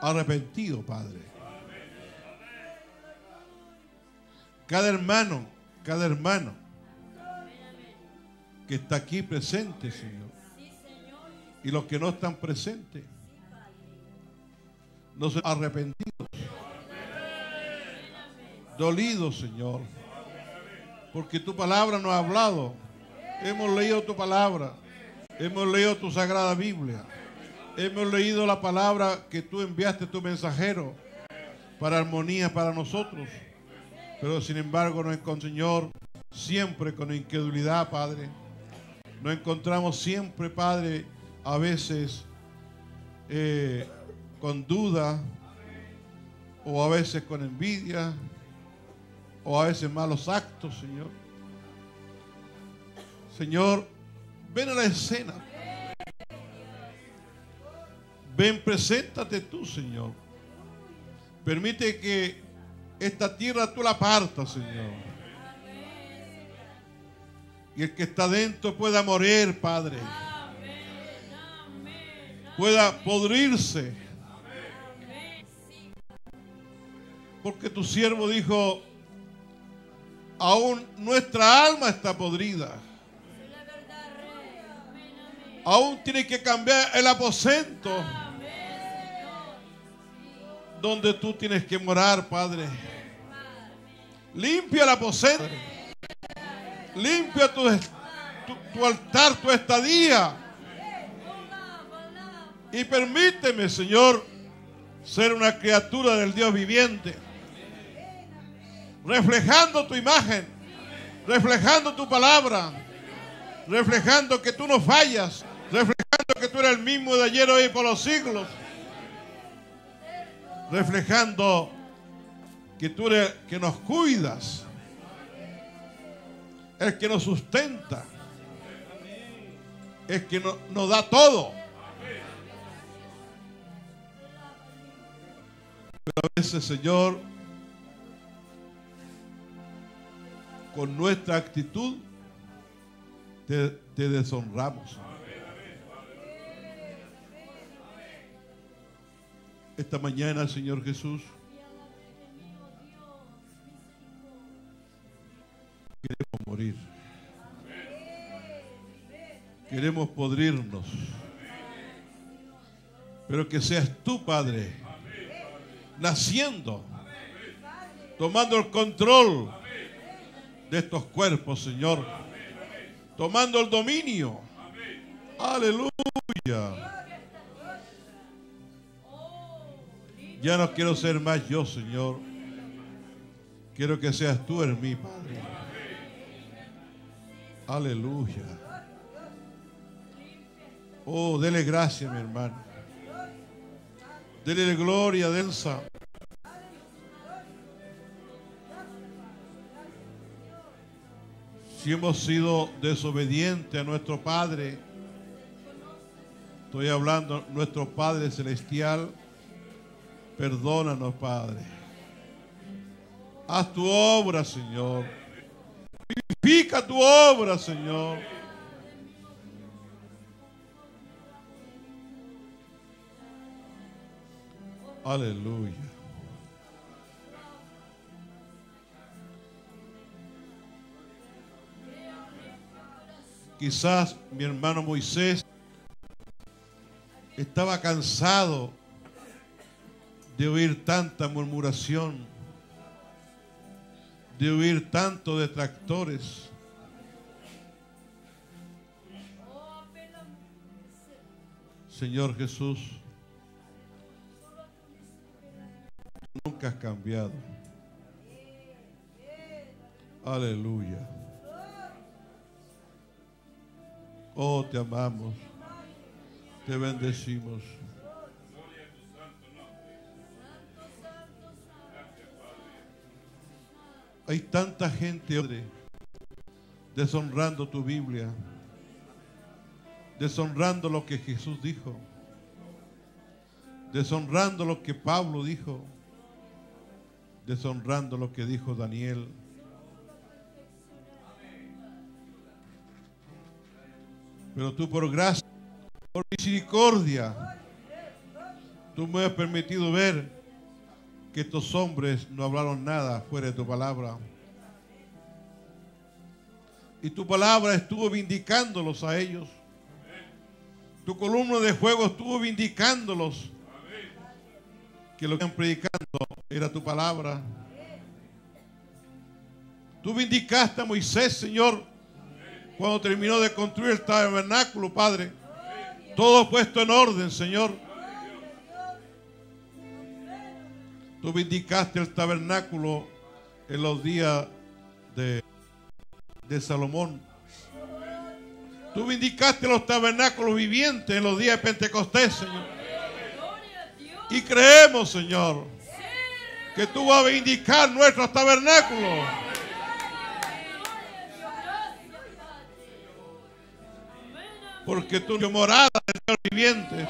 arrepentido, Padre. Cada hermano que está aquí presente, Señor, y los que no están presentes, nos arrepentidos, dolidos, Señor, porque tu palabra nos ha hablado, hemos leído tu palabra, hemos leído tu sagrada Biblia, hemos leído la palabra que tú enviaste, tu mensajero, para armonía para nosotros. Pero sin embargo, Señor, siempre con incredulidad, Padre. Nos encontramos siempre, Padre, a veces con duda, o a veces con envidia, o a veces malos actos, Señor. Señor, ven a la escena. Ven, preséntate tú, Señor. Permite que esta tierra tú la apartas, Señor. Y el que está dentro pueda morir, Padre. Pueda podrirse. Porque tu siervo dijo, aún nuestra alma está podrida. Aún tiene que cambiar el aposento donde tú tienes que morar, Padre. Limpia el aposento. Limpia tu altar, tu estadía. Y permíteme, Señor, ser una criatura del Dios viviente, reflejando tu imagen, reflejando tu palabra, reflejando que tú no fallas, reflejando que tú eres el mismo de ayer, hoy y por los siglos, reflejando que tú eres el que nos cuidas, el que nos sustenta, el que nos da todo. Pero a veces, Señor, con nuestra actitud te deshonramos. Esta mañana, Señor Jesús, queremos morir. Queremos podrirnos. Pero que seas tú, Padre, naciendo, tomando el control de estos cuerpos, Señor, tomando el dominio. Aleluya. Ya no quiero ser más yo, Señor. Quiero que seas tú en mí, Padre. Aleluya. Oh, dele gracias, mi hermano. Dele gloria, densa. Si hemos sido desobedientes a nuestro Padre, estoy hablando nuestro Padre Celestial, perdónanos, Padre. Haz tu obra, Señor. Vivifica tu obra, Señor. Aleluya. Quizás mi hermano Moisés estaba cansado de oír tanta murmuración, de oír tanto detractores. Señor Jesús, nunca has cambiado. Aleluya. Oh, te amamos, te bendecimos. Hay tanta gente deshonrando tu Biblia, deshonrando lo que Jesús dijo, deshonrando lo que Pablo dijo, deshonrando lo que dijo Daniel. Pero tú, por gracia, por misericordia, tú me has permitido ver que estos hombres no hablaron nada fuera de tu palabra. Y tu palabra estuvo vindicándolos a ellos. Tu columna de fuego estuvo vindicándolos. Que lo que están predicando era tu palabra. Tú vindicaste a Moisés, Señor, cuando terminó de construir el tabernáculo, Padre. Todo puesto en orden, Señor. Tú vindicaste el tabernáculo en los días de Salomón. Tú vindicaste los tabernáculos vivientes en los días de Pentecostés, Señor. Y creemos, Señor, que tú vas a vindicar nuestros tabernáculos. Porque tú eres morada del Señor viviente.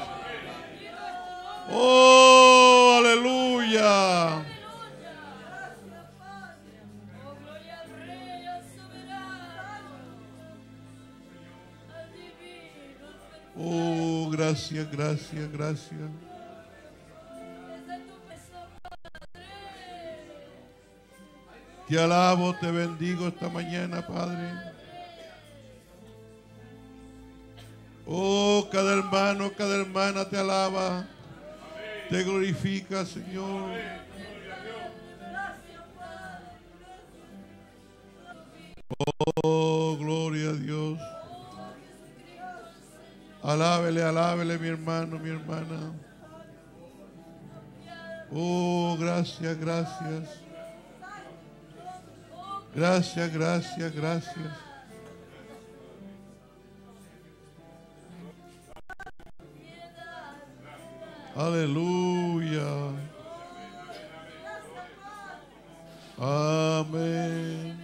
¡Oh, aleluya! ¡Oh, gracias, gracias, gracias! Te alabo, te bendigo esta mañana, Padre. ¡Oh, cada hermano, cada hermana te alaba! Te glorifica, Señor. Oh, gloria a Dios. Alábele, alábele, mi hermano, mi hermana. Oh, gracias, gracias. Gracias, gracias, gracias. Aleluya. Amén.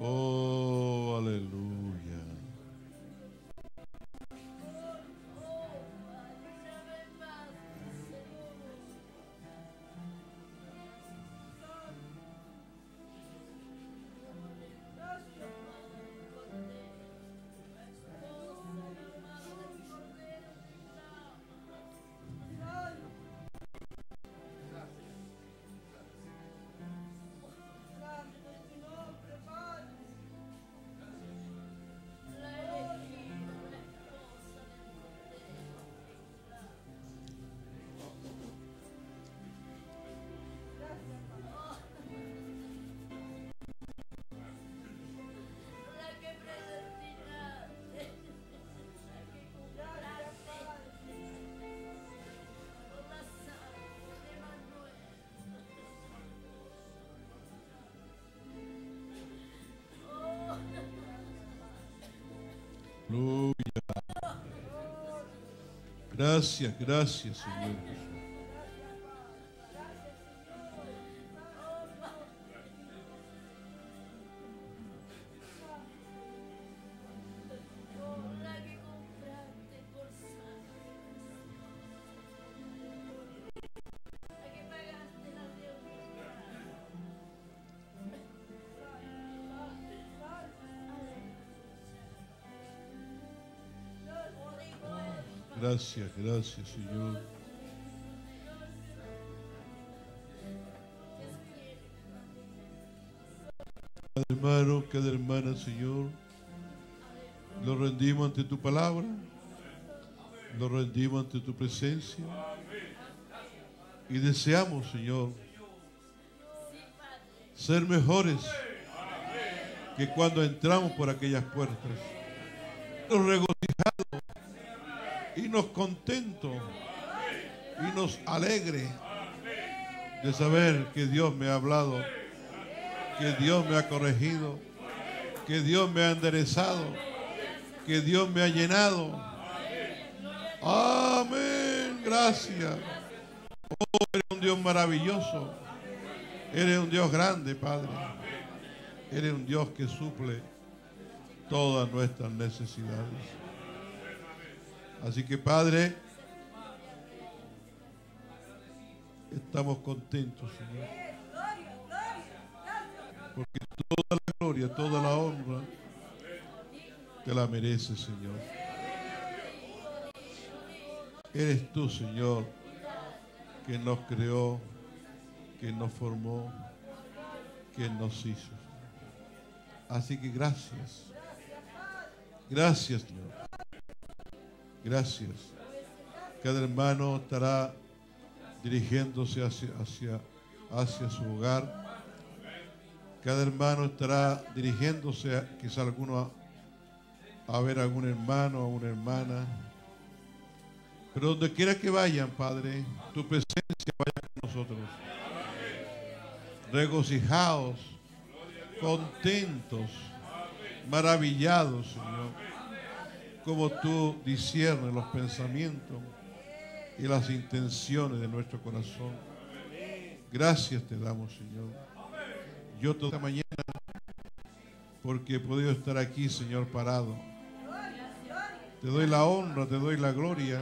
Oh, aleluya. Gracias, gracias, Señor Jesús. Gracias, gracias, Señor. Cada hermano, cada hermana, Señor, lo rendimos ante tu palabra, lo rendimos ante tu presencia y deseamos, Señor, ser mejores que cuando entramos por aquellas puertas. Nos regocijamos y nos contento y nos alegre de saber que Dios me ha hablado, que Dios me ha corregido, que Dios me ha enderezado, que Dios me ha llenado. Amén. Gracias. Oh, eres un Dios maravilloso, eres un Dios grande, Padre, eres un Dios que suple todas nuestras necesidades. Así que, Padre, estamos contentos, Señor, porque toda la gloria, toda la honra te la mereces, Señor. Eres tú, Señor, que nos creó, que nos formó, que nos hizo. Así que gracias. Gracias, Señor. Gracias. Cada hermano estará dirigiéndose hacia su hogar. Cada hermano estará dirigiéndose, quizá alguno a ver a algún hermano o una hermana. Pero donde quiera que vayan, Padre, tu presencia vaya con nosotros. Regocijados, contentos, maravillados, Señor, como tú disciernes los pensamientos y las intenciones de nuestro corazón. Gracias te damos, Señor. Yo toda mañana, porque he podido estar aquí, Señor, parado, te doy la honra, te doy la gloria,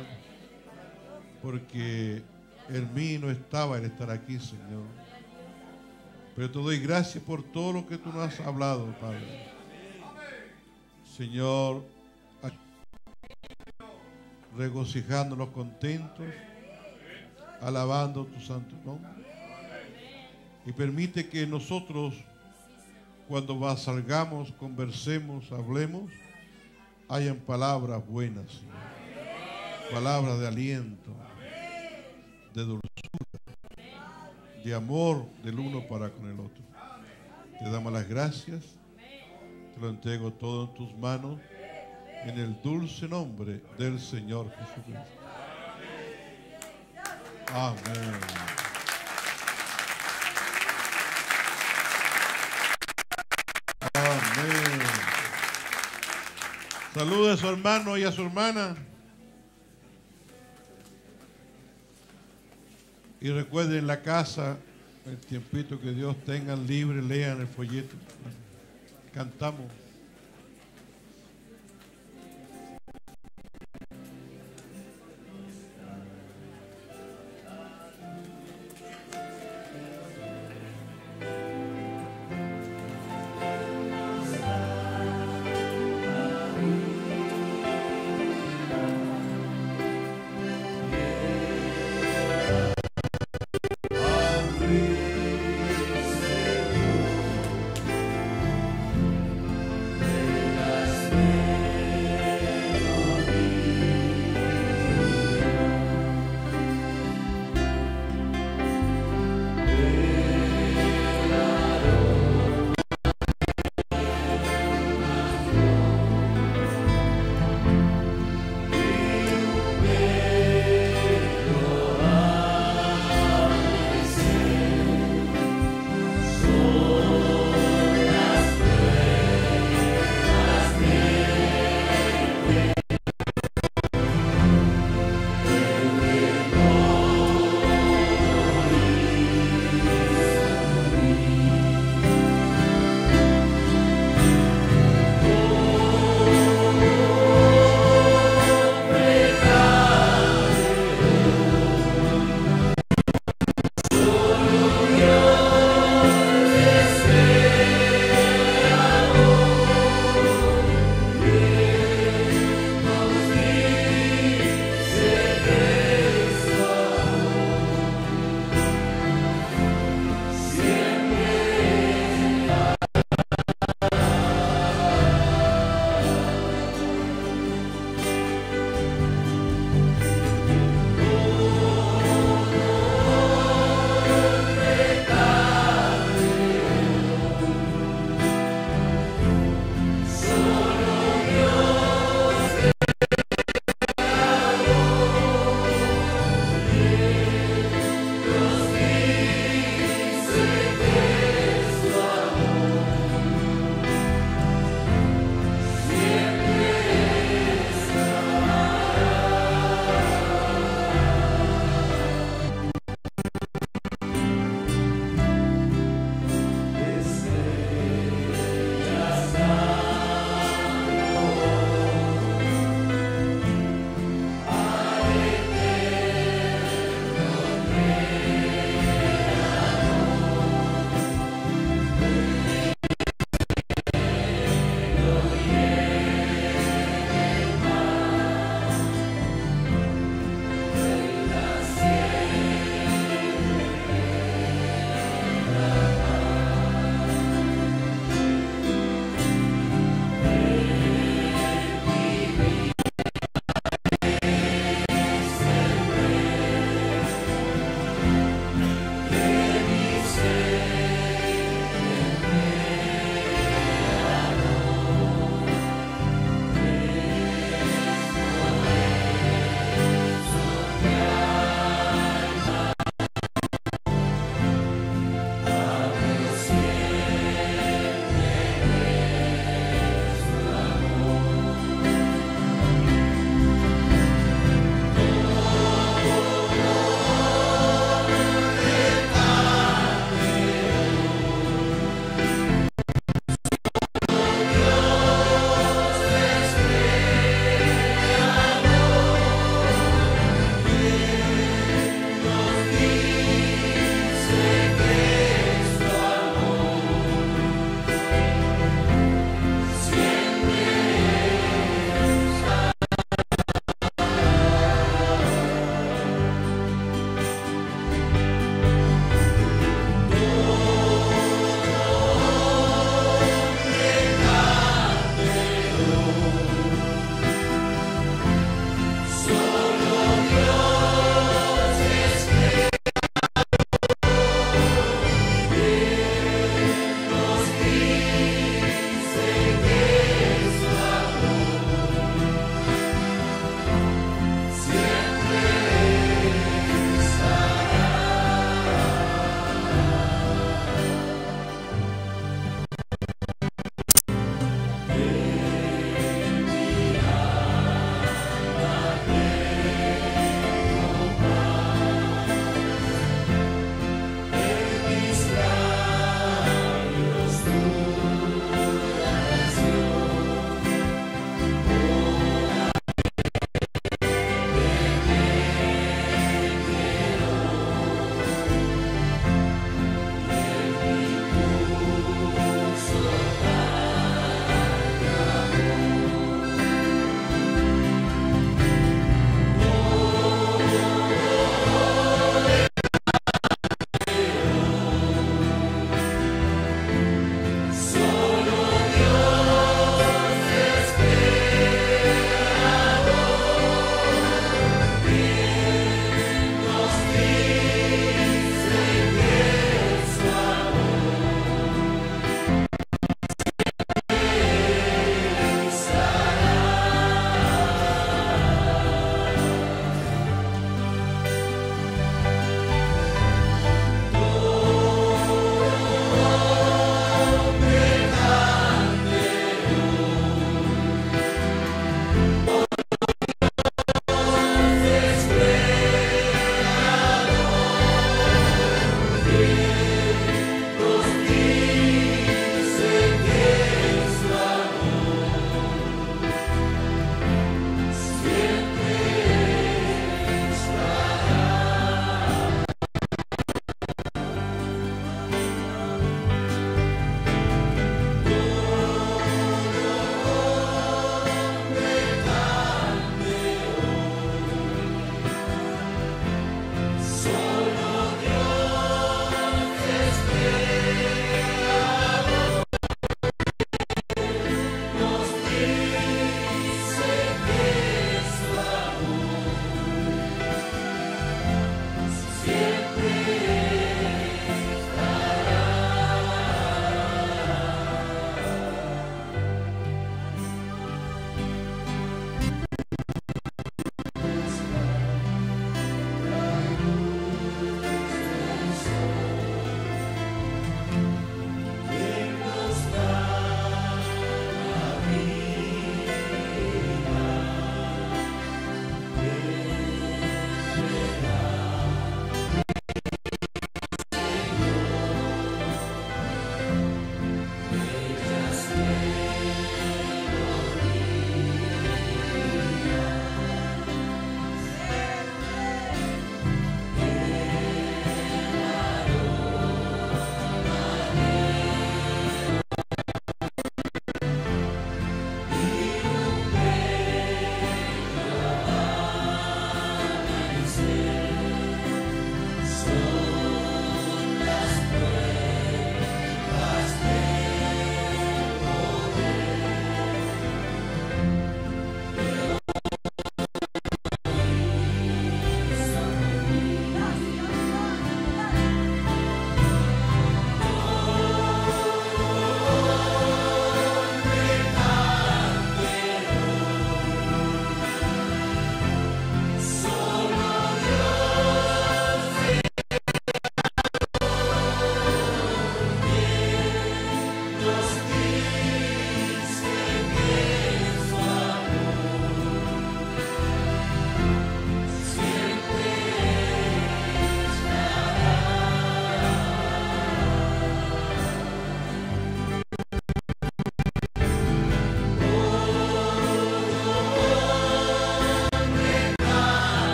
porque en mí no estaba el estar aquí, Señor. Pero te doy gracias por todo lo que tú nos has hablado, Padre. Señor, regocijándonos contentos, alabando tu santo nombre. Y permite que nosotros, cuando salgamos, conversemos, hablemos, hayan palabras buenas, Señor, palabras de aliento, de dulzura, de amor del uno para con el otro. Te damos las gracias, te lo entrego todo en tus manos, en el dulce nombre del Señor Jesucristo. Amén. Amén. Saluda a su hermano y a su hermana. Y recuerden, en la casa, el tiempito que Dios tenga libre, lean el folleto. Cantamos.